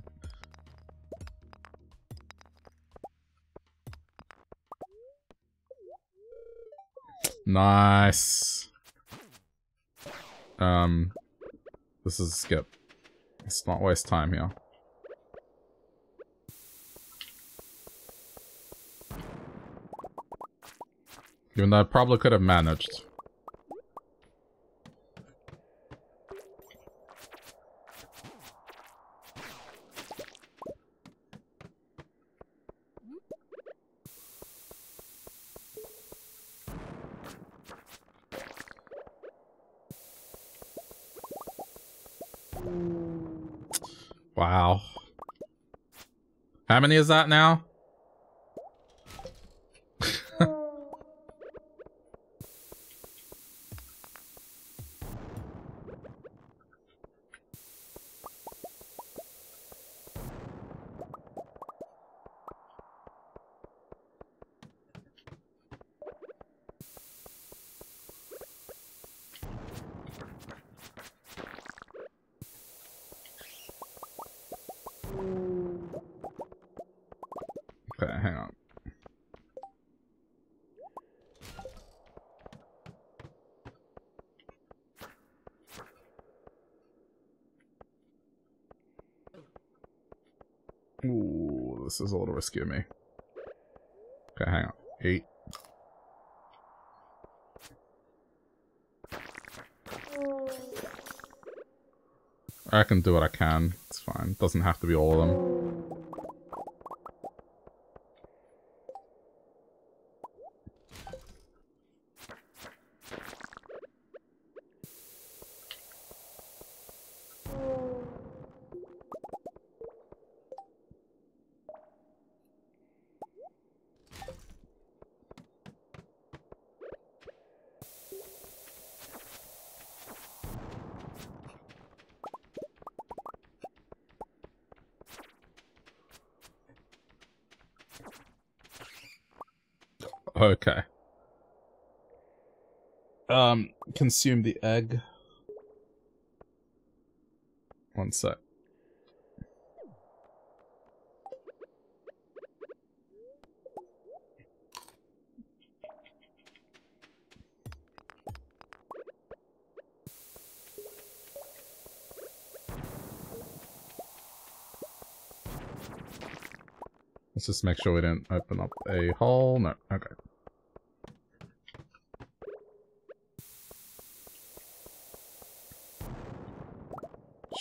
Nice. Um, this is a skip. Let's not waste time here. Even though I probably could have managed. Wow. How many is that now? Okay, hang on. this is a little risky of me. Okay, hang on. Eight. I can do what I can. It's fine. Doesn't have to be all of them. Okay. Um, consume the egg. One sec. Let's just make sure we didn't open up a hole. No, okay.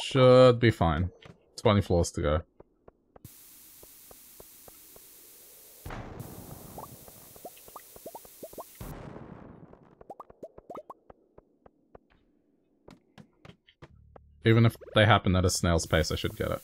Should be fine. twenty floors to go. Even if they happen at a snail's pace, I should get it.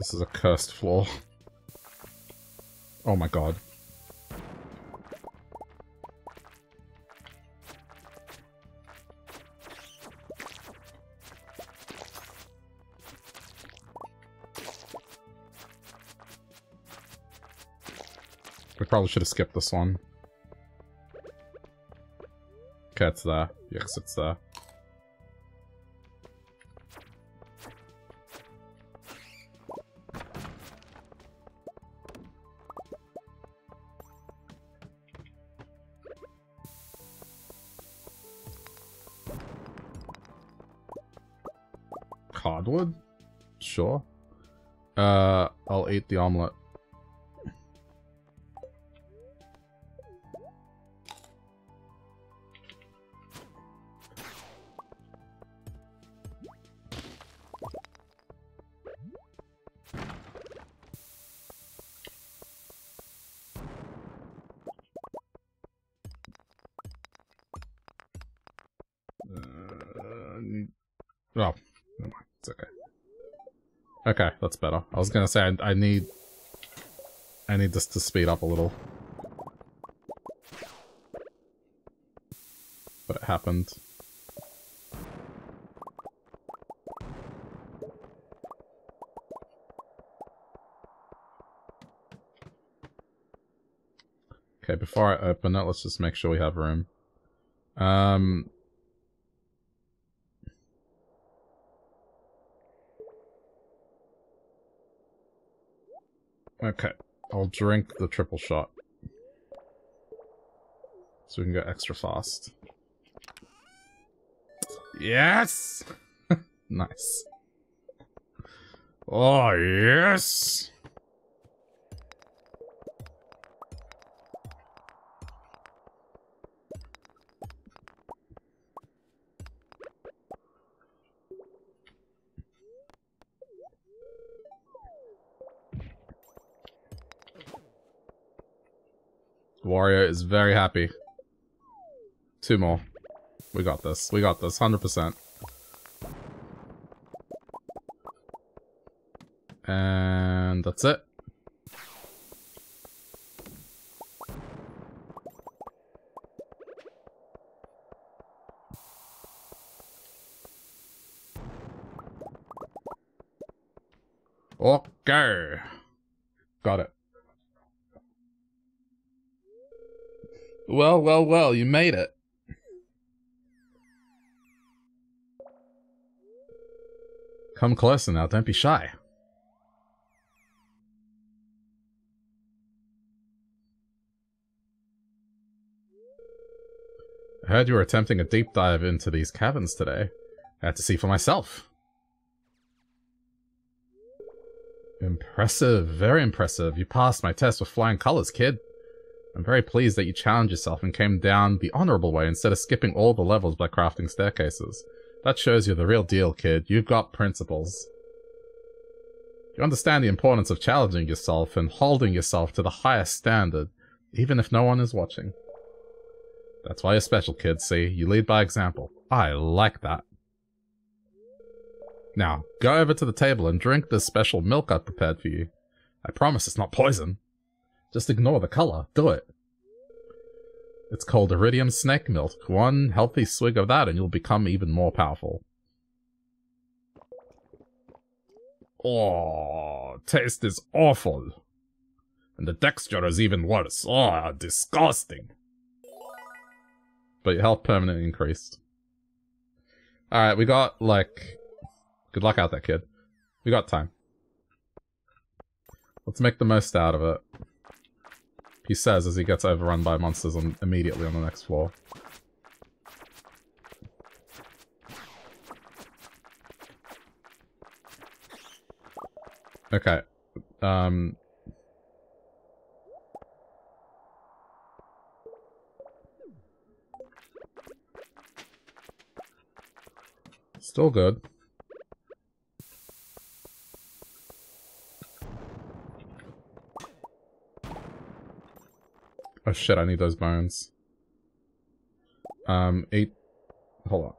This is a cursed floor. Oh my god. We probably should have skipped this one. Okay, it's there. Yes, it's there. Hardwood? Sure. Uh, I'll eat the omelette. Okay, that's better. I was gonna say I, I need I need this to speed up a little. But it happened. Okay, before I open it, let's just make sure we have room. Um Okay, I'll drink the triple shot. So we can go extra fast. Yes! Nice. Oh, yes! Wario is very happy. Two more. We got this. We got this. one hundred percent. And that's it. Okay. Got it. Well, well, well, you made it. Come closer now, don't be shy. I heard you were attempting a deep dive into these caverns today. I had to see for myself. Impressive, very impressive. You passed my test with flying colors, kid. I'm very pleased that you challenged yourself and came down the honorable way instead of skipping all the levels by crafting staircases. That shows you're the real deal, kid. You've got principles. You understand the importance of challenging yourself and holding yourself to the highest standard, even if no one is watching. That's why you're special, kid, see? You lead by example. I like that. Now, go over to the table and drink this special milk I've prepared for you. I promise it's not poison. Just ignore the color. Do it. It's called Iridium Snake Milk. One healthy swig of that and you'll become even more powerful. Oh, taste is awful. And the texture is even worse. Oh, disgusting. But your health permanently increased. Alright, we got, like... Good luck out there, kid. We got time. Let's make the most out of it. He says as he gets overrun by monsters on, immediately on the next floor. Okay. Um... Still good. Oh shit, I need those bones. Um, eight... Hold on.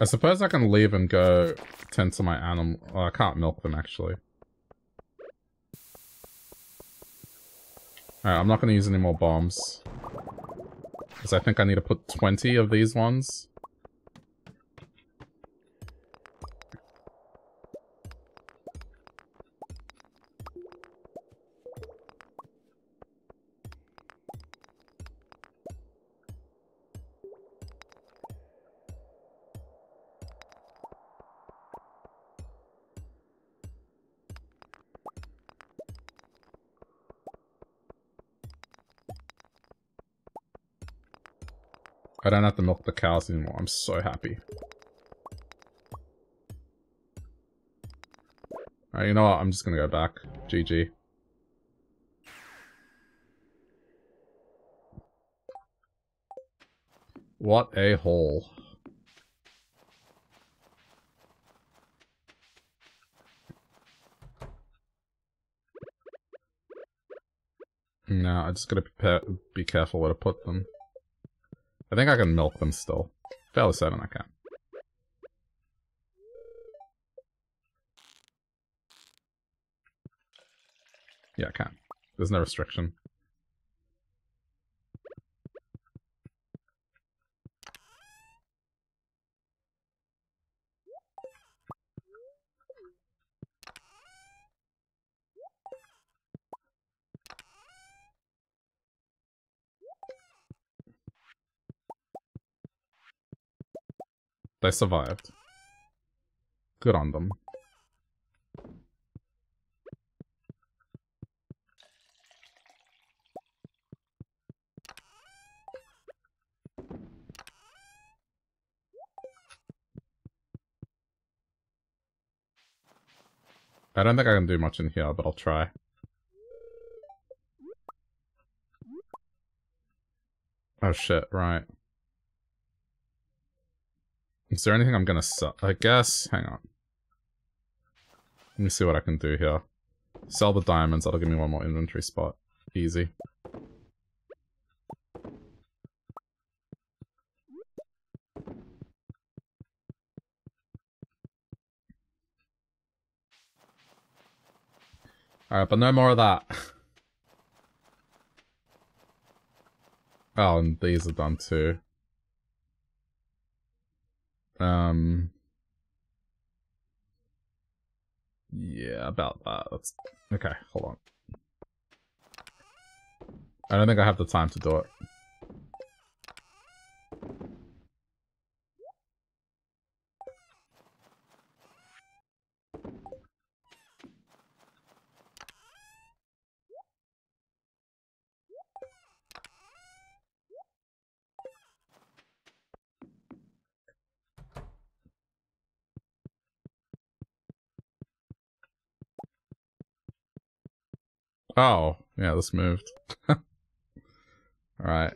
I suppose I can leave and go tend to my animal. Oh, I can't milk them, actually. Alright, I'm not going to use any more bombs. Because I think I need to put twenty of these ones. I don't have to milk the cows anymore. I'm so happy. Alright, you know what? I'm just gonna go back. G G. What a haul. No, I just gotta prepare, be careful where to put them. I think I can milk them still. Fairly certain I can. Yeah, I can. There's no restriction. They survived. Good on them. I don't think I can do much in here, but I'll try. Oh shit, right. Is there anything I'm gonna sell? I guess... Hang on. Let me see what I can do here. Sell the diamonds, that'll give me one more inventory spot. Easy. Alright, but no more of that. Oh, and these are done too. Um... Yeah, about that. That's... Okay, hold on. I don't think I have the time to do it. Oh, yeah, this moved. Alright.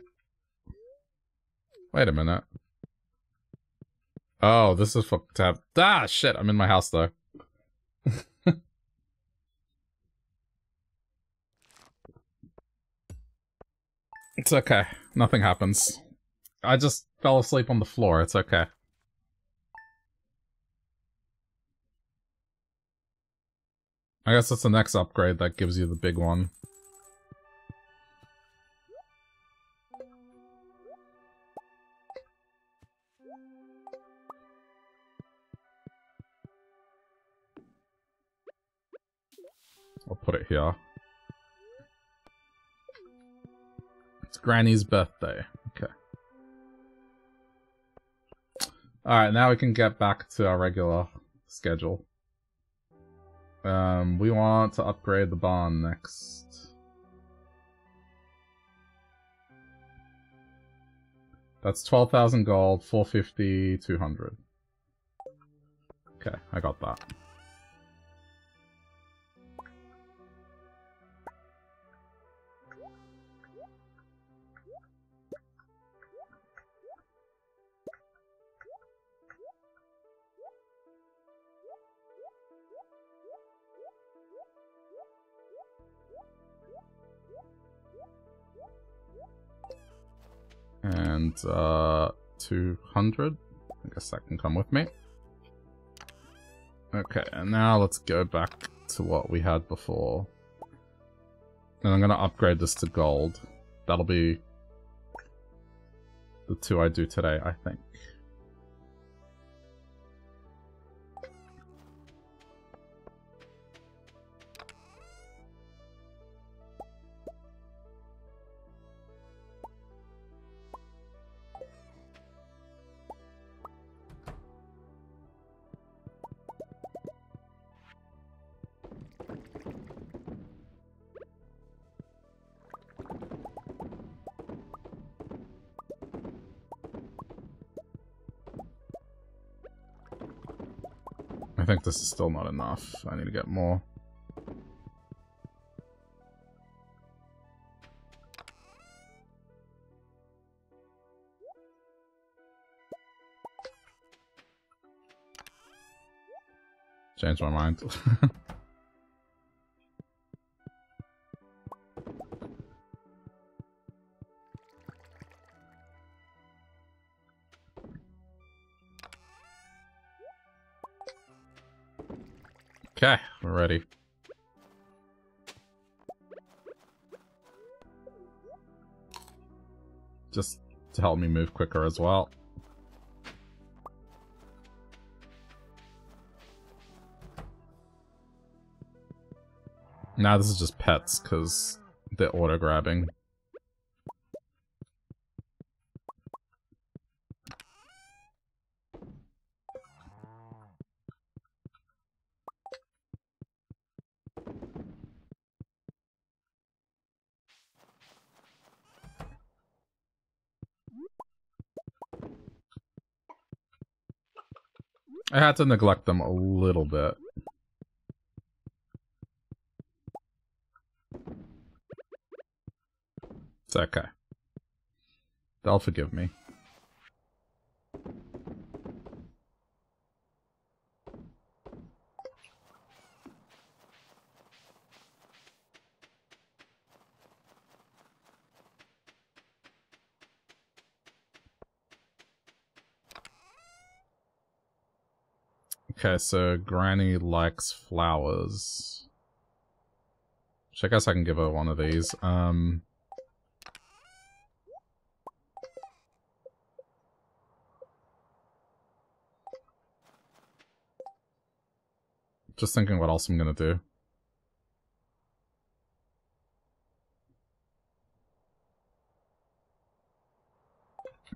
Wait a minute. Oh, this is for tab. Ah, shit, I'm in my house, though. It's okay. Nothing happens. I just fell asleep on the floor. It's okay. I guess that's the next upgrade that gives you the big one. I'll put it here. It's Granny's birthday. Okay. Alright, now we can get back to our regular schedule. Um, we want to upgrade the barn next. That's twelve thousand gold, four fifty, two hundred. Okay, I got that. And, uh, two hundred. I guess that can come with me. Okay, and now let's go back to what we had before. And I'm gonna upgrade this to gold. That'll be the two I do today, I think. I think this is still not enough. I need to get more. Change my mind. Okay, we're ready. Just to help me move quicker as well. Now this is just pets, because they're auto-grabbing. I had to neglect them a little bit. It's okay. They'll forgive me. Okay, so Granny likes flowers. Which I guess I can give her one of these. Um, just thinking what else I'm going to do.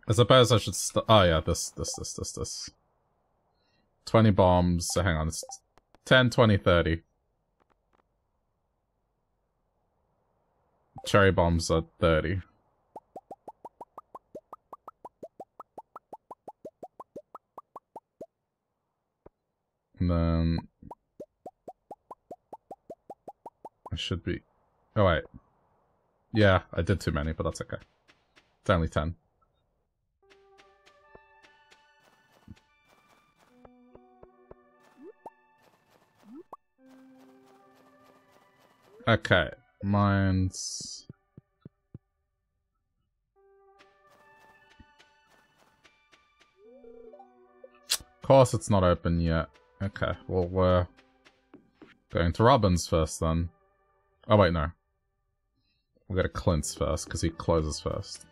I suppose I should st- oh yeah, this, this, this, this, this. twenty bombs, so hang on, it's ten, twenty, thirty. Cherry bombs are thirty. And then... I should be... Oh wait. Yeah, I did too many, but that's okay. It's only ten. Okay, mine's... Of course it's not open yet. Okay, well we're going to Robin's first then. Oh wait, no. We'll go to Clint's first, because he closes first.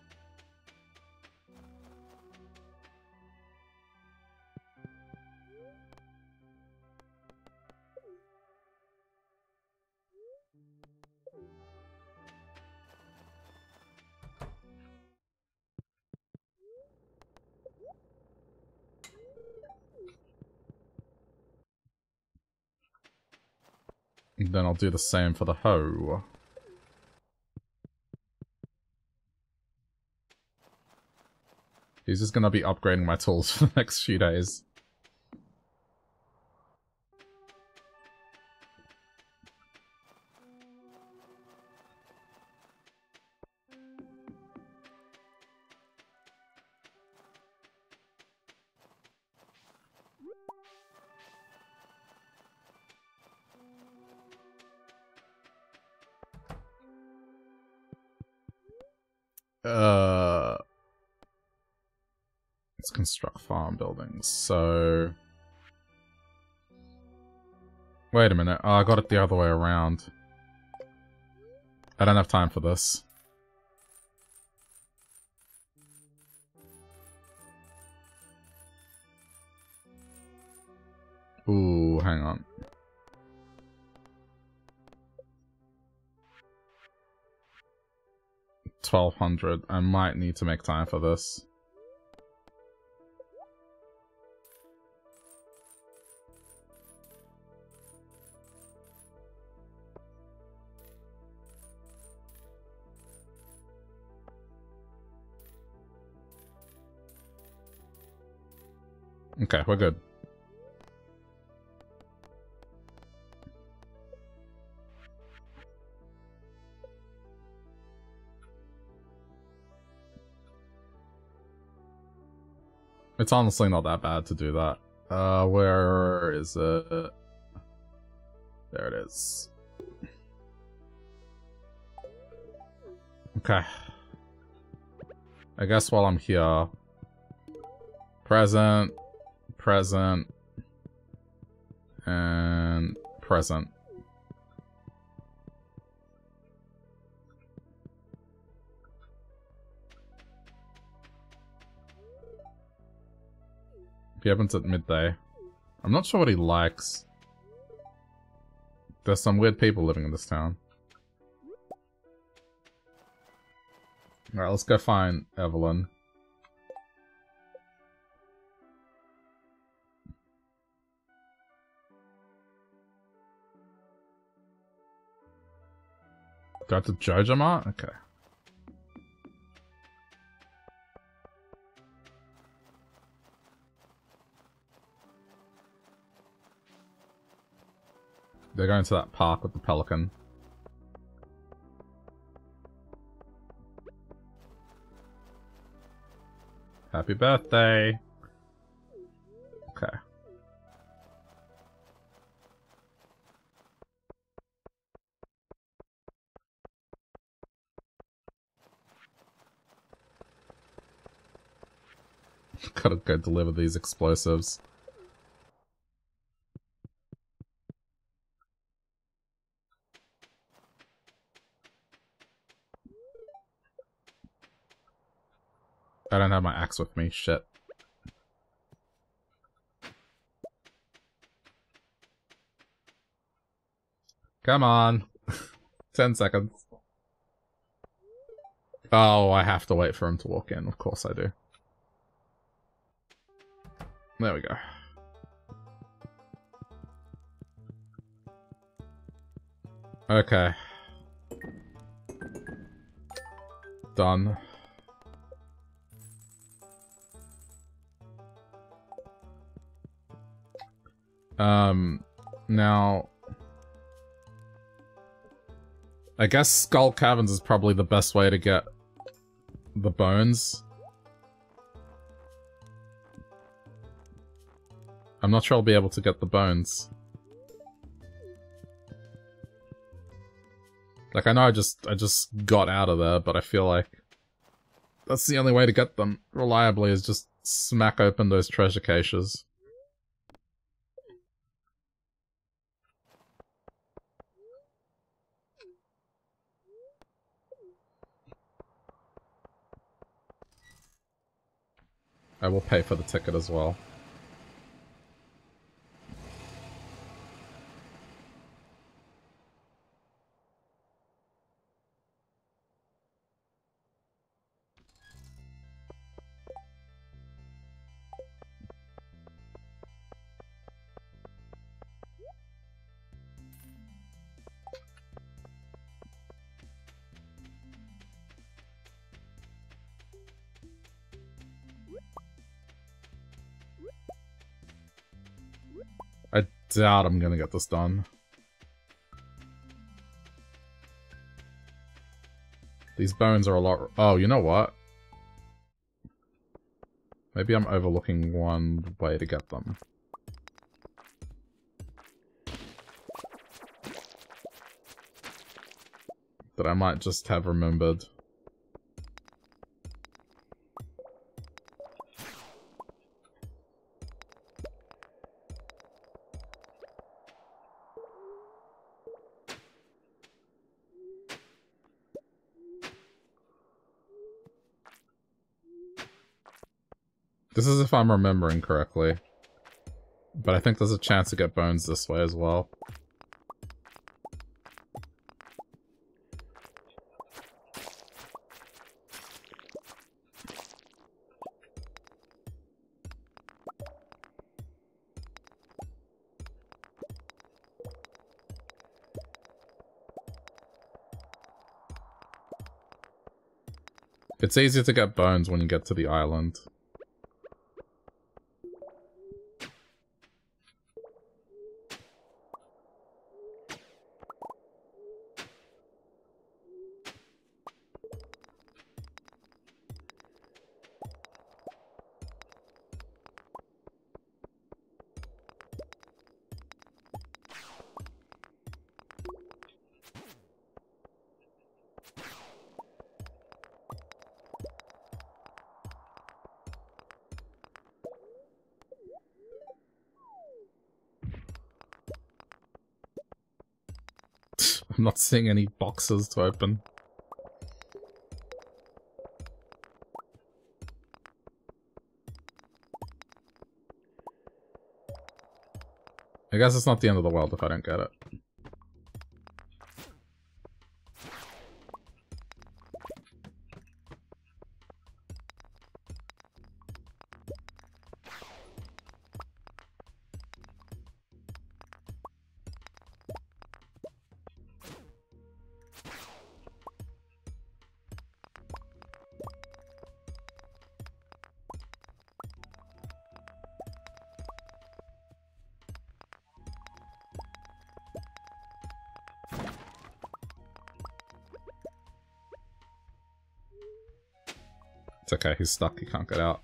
Then I'll do the same for the hoe. He's just gonna be upgrading my tools for the next few days. Uh, let's construct farm buildings. So, wait a minute. Oh, I got it the other way around. I don't have time for this. Ooh, hang on. twelve hundred. I might need to make time for this. Okay, we're good. It's honestly not that bad to do that. Uh, where is it? There it is. Okay. I guess while I'm here... Present. Present. And... Present. He happens at midday. I'm not sure what he likes. There's some weird people living in this town. Alright, let's go find Evelyn. Go to Jojama? Okay. They're going to that park with the pelican. Happy birthday! Okay. Gotta go deliver these explosives. I don't have my axe with me, shit. Come on. ten seconds. Oh, I have to wait for him to walk in. Of course I do. There we go. Okay. Done. Um, now... I guess Skull Caverns is probably the best way to get the bones. I'm not sure I'll be able to get the bones. Like, I know I just I just got out of there, but I feel like that's the only way to get them reliably is just smack open those treasure caches. I will pay for the ticket as well. Doubt I'm gonna get this done. These bones are a lot... Oh, you know what? Maybe I'm overlooking one way to get them. That I might just have remembered. This is if I'm remembering correctly. But I think there's a chance to get bones this way as well. It's easier to get bones when you get to the island. Not seeing any boxes to open. I guess it's not the end of the world if I don't get it. Okay, he's stuck, he can't get out.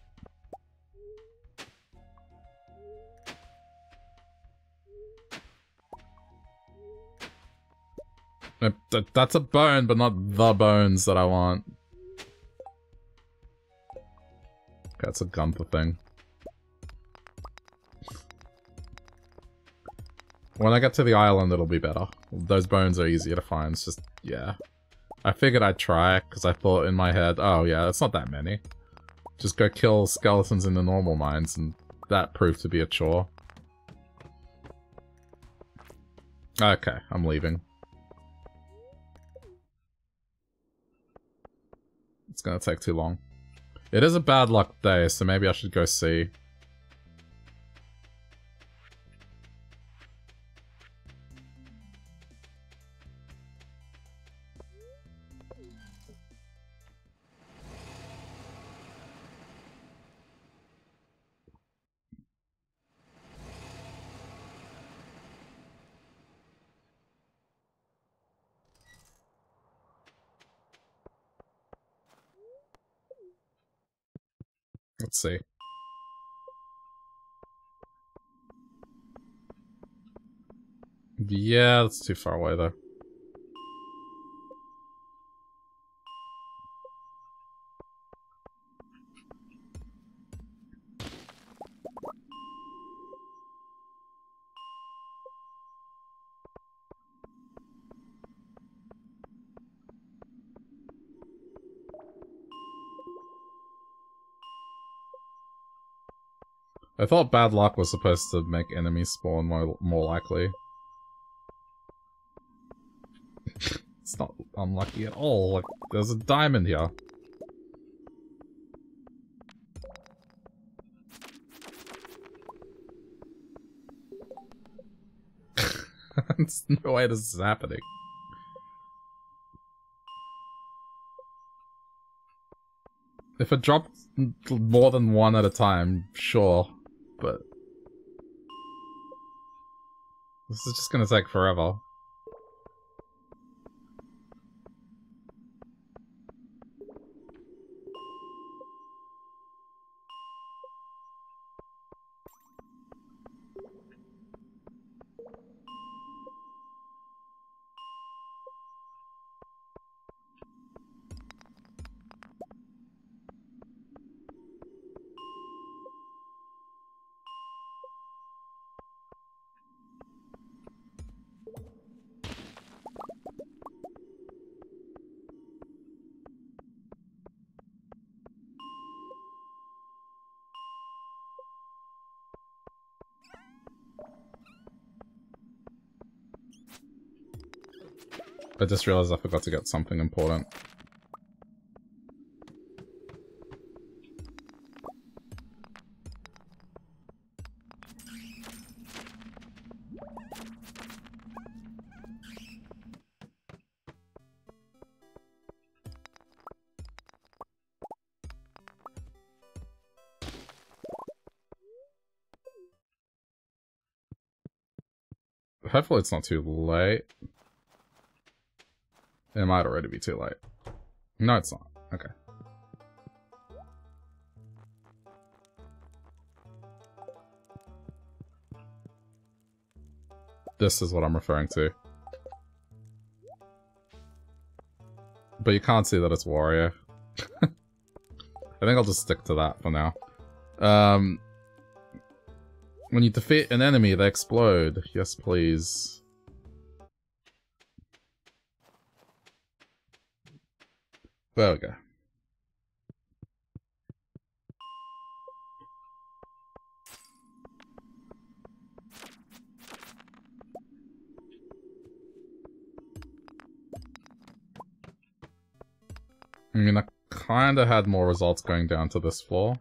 That's a bone, but not the bones that I want. Okay, that's a Gunther thing. When I get to the island, it'll be better. Those bones are easier to find, it's just, yeah. I figured I'd try, because I thought in my head, oh yeah, that's not that many. Just go kill skeletons in the normal mines, and that proved to be a chore. Okay, I'm leaving. It's gonna take too long. It is a bad luck day, so maybe I should go see. Let's see. Yeah, that's too far away though. I thought bad luck was supposed to make enemies spawn more, more likely. It's not unlucky at all. Like, there's a diamond here. There's no way this is happening. If it dropped more than one at a time, sure. But this is just gonna take forever. I just realized I forgot to get something important. Hopefully it's not too late. It might already be too late. No, it's not. Okay. This is what I'm referring to. But you can't see that it's Wario. I think I'll just stick to that for now. Um, when you defeat an enemy, they explode. Yes, please. There we go. I mean, I kinda had more results going down to this floor.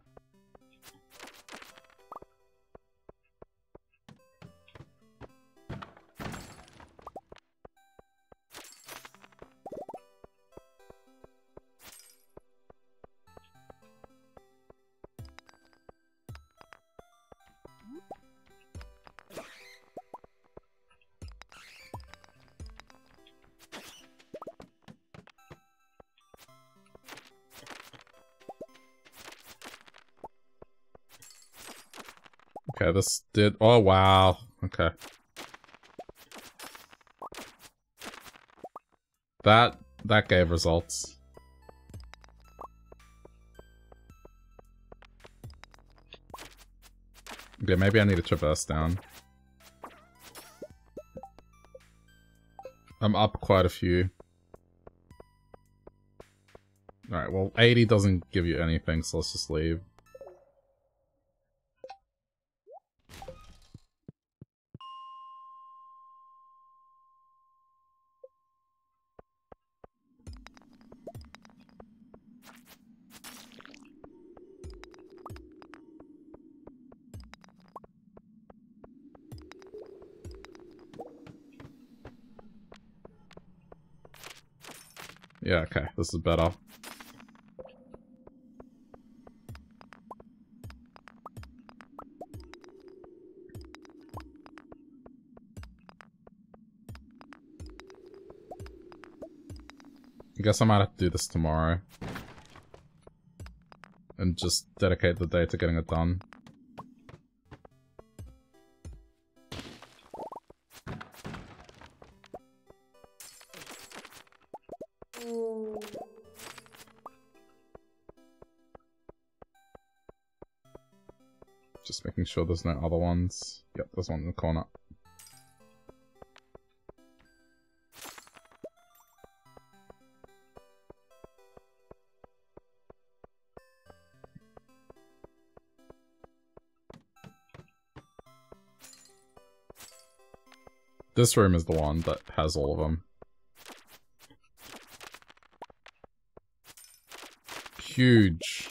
Okay, this did... Oh, wow. Okay. That... that gave results. Okay, maybe I need to traverse down. I'm up quite a few. Alright, well, eighty doesn't give you anything, so let's just leave. Yeah, okay, this is better. I guess I might have to do this tomorrow. And just dedicate the day to getting it done. Just making sure there's no other ones. Yep, there's one in the corner. This room is the one that has all of them. Huge.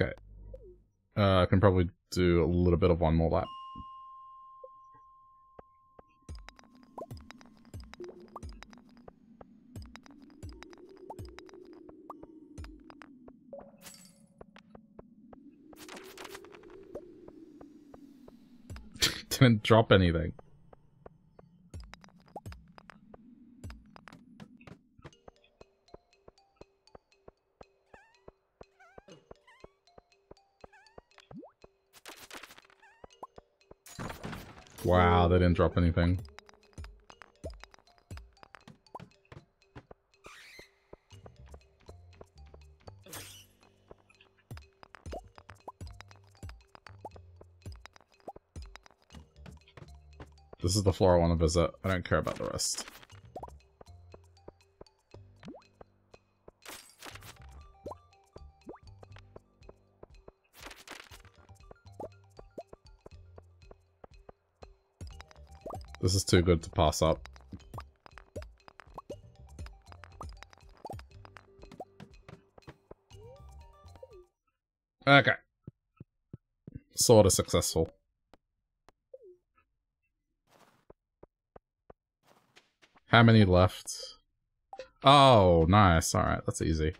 Okay. Uh, I can probably do a little bit of one more lap. Didn't drop anything. Wow, they didn't drop anything. This is the floor I want to visit. I don't care about the rest. This is too good to pass up. Okay. Sort of successful. How many left? Oh, nice. Alright, that's easy.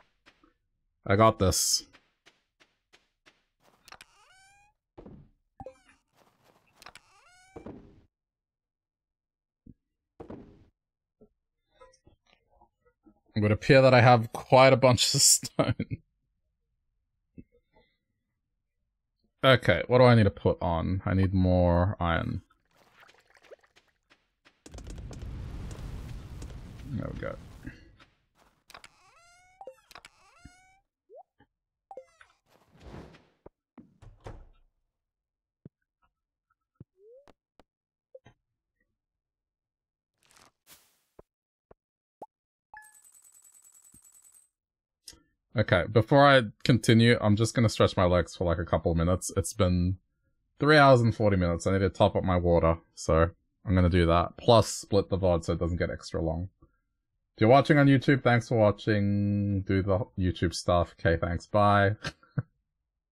I got this. It would appear that I have quite a bunch of stone. Okay, what do I need to put on? I need more iron. There we go. Okay, before I continue, I'm just gonna stretch my legs for like a couple of minutes. It's been three hours and forty minutes. I need to top up my water, so I'm gonna do that. Plus, split the V O D so it doesn't get extra long. If you're watching on YouTube, thanks for watching. Do the YouTube stuff. Okay, thanks. Bye.